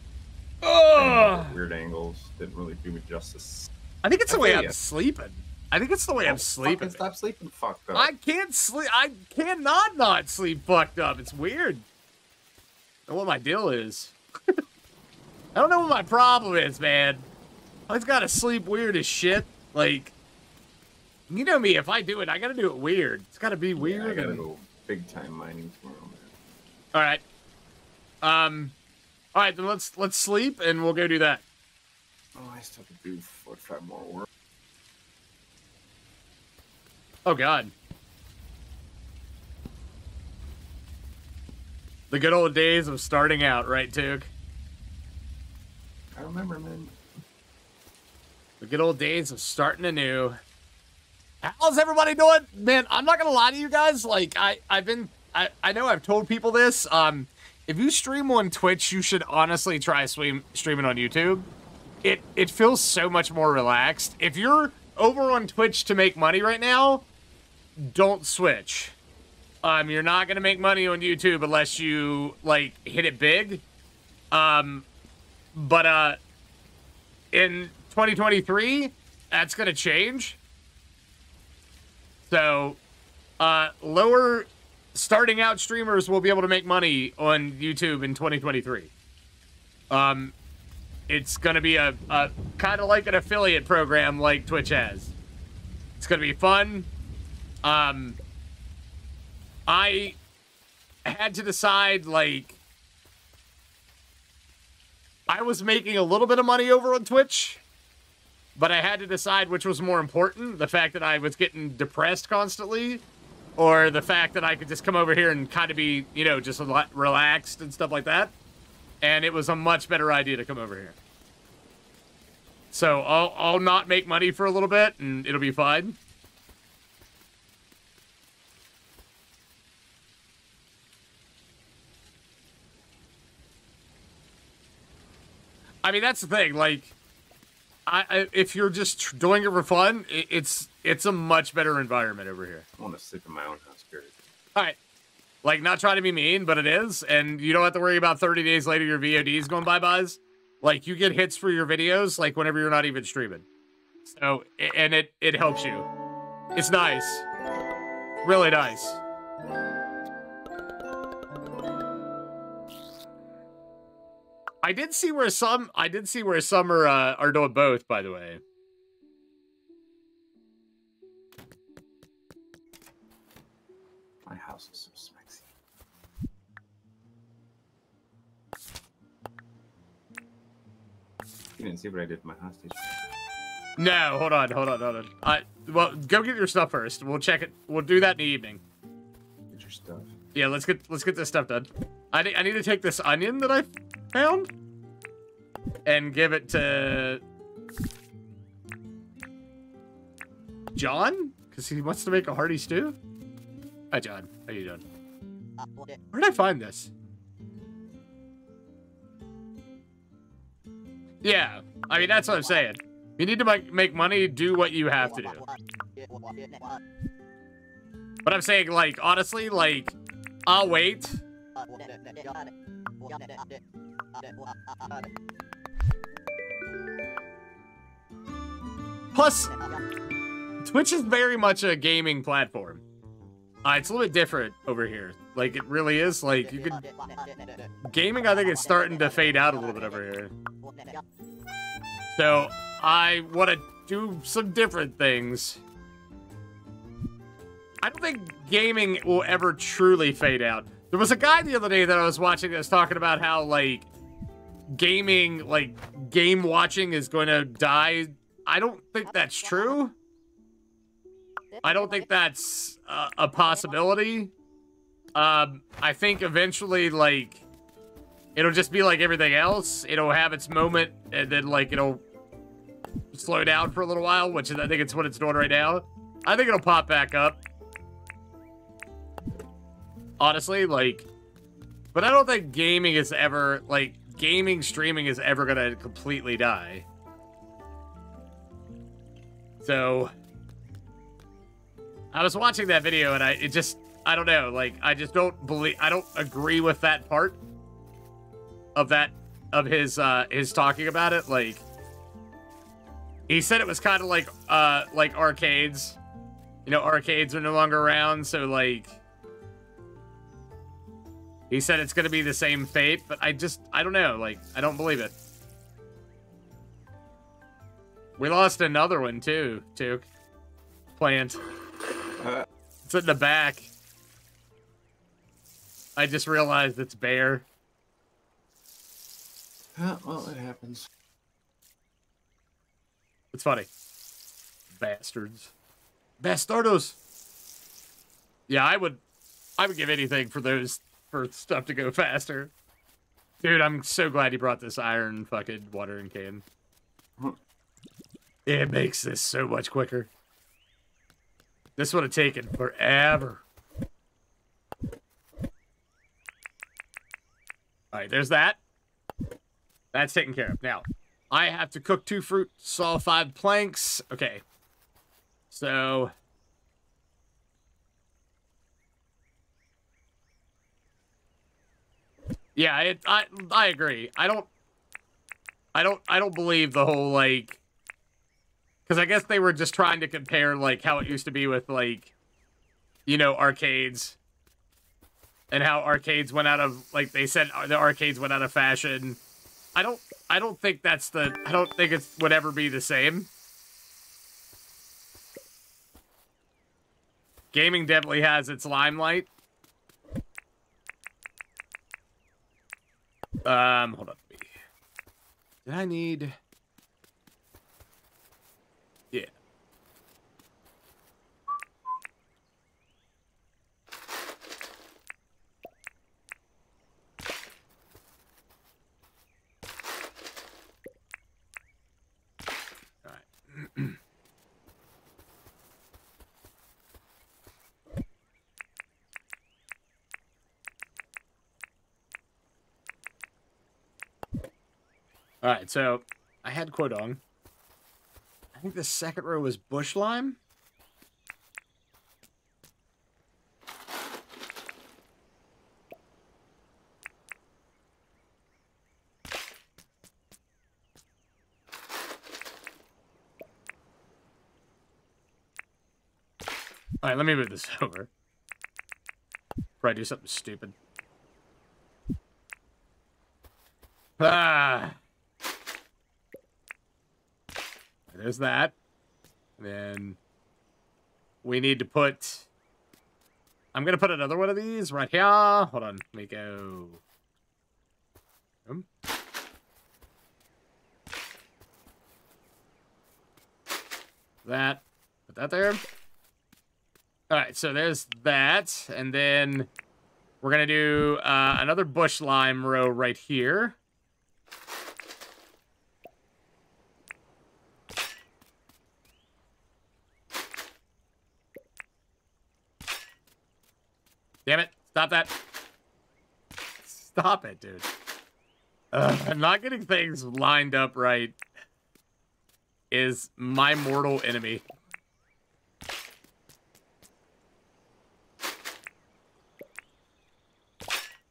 Oh! Weird angles. Didn't really do me justice. I think it's the way I'm sleeping. I think it's the way I'm sleeping. Stop sleeping fucked up. I can't sleep. I cannot not sleep fucked up. It's weird. I don't know what my deal is. I don't know what my problem is, man. I just gotta sleep weird as shit. Like, you know me. If I do it, I gotta do it weird. It's gotta be weird. Yeah, I gotta go big time mining tomorrow, man. All right. All right, then let's sleep and we'll go do that. Oh, I still have to do 4 or 5 more work. Oh, God. The good old days of starting out, right, Took? I remember, man. The good old days of starting anew. How's everybody doing? Man, I'm not going to lie to you guys. Like, I know I've told people this. If you stream on Twitch, you should honestly try streaming on YouTube. it feels so much more relaxed. If you're over on Twitch to make money right now, don't switch. You're not gonna make money on YouTube unless you like hit it big. But in 2023, that's gonna change. So, lower starting out streamers will be able to make money on YouTube in 2023. It's gonna be a kind of like an affiliate program like Twitch has. It's gonna be fun. I had to decide, like, I was making a little bit of money over on Twitch, but I had to decide which was more important, the fact that I was getting depressed constantly, or the fact that I could just come over here and kind of be, you know, just a lot relaxed and stuff like that. And it was a much better idea to come over here. So I'll not make money for a little bit, and it'll be fine. I mean, that's the thing. Like, if you're just doing it for fun, it's a much better environment over here. I want to sleep in my own house, period. All right. Like, not trying to be mean, but it is. And you don't have to worry about 30 days later your VODs going bye-byes. Like, you get hits for your videos, like, whenever you're not even streaming. So, and it helps you. It's nice. Really nice. I did see where some are doing both, by the way. My house is so smexy. You didn't see what I did for my house, did you? No, hold on. Well, go get your stuff first. We'll check it. We'll do that in the evening. Get your stuff. Yeah, let's get this stuff done. I need to take this onion that I found and give it to John because he wants to make a hearty stew. Hi, John. How you doing? Where did I find this? Yeah, I mean, that's what I'm saying. You need to make money, do what you have to do. But I'm saying, like, honestly, like, I'll wait. Plus, Twitch is very much a gaming platform. It's a little bit different over here. Like, it really is. Like, you could... Gaming, I think, is starting to fade out a little bit over here. So, I want to do some different things. I don't think gaming will ever truly fade out. There was a guy the other day that I was watching that was talking about how, like, gaming, like, game watching is going to die. I don't think that's true. I don't think that's a possibility. I think eventually, like, it'll just be like everything else. It'll have its moment, and then, like, it'll slow down for a little while, which I think it's what it's doing right now. I think it'll pop back up. Honestly, like, but I don't think gaming is ever, like, gaming streaming is ever gonna completely die. So, I was watching that video and I don't know, like, I just don't believe, I don't agree with that part of that, of his talking about it. Like, he said it was kind of like arcades, you know, arcades are no longer around. So, like, he said it's going to be the same fate, but I don't know. Like, I don't believe it. We lost another one, too, Took. Plant. It's in the back. I just realized it's bare. Well, it happens. It's funny. Bastards. Bastardos! Yeah, I would give anything for those... for stuff to go faster. Dude, I'm so glad you brought this iron fucking watering can. It makes this so much quicker. This would have taken forever. Alright, there's that. That's taken care of. Now, I have to cook 2 fruit, saw 5 planks. Okay. So... yeah, I agree. I don't believe the whole, like... because I guess they were just trying to compare, like, how it used to be with, like, you know, arcades. And how arcades went out of, like, they said the arcades went out of fashion. I don't think that's the... I don't think it would ever be the same. Gaming definitely has its limelight. Hold on. Did I need... yeah. All right. All right, so I had Quodong. I think the second row was bush lime. All right, let me move this over before I do something stupid. Ah. There's that. And then we need to put... I'm going to put another one of these right here. Hold on. Let me go. That. Put that there. All right. So there's that. And then we're going to do another bush lime row right here. Damn it. Stop that. Stop it, dude. I'm not getting things lined up right is my mortal enemy.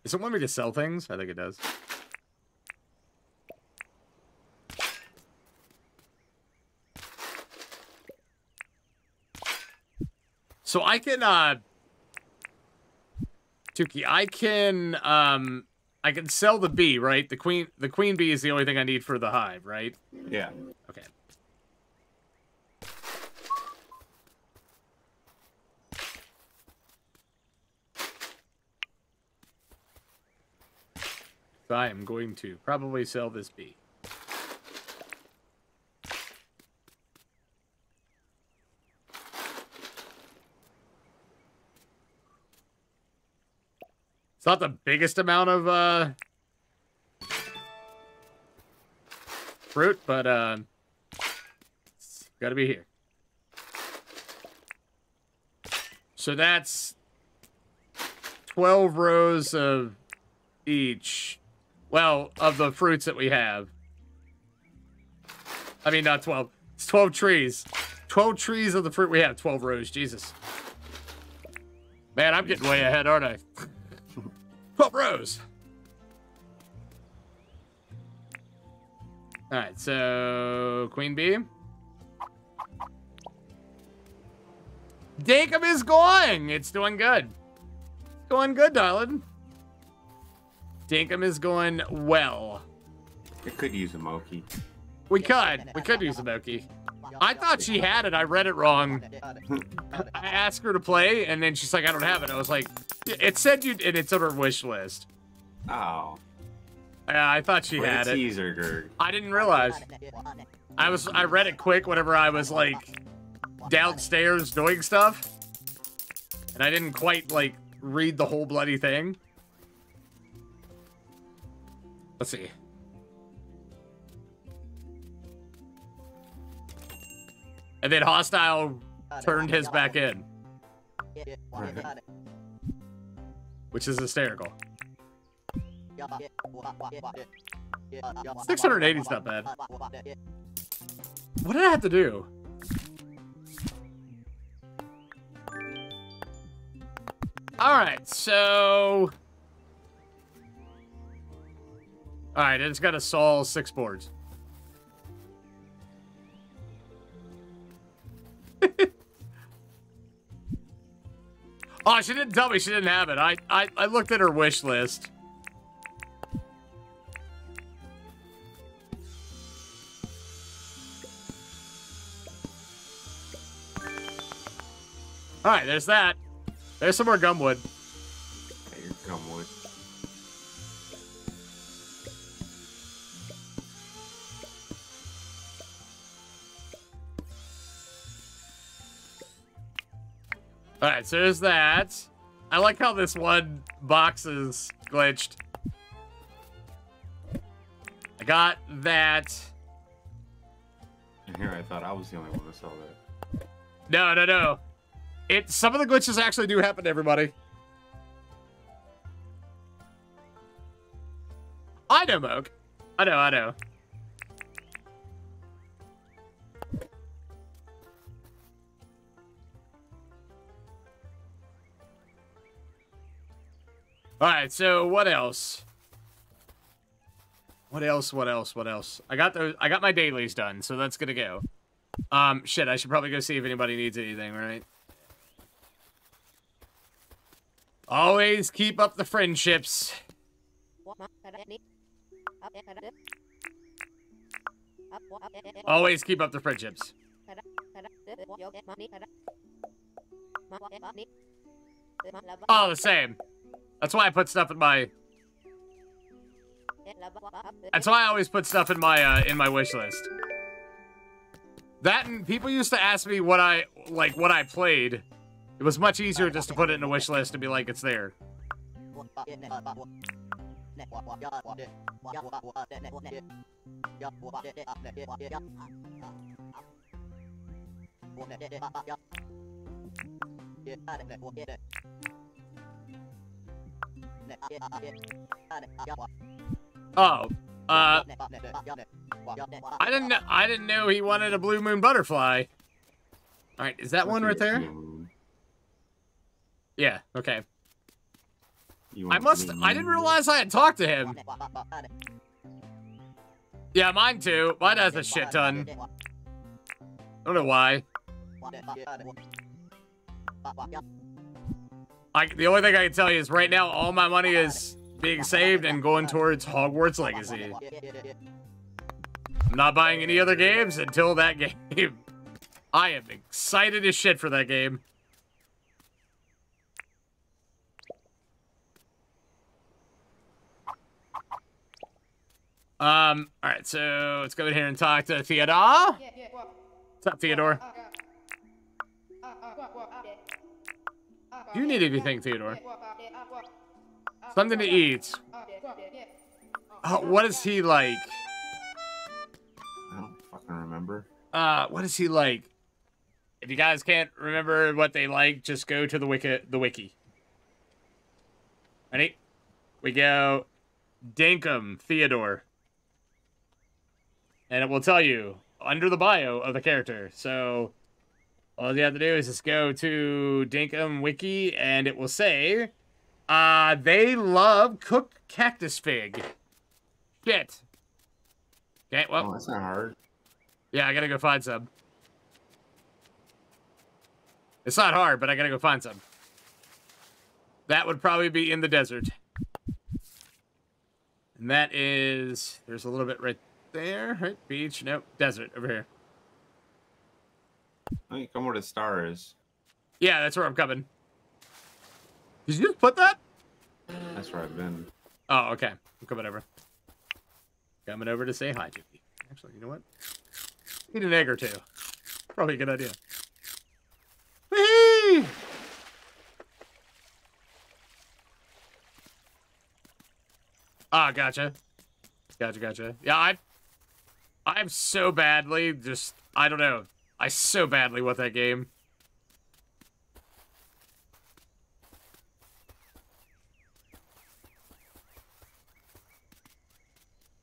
Does it want me to sell things? I think it does. So I can... Tookie, I can sell the bee, right? The queen bee is the only thing I need for the hive, right? Yeah. Okay. So I am going to probably sell this bee. Not the biggest amount of fruit, but it's gotta be here. So that's 12 rows of each. Well, of the fruits that we have. I mean, not 12. It's 12 trees. 12 trees of the fruit we have. 12 rows. Jesus. Man, I'm getting way ahead, aren't I? 12 rows. All right, so queen bee. Dinkum is going. It's doing good. It's going good, darling. Dinkum is going well. It could use a Moki. We could use a Moki. I thought she had it. I read it wrong. I asked her to play, and then she's like, I don't have it. I was like, it said you, and it's on her wish list. Oh. I thought she had it. Teaser, I didn't realize. I read it quick whenever I was, like, downstairs doing stuff. And I didn't quite, like, read the whole bloody thing. Let's see. And then Hostile turned his back in. Which is hysterical. 680's not bad. What did I have to do? Alright, so... Alright, it's got to saw 6 boards. Oh, she didn't tell me she didn't have it. I looked at her wish list. Alright, there's that. There's some more gumwood. Yeah, your gumwood. Alright, so there's that. I like how this one box is glitched. I got that. And here I thought I was the only one that saw that. No, no, no. Some of the glitches actually do happen to everybody. I know, Moke. I know, I know. Alright, so what else? What else? I got my dailies done, so that's gonna go. Shit, I should probably go see if anybody needs anything, right? Always keep up the friendships. Always keep up the friendships. All the same. That's why I put stuff in my... That's why I always put stuff in my wish list. That and people used to ask me what I like, what I played. It was much easier just to put it in a wish list and be like, it's there. Oh, I didn't know he wanted a blue moon butterfly. All right, is that one right there? Yeah, okay. I didn't realize I had talked to him. Yeah, mine too. Mine has a shit ton. I don't know why. The only thing I can tell you is right now, all my money is being saved and going towards Hogwarts Legacy. I'm not buying any other games until that game. I am excited as shit for that game. All right, so let's go in here and talk to Theodore. What's up, Theodore? Do you need anything, Theodore? Something to eat. Oh, what is he like? I don't fucking remember. What is he like? If you guys can't remember what they like, just go to the wiki. Ready? We go Dinkum, Theodore. And it will tell you under the bio of the character. So all you have to do is just go to Dinkum Wiki and it will say, they love cooked cactus fig. Shit. Okay, well. Oh, that's not hard. Yeah, I gotta go find some. It's not hard, but I gotta go find some. That would probably be in the desert. And that is, there's a little bit right there, right? Beach, nope, desert over here. I think I'm where the star is. Yeah, that's where I'm coming. Did you just put that? That's where I've been. Oh, okay. I'm coming over. Coming over to say hi to you. Actually, you know what? Eat an egg or two. Probably a good idea. Whee! Ah, gotcha. Gotcha. Yeah, I'm so badly just... I don't know. I so badly want that game.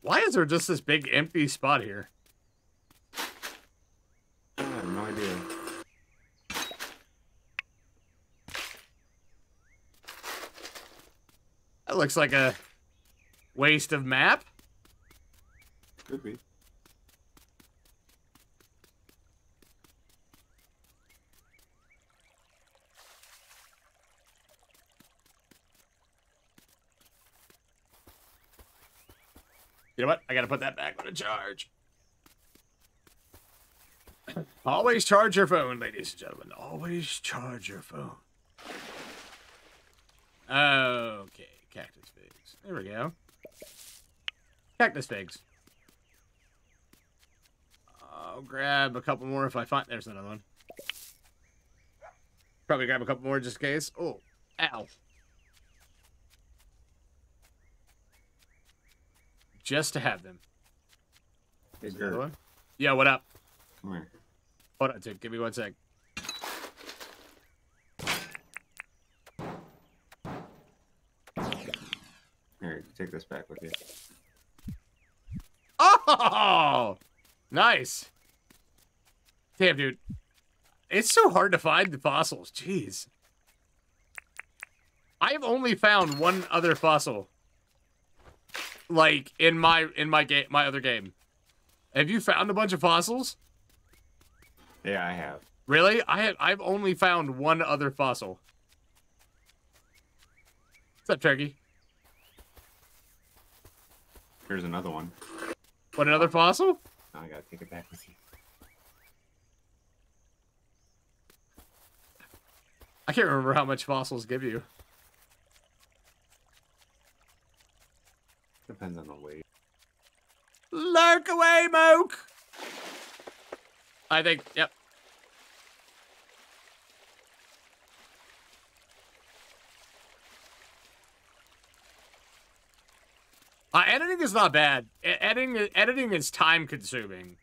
Why is there just this big empty spot here? I have no idea. That looks like a waste of map. Could be. You know what? I gotta put that back on a charge. Always charge your phone, ladies and gentlemen. Always charge your phone. Okay, cactus figs. There we go. Cactus figs. I'll grab a couple more if I find... There's another one. Probably grab a couple more just in case. Oh, ow. Just to have them. Is there one? Yeah, what up? Come here. Hold on, dude. Give me one sec. Here, take this back with you. Oh! Nice. Damn, dude. It's so hard to find the fossils. Jeez. I have only found one other fossil. Like in my game, my other game. Have you found a bunch of fossils? Yeah, I have. Really? I've only found one other fossil. What's up, Turkey? Here's another one. What, another fossil? No, I gotta take it back with you. I can't remember how much fossils give you. Depends on the weight. Lurk away, Moke! I think, yep. Editing is not bad. Editing is time-consuming.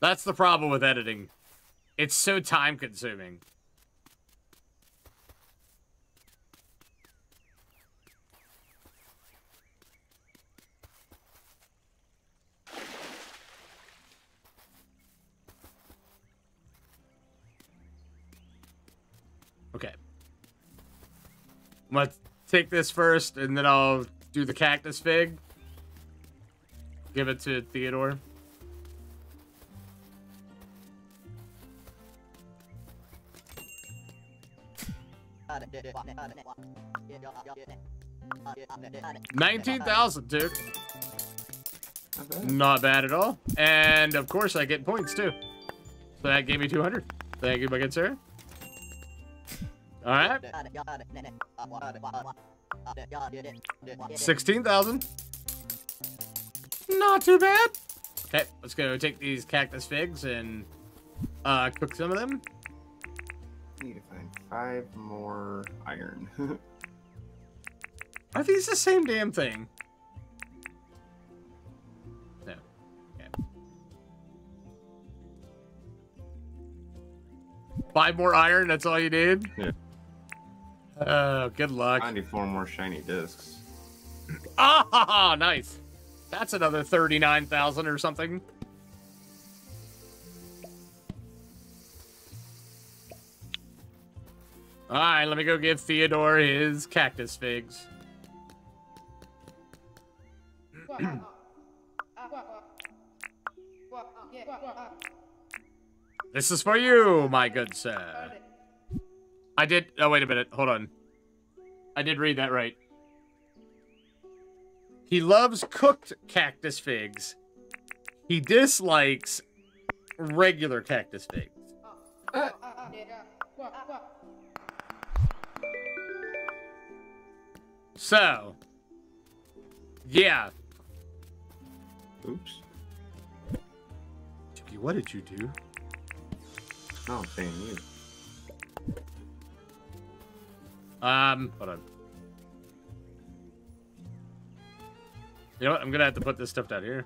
That's the problem with editing. It's so time-consuming. Okay. I'm gonna take this first, and then I'll do the cactus fig. Give it to Theodore. $19,000, dude. Not bad at all. And of course, I get points too. So that gave me 200. Thank you, my good sir. All right. 16,000. Not too bad. Okay, let's go take these cactus figs and cook some of them. Need to find 5 more iron. Are these the same damn thing? No. Okay. 5 more iron, that's all you need? Yeah. Good luck. I need 4 more shiny discs. Ah, nice. That's another 39,000 or something. All right, let me go give Theodore his cactus figs. This is for you, my good sir. I did... Oh, wait a minute. Hold on. I did read that right. He loves cooked cactus figs. He dislikes regular cactus figs. So, yeah. Oops. Tookie, what did you do? Oh, damn you. Hold on. You know what? I'm gonna have to put this stuff down here.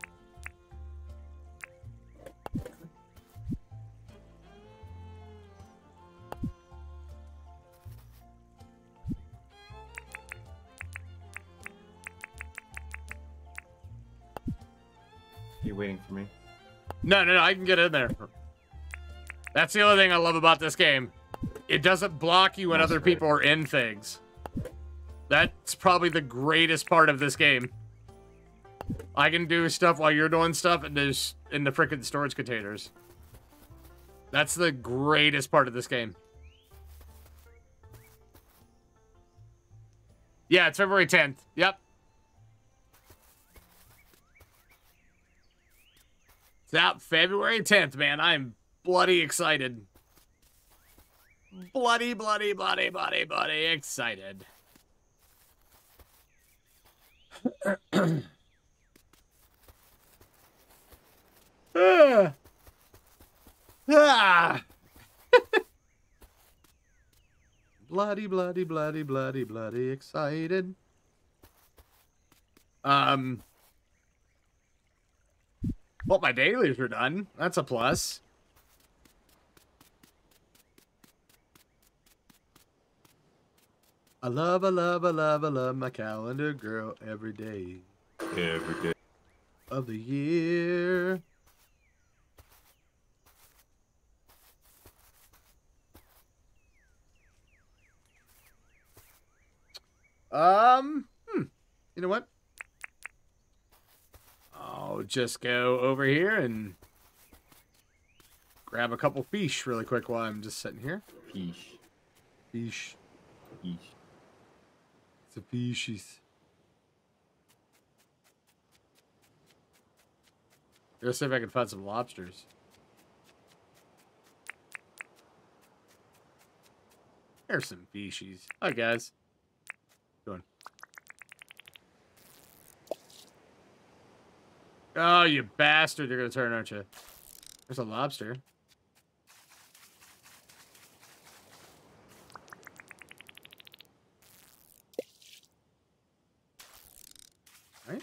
You waiting for me? No, no, no, I can get in there. That's the other thing I love about this game. It doesn't block you when other people are in things. That's probably the greatest part of this game. I can do stuff while you're doing stuff and there's in the frickin' storage containers. That's the greatest part of this game. Yeah, it's February 10th. Yep. It's out February 10th, man. I'm bloody excited. Bloody excited. Bloody excited. Well, my dailies are done. That's a plus. I love my calendar girl every day. Every day of the year. You know what? I'll just go over here and grab a couple fish really quick while I'm just sitting here. Fish. Fish. Fish. It's a fishies. Let's see if I can find some lobsters. There's some fishies. Hi, guys. Oh, you bastard. You're going to turn, aren't you? There's a lobster. All right.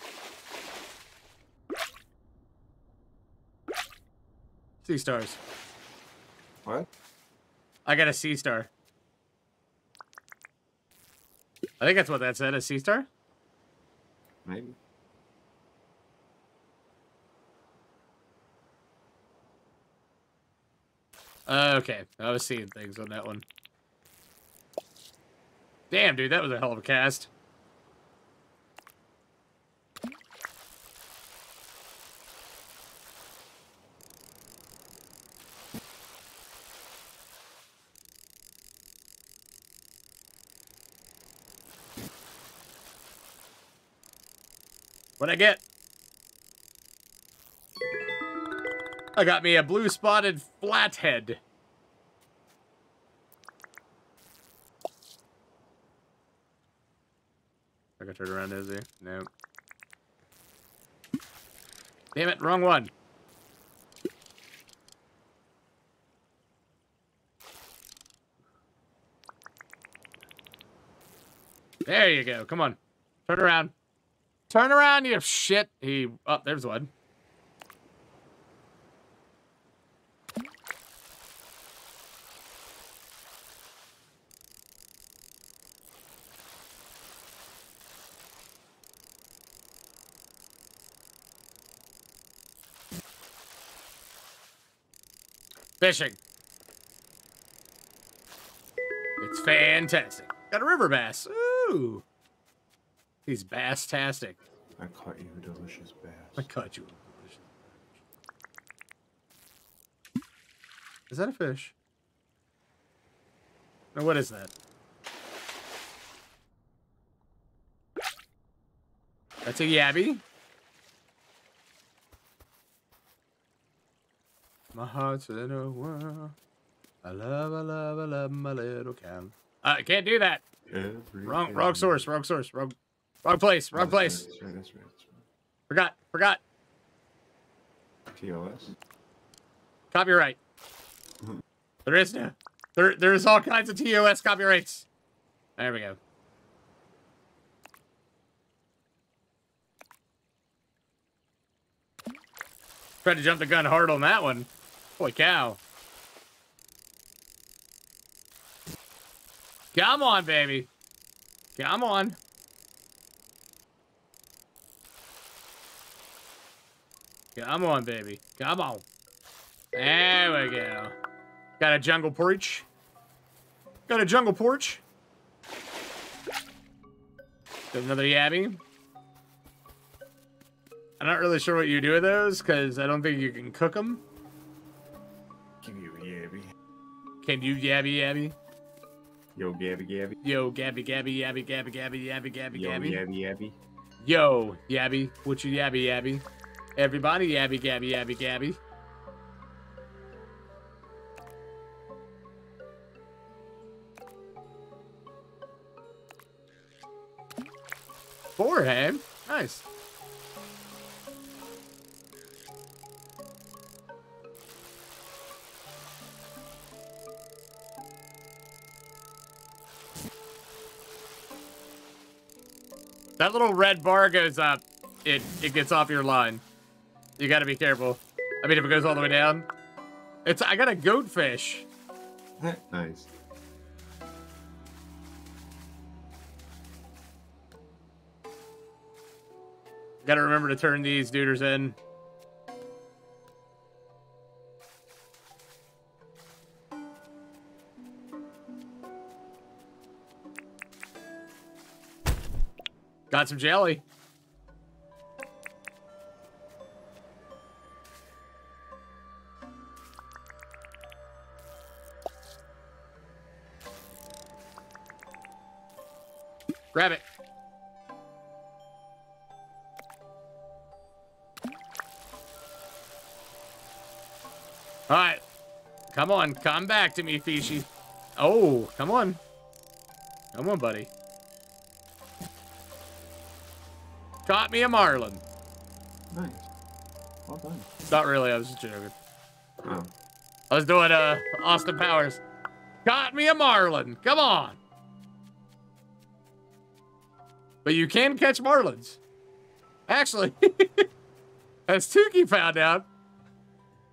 Sea stars. What? I got a sea star. I think that's what that said, a sea star? Maybe. Okay, I was seeing things on that one. Damn, dude, that was a hell of a cast. What'd I get? I got me a blue spotted flathead. I gotta turn around, is there? No. Damn it, wrong one. There you go. Come on. Turn around. Turn around, you shit. He. Oh, there's one. Fishing. It's fantastic. Got a river bass. Ooh. He's bass-tastic. I caught you a delicious bass. I caught you a delicious bass. Is that a fish? Now, what is that? That's a yabby. My heart's a little world. I love my little cow. I can't do that. Wrong source, wrong source, wrong place, wrong place. That's right, that's right, that's right. Forgot. TOS? Copyright. There is no. There's all kinds of TOS copyrights. There we go. Tried to jump the gun hard on that one. Holy cow. Come on, baby. Come on. Come on, baby. Come on. There we go. Got a jungle porch. Got a jungle porch. Got another yabby. I'm not really sure what you do with those, because I don't think you can cook them. Give you a yabby. Can you yabby yabby? Yo, gabby gabby. Yo, gabby gabby yabby gabby gabby yabby gabby gabby. Yo, yabby yabby. Yo, yabby. What you yabby yabby? Everybody yabby gabby yabby gabby. Four, hey? Nice. That little red bar goes up, it gets off your line. You gotta be careful. I mean, if it goes all the way down. I got a goatfish. Nice. Gotta remember to turn these duders in. Got some jelly. Grab it. All right. Come on. Come back to me, fishy. Oh, come on. Come on, buddy. Caught me a marlin. Nice. Well done. Not really, I was just joking. Oh. I was doing Austin Powers. Caught me a marlin. Come on. But you can catch marlins. Actually, as Tookie found out,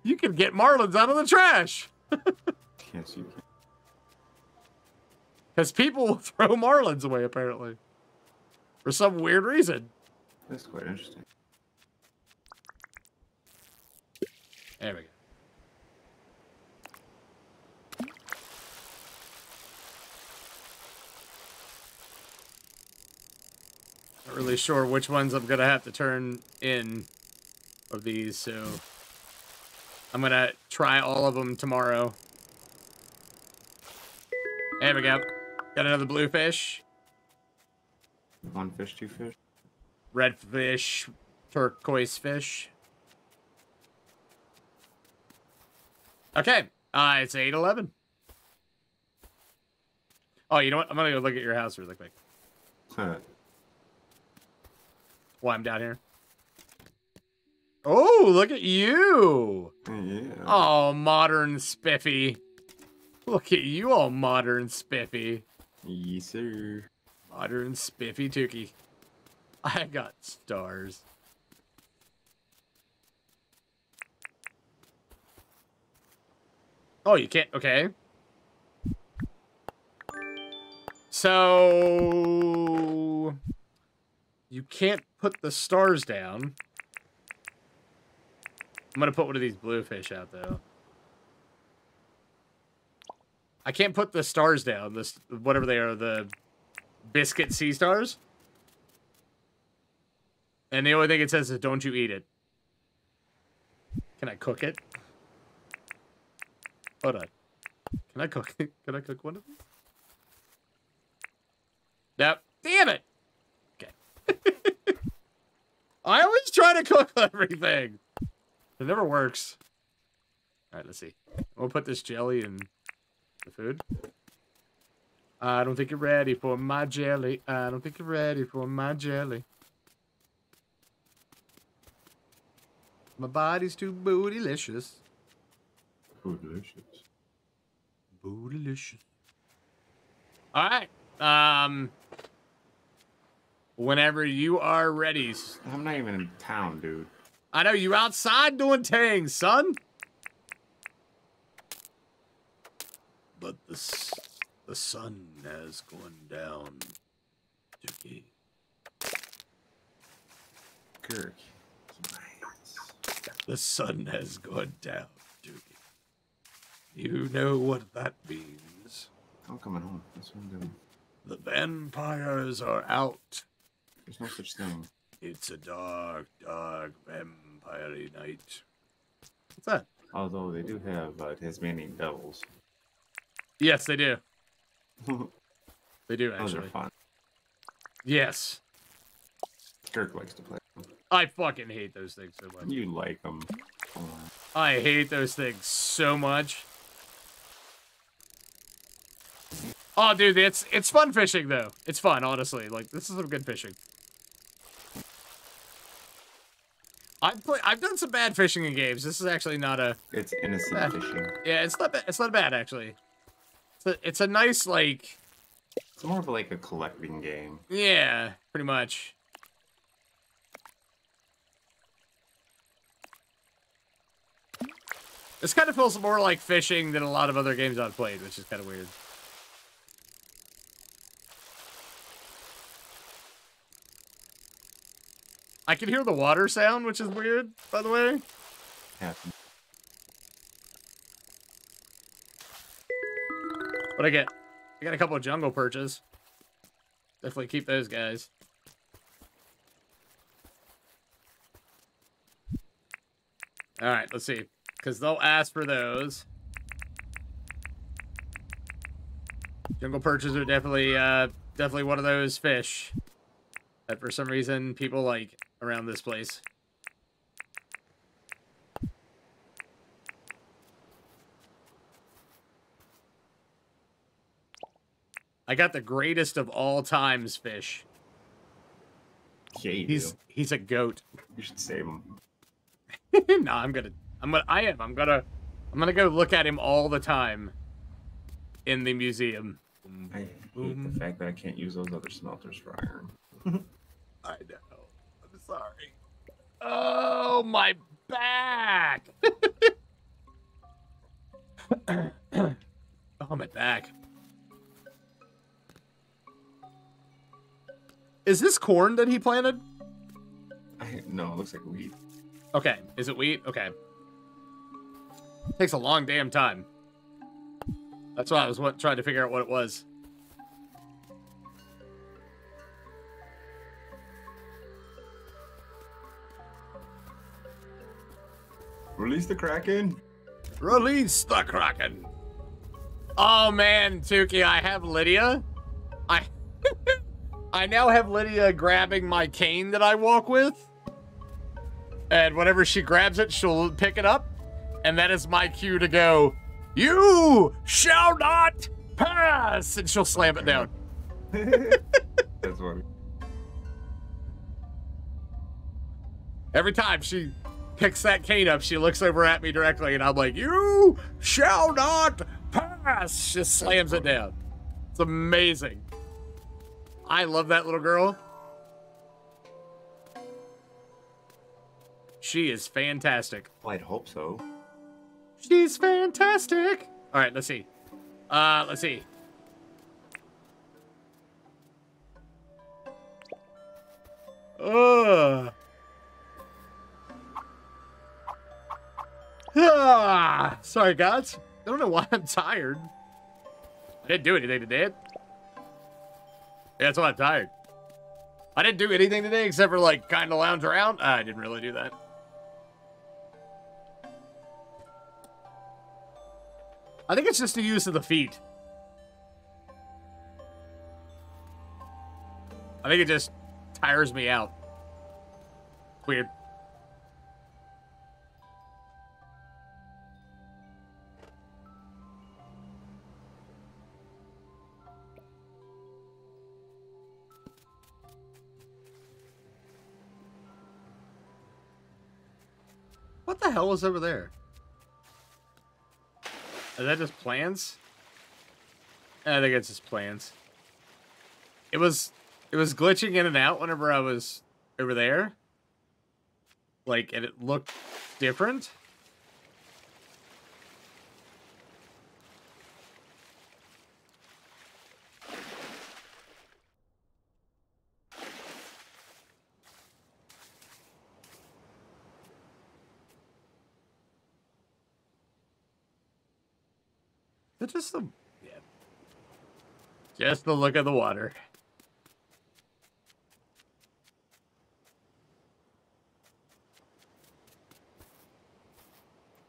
you can get marlins out of the trash. Yes, you can. Because people will throw marlins away, apparently. For some weird reason. That's quite interesting. There we go. Not really sure which ones I'm gonna have to turn in of these, so I'm gonna try all of them tomorrow. There we go. Got another blue fish. One fish, two fish. Red fish, turquoise fish. Okay, it's 8:11. Oh, you know what? I'm gonna go look at your house really quick. Huh. While I'm down here. Oh, look at you! Yeah. Oh, modern spiffy. Look at you, all modern spiffy. Yes, sir. Modern spiffy Tookie. I got stars. Oh, you can't. Okay. So you can't put the stars down. I'm gonna put one of these blue fish out though. I can't put the stars down. This whatever they are, the biscuit sea stars. And the only thing it says is, don't you eat it. Can I cook it? Hold on. Can I cook it? Can I cook one of them? No. Damn it! Okay. I always try to cook everything. It never works. Alright, let's see. We'll put this jelly in the food. I don't think you're ready for my jelly. I don't think you're ready for my jelly. My body's too bootylicious. Bootylicious. Bootylicious. All right. Whenever you are ready. I'm not even in town, dude. I know you outside doing things, son. But the sun has gone down. Turkey. Kirk. The sun has gone down, Tookie. You know what that means. I'm coming home. That's what I'm doing. The vampires are out. There's no such thing. It's a dark, dark vampire-y night. What's that? Although they do have Tasmanian devils. Yes, they do. They do, actually. Those are fun. Yes. Kirk likes to play. I fucking hate those things so much. You like them. I hate those things so much. Oh, dude, it's fun fishing, though. It's fun, honestly. Like, this is some good fishing. I've done some bad fishing in games. This is actually not a... It's innocent fishing. Yeah, it's not bad, actually. It's a nice, like... It's more of like a collecting game. Yeah, pretty much. This kind of feels more like fishing than a lot of other games I've played, which is kind of weird. I can hear the water sound, which is weird, by the way. Yeah. What'd I get? I got a couple of jungle perches. Definitely keep those guys. Alright, let's see. Because they'll ask for those. Jungle perches are definitely one of those fish that for some reason people like around this place. I got the greatest of all times fish. Yeah, he's a goat. You should save him. No, I'm gonna go look at him all the time in the museum. I hate the fact that I can't use those other smelters for iron. I know. I'm sorry. Oh, my back. Oh, my back. Is this corn that he planted? No, it looks like wheat. Okay, is it wheat? Okay. Takes a long damn time. That's why I was trying to figure out what it was. Release the Kraken. Release the Kraken. Oh man, Tookie, I have Lydia. I now have Lydia grabbing my cane that I walk with. And whenever she grabs it, she'll pick it up. And that is my cue to go, "You shall not pass!" And she'll slam it down. That's funny. Every time she picks that cane up, she looks over at me directly, and I'm like, "You shall not pass!" She slams it down. It's amazing. I love that little girl. She is fantastic. Well, I'd hope so. She's fantastic. All right, let's see. Let's see. Sorry, guys. I don't know why I'm tired. I didn't do anything today. Yeah, that's why I'm tired. I didn't do anything today except for, like, kind of lounge around. I didn't really do that. I think it's just the use of the feet. I think it just tires me out. Weird. What the hell is over there? Is that just plants? I think it's just plants. It was glitching in and out whenever I was over there. Like, and it looked different. It's just the, yeah. Just the look of the water.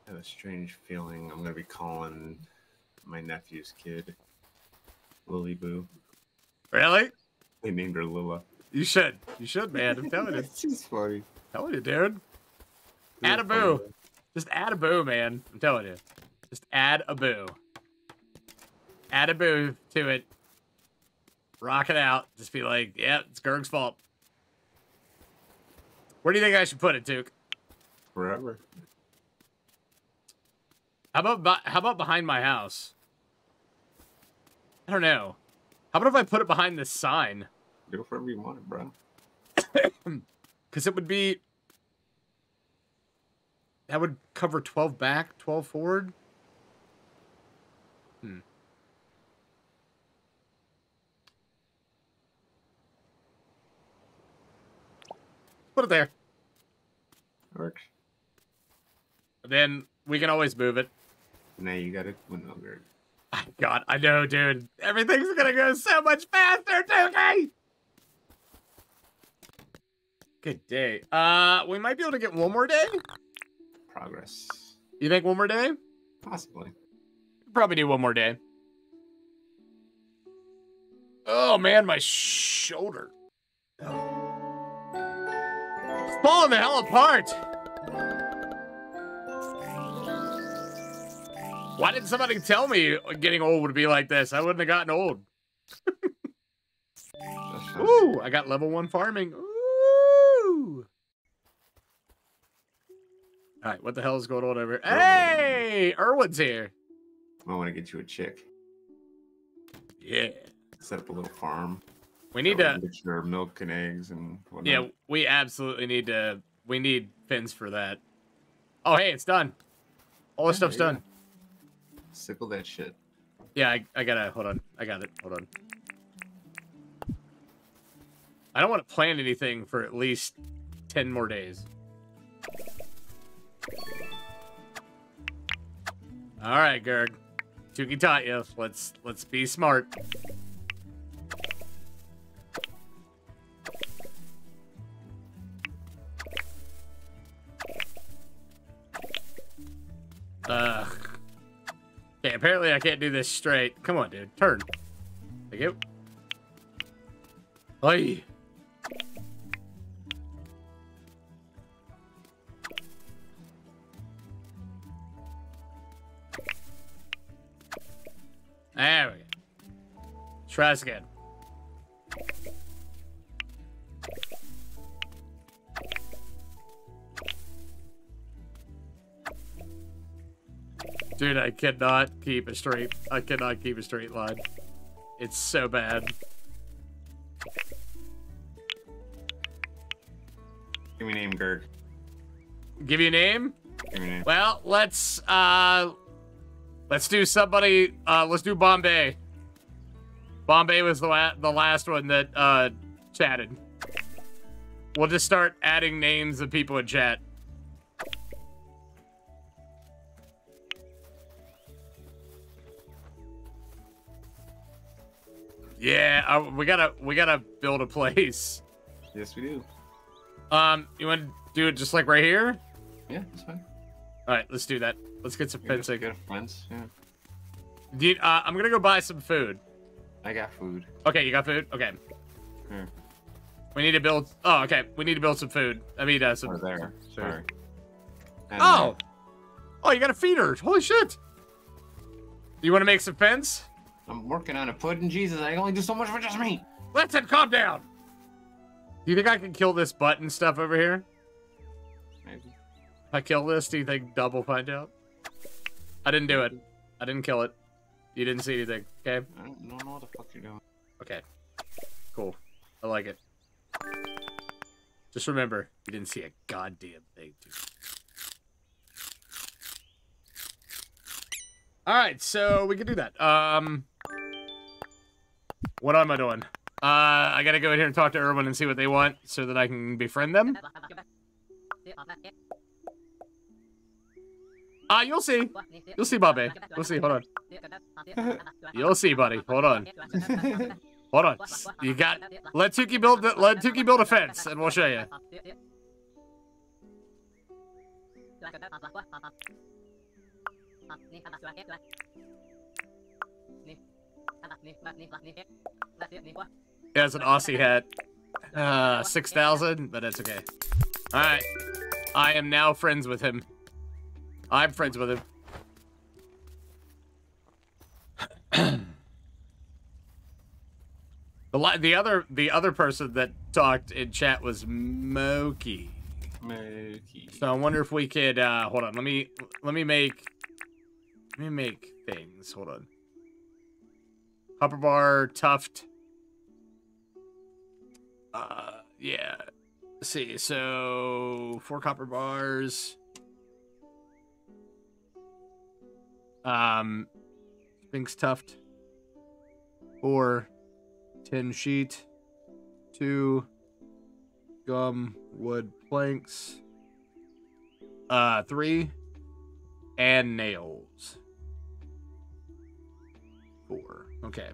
I have a strange feeling I'm gonna be calling my nephew's kid Lily Boo. Really? They named her Lilla. You should. You should, man. I'm telling you. She's funny. I'm telling you, dude. Add a boo. Just add a boo, man. I'm telling you. Just add a boo. Add a boo to it. Rock it out. Just be like, yeah, it's Gerg's fault. Where do you think I should put it, Duke? Forever. How about behind my house? I don't know. How about if I put it behind this sign? Do it wherever you want it, bro. Because it would be... That would cover 12 back, 12 forward. Hmm. Put it there. Works. Then we can always move it. Now you got a window guard. God, I know, dude. Everything's gonna go so much faster, Tookie! Good day. We might be able to get one more day? Progress. You think one more day? Possibly. Probably do one more day. Oh, man, my shoulder. It's falling the hell apart! Why didn't somebody tell me getting old would be like this? I wouldn't have gotten old. Ooh, I got level 1 farming. Ooh. All right, what the hell is going on over here? Hey, Erwin's here. I want to get you a chick. Yeah. Set up a little farm. We need to get your milk and eggs and whatnot. Yeah, we absolutely need to. We need fins for that. Oh, hey, it's done. All this stuff's done. Sickle that shit. Yeah, I gotta, hold on. I got it. Hold on. I don't want to plan anything for at least 10 more days. All right, Gerg. Tookie taught you. Let's be smart. Ugh. Okay, apparently I can't do this straight. Come on, dude. Turn. Thank you. Hey. There we go. Try this again. Dude, I cannot keep a straight. I cannot keep a straight line. It's so bad. Give me a name, Gerg. Give you a name? Give me a name. Well, let's do somebody. Let's do Bombay. Bombay was the last one that chatted. We'll just start adding names of people in chat. Yeah, we gotta build a place. Yes, we do. You want to do it just like right here? Yeah, that's fine. All right, let's do that. Let's get some fencing. Get a fence, yeah. Dude, I'm gonna go buy some food. I got food. Okay, you got food. Okay. Here. We need to build. Oh, okay. We need to build some food. I mean, some. Or there. Sorry. And oh. There. Oh, you got a feeder. Holy shit. You want to make some fence? I'm working on a pudding, Jesus. I can only do so much for just me. Listen, calm down. Do you think I can kill this button stuff over here? Maybe. If I kill this, do you think Dub will find out? I didn't do it. I didn't kill it. You didn't see anything, okay? I don't know what the fuck you're doing. Okay. Cool. I like it. Just remember, you didn't see a goddamn thing, dude. Alright, so we can do that. What am I doing? I gotta go in here and talk to Erwin and see what they want so that I can befriend them. Ah, you'll see. You'll see, Bombay. You'll see. Hold on. You'll see, buddy. Hold on. Hold on. You got... Let Tookie build the... Let Tookie build a fence, and we'll show you. He has an Aussie hat. 6,000, but that's okay. Alright. I am now friends with him. I'm friends with him. The other person that talked in chat was Moki. Moki. So I wonder if we could hold on. Let me make things. Hold on. Upper bar tuft. Yeah. Let's see. So 4 copper bars. Sphinx tuft. 4 tin sheet. 2 gum wood planks. 3 and nails. 4. Okay.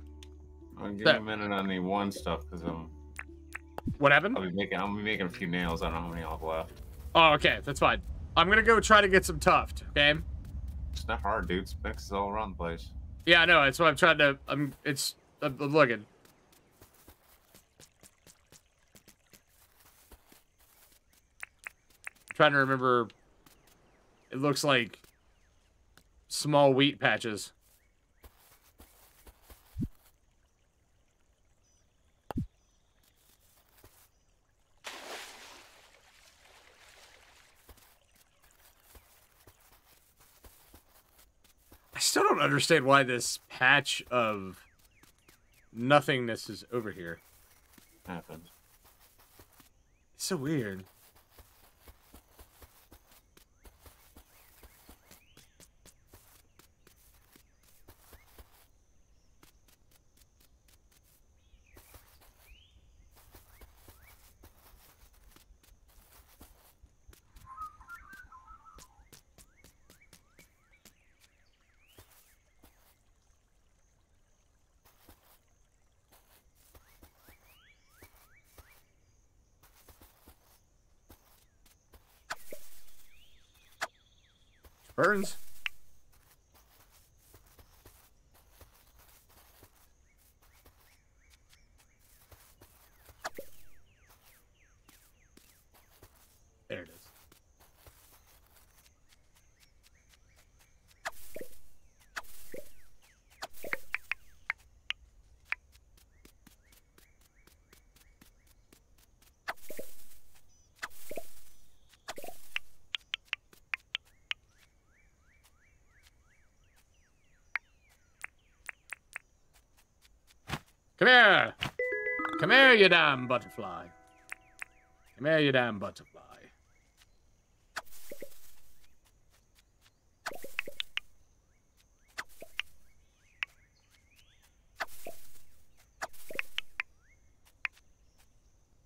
I'm gonna give a minute on the one stuff because I'm. What happened? I'll be making a few nails. I don't know how many I'll have left. Oh, okay, that's fine. I'm gonna go try to get some tuft. Okay. It's not hard, dude. Specs is all around the place. Yeah, I know. That's what I'm trying to. I'm looking. I'm trying to remember. It looks like small wheat patches. I still don't understand why this patch of nothingness is over here. Happened. It's so weird. Burns. There it is. Come here! Come here, you damn butterfly. Come here, you damn butterfly.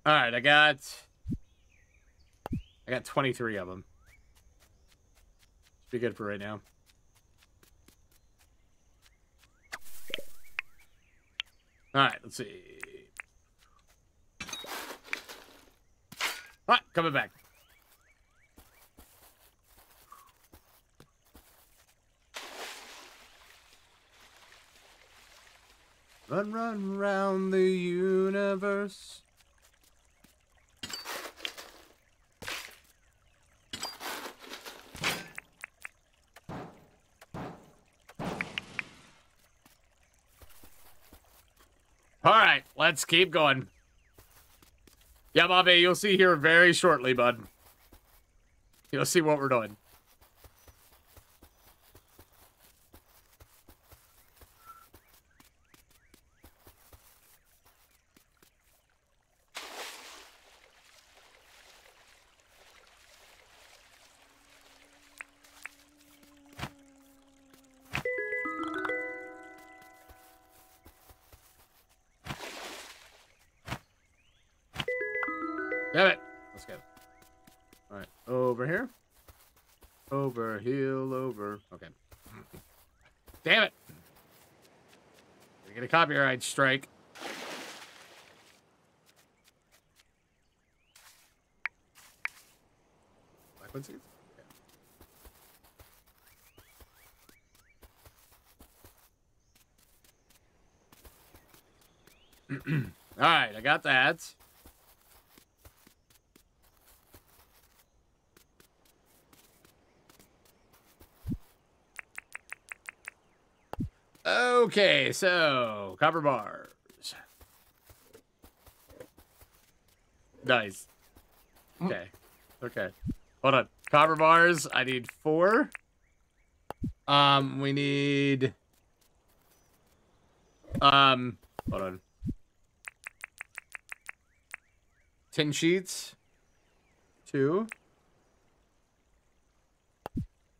Alright, I got 23 of them. Should be good for right now. All right, let's see. All right, coming back. Run, run round the universe. All right, let's keep going. Yeah, Bobby, you'll see here very shortly, bud. You'll see what we're doing. Damn it. Let's go. All right, over here. Over, heel over. Okay. Damn it! You're gonna copyright strike. Frequencies? Yeah. All right, I got that. Okay, so copper bars. Nice. Okay. Okay. Hold on. Copper bars, I need 4. We need hold on. 10 sheets. 2.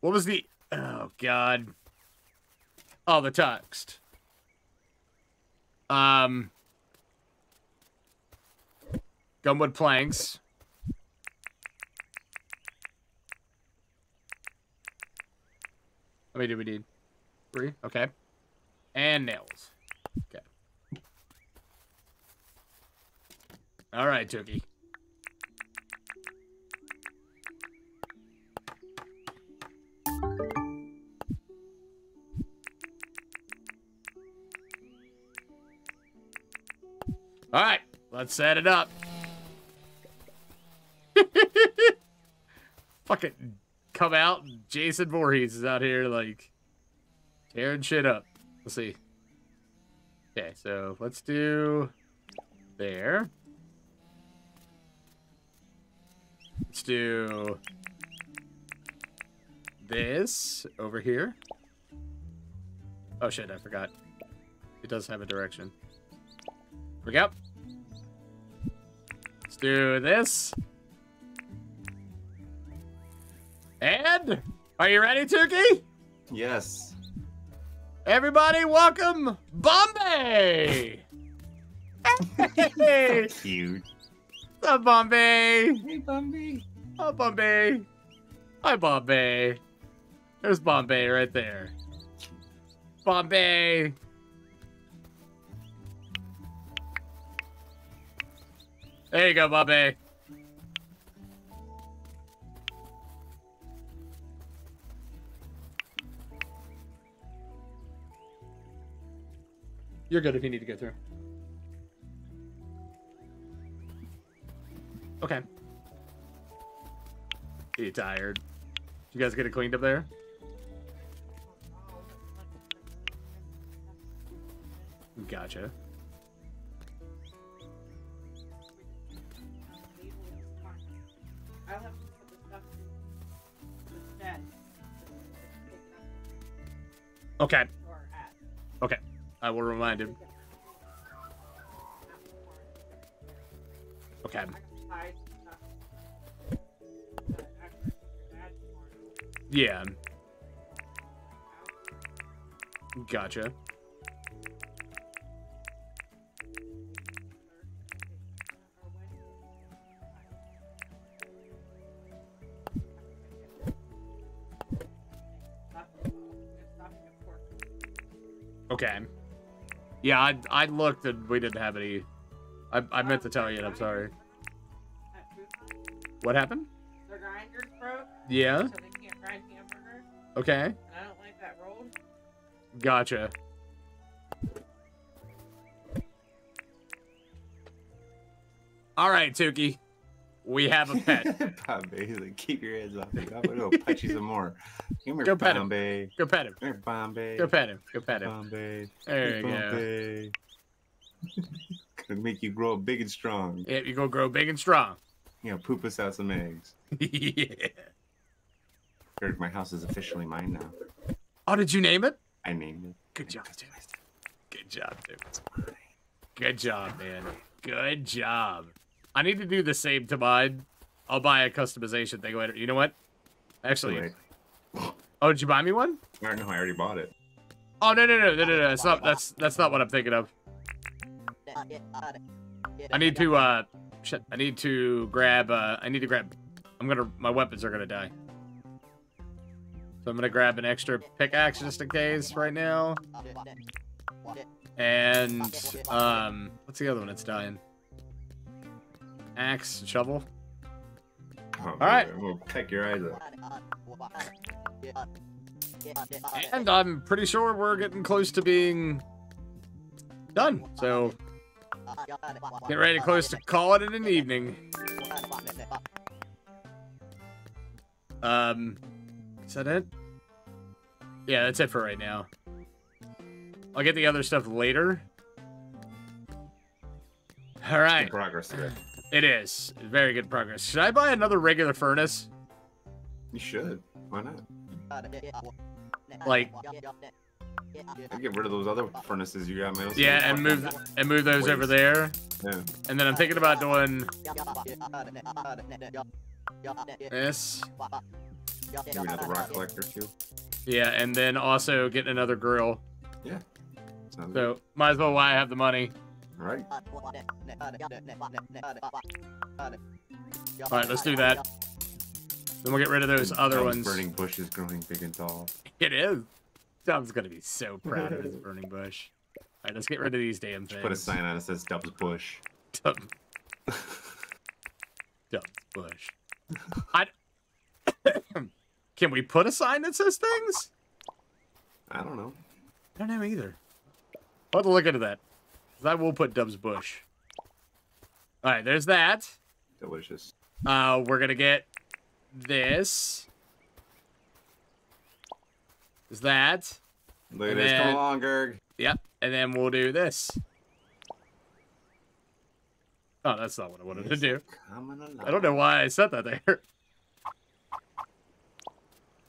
What was the... Oh, God. Oh, the text. Gumwood planks. How many do we need? 3? Okay. And nails. Okay. All right, Tookie. All right, let's set it up. Fucking come out. Jason Voorhees is out here, like, tearing shit up. Let's see. Okay, so let's do there. Let's do this over here. Oh, shit, I forgot. It does have a direction. Here we go. Let's do this. And are you ready, Tookie? Yes. Everybody, welcome Bombay. Hey. So cute. What's up, Bombay? Hey, Bombay. Oh, Bombay. Hi, Bombay. There's Bombay right there. Bombay. There you go, Bombay. You're good if you need to go through. Okay. You tired? You guys get it cleaned up there? Gotcha. I'll have to put the stuff in the bed. Okay. Okay. I will remind him. Okay. Yeah. Gotcha. Okay. Yeah, I looked and we didn't have any. I meant to tell you, and I'm sorry. What happened? The grinder's broke. Yeah. So they can't grind hamburgers. Okay. And I don't like that rolled. Gotcha. All right, Tookie. We have a pet. Bombay, he's like, keep your hands off me. I'm gonna go punch you some more. Come here, Bombay. Go pet him. Come here, Bombay. Go pet him. Go pet him. Bombay. There you Bombay. Go. Gonna make you grow big and strong. Yeah, you're gonna grow big and strong. You know, poop us out some eggs. Yeah. Heard my house is officially mine now. Oh, did you name it? I named it. Good job, dude. Good job, dude. It's mine. Good job, man. Good job. I need to do the same to mine. I'll buy a customization thing later. You know what? Actually. Right. Oh, did you buy me one? No, I already bought it. Oh no. It's not, that's not what I'm thinking of. I need to shit. I need to grab I'm gonna my weapons are gonna die. So I'm gonna grab an extra pickaxe just in case right now. And, what's the other one that's dying? Axe and shovel. Oh, alright. We'll pick your eyes up. And I'm pretty sure we're getting close to being done. So, get ready to close to call it in an evening. Is that it? Yeah, that's it for right now. I'll get the other stuff later. Alright. Good progress today. It is. Very good progress. Should I buy another regular furnace? You should. Why not? Like, I get rid of those other furnaces you got, man. Yeah, and move those over there. Yeah. And then I'm thinking about doing this. Maybe another rock collector too. Yeah, and then also get another grill. Yeah. Sounds so good. Might as well while I have the money. All right. All right, let's do that. Then we'll get rid of those other ones. Burning bush is growing big and tall. It is. Dub's gonna be so proud of his burning bush. All right, let's get rid of these damn things. Put a sign on it that says Dub's bush. Dub's bush. Can we put a sign that says things? I don't know. I don't know either. I'll have to look into that. I will put Dub's bush. All right, there's that. Delicious. We're gonna get this. Is that? Look at this. Come along, Gerg. Yep. And then we'll do this. Oh, that's not what I wanted to do. I don't know why I said that there.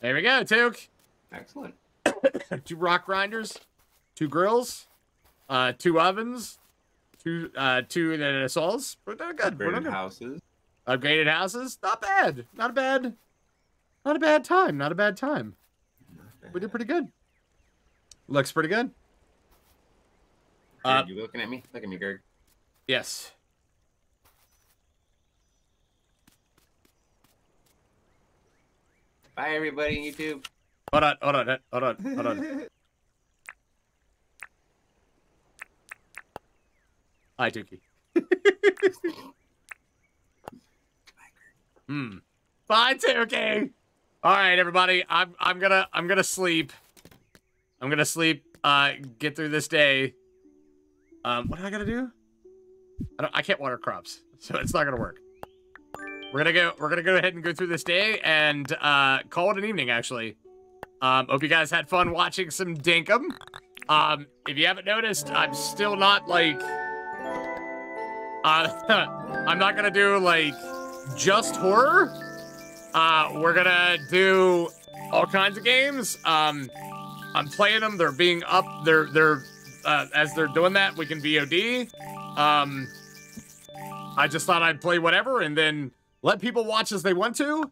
There we go, Took. Excellent. 2 rock grinders, 2 grills, 2 ovens, 2 saws. We're doing good. We're doing good. Houses. Upgraded houses. Not bad. Not a bad time. Not a bad time. We did pretty good. Looks pretty good. Are you looking at me? Look at me, Gerg. Yes. Bye, everybody on YouTube. Hold on. Hi, Tookie. Bye, Tookie. All right, everybody. I'm gonna sleep. I'm gonna sleep. Get through this day. What do I gotta do? I can't water crops, so it's not gonna work. We're gonna go ahead and go through this day and call it an evening. Actually, hope you guys had fun watching some Dinkum. If you haven't noticed, I'm still not like, I'm not gonna do like just horror. We're gonna do all kinds of games. I'm playing them. They're being up. They're as they're doing that, we can VOD. I just thought I'd play whatever and then let people watch as they want to.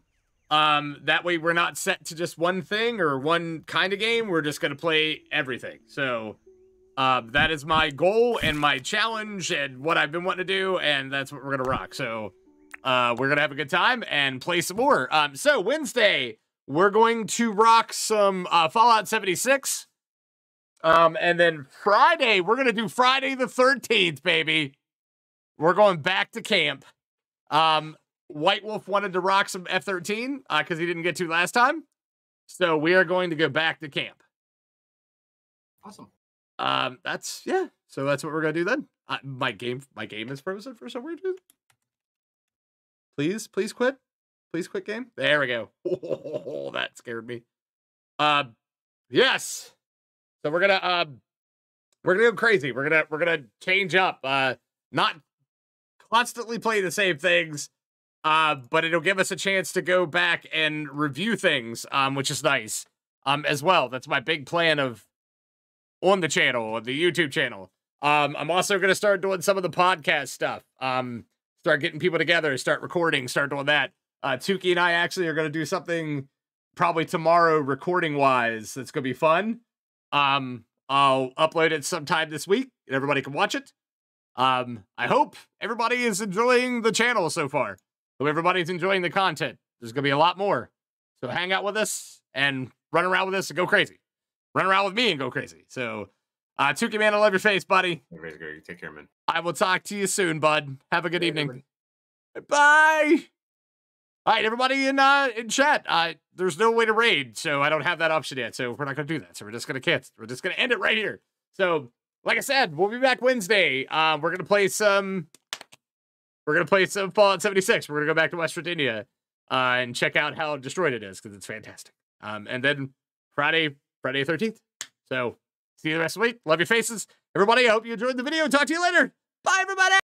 That way we're not set to just one thing or one kind of game. We're just going to play everything. So that is my goal and my challenge and what I've been wanting to do. And that's what we're going to rock. So we're going to have a good time and play some more. So Wednesday, we're going to rock some Fallout 76. And then Friday, we're going to do Friday the 13th, baby. We're going back to camp. White Wolf wanted to rock some F13 because he didn't get to last time. So we are going to go back to camp. Awesome. Yeah. So that's what we're going to do then. My game is frozen for some weird reason. Please quit. Please quit game. There we go. Oh, that scared me. Yes. So we're going to go crazy. We're going to change up. Not constantly play the same things, but it'll give us a chance to go back and review things, which is nice as well. That's my big plan on the channel, on the YouTube channel. I'm also going to start doing some of the podcast stuff, start getting people together, start recording, start doing that. Tookie and I actually are going to do something probably tomorrow recording-wise that's going to be fun. I'll upload it sometime this week and everybody can watch it. I hope everybody is enjoying the channel so far. Hope everybody's enjoying the content. There's going to be a lot more. So hang out with us and run around with us and go crazy. Run around with me and go crazy. So, Tookie, man, I love your face, buddy. Everybody's great. Take care, man. I will talk to you soon, bud. Have a good evening. Everybody. Bye. All right, everybody in chat. There's no way to raid, so I don't have that option yet. So we're not gonna do that. So we're just gonna cancel. We're just gonna end it right here. So, like I said, we'll be back Wednesday. We're gonna play some. We're gonna play some Fallout 76. We're gonna go back to West Virginia and check out how destroyed it is because it's fantastic. And then Friday the 13th. So see you the rest of the week. Love your faces, everybody. I hope you enjoyed the video. Talk to you later. Bye, everybody.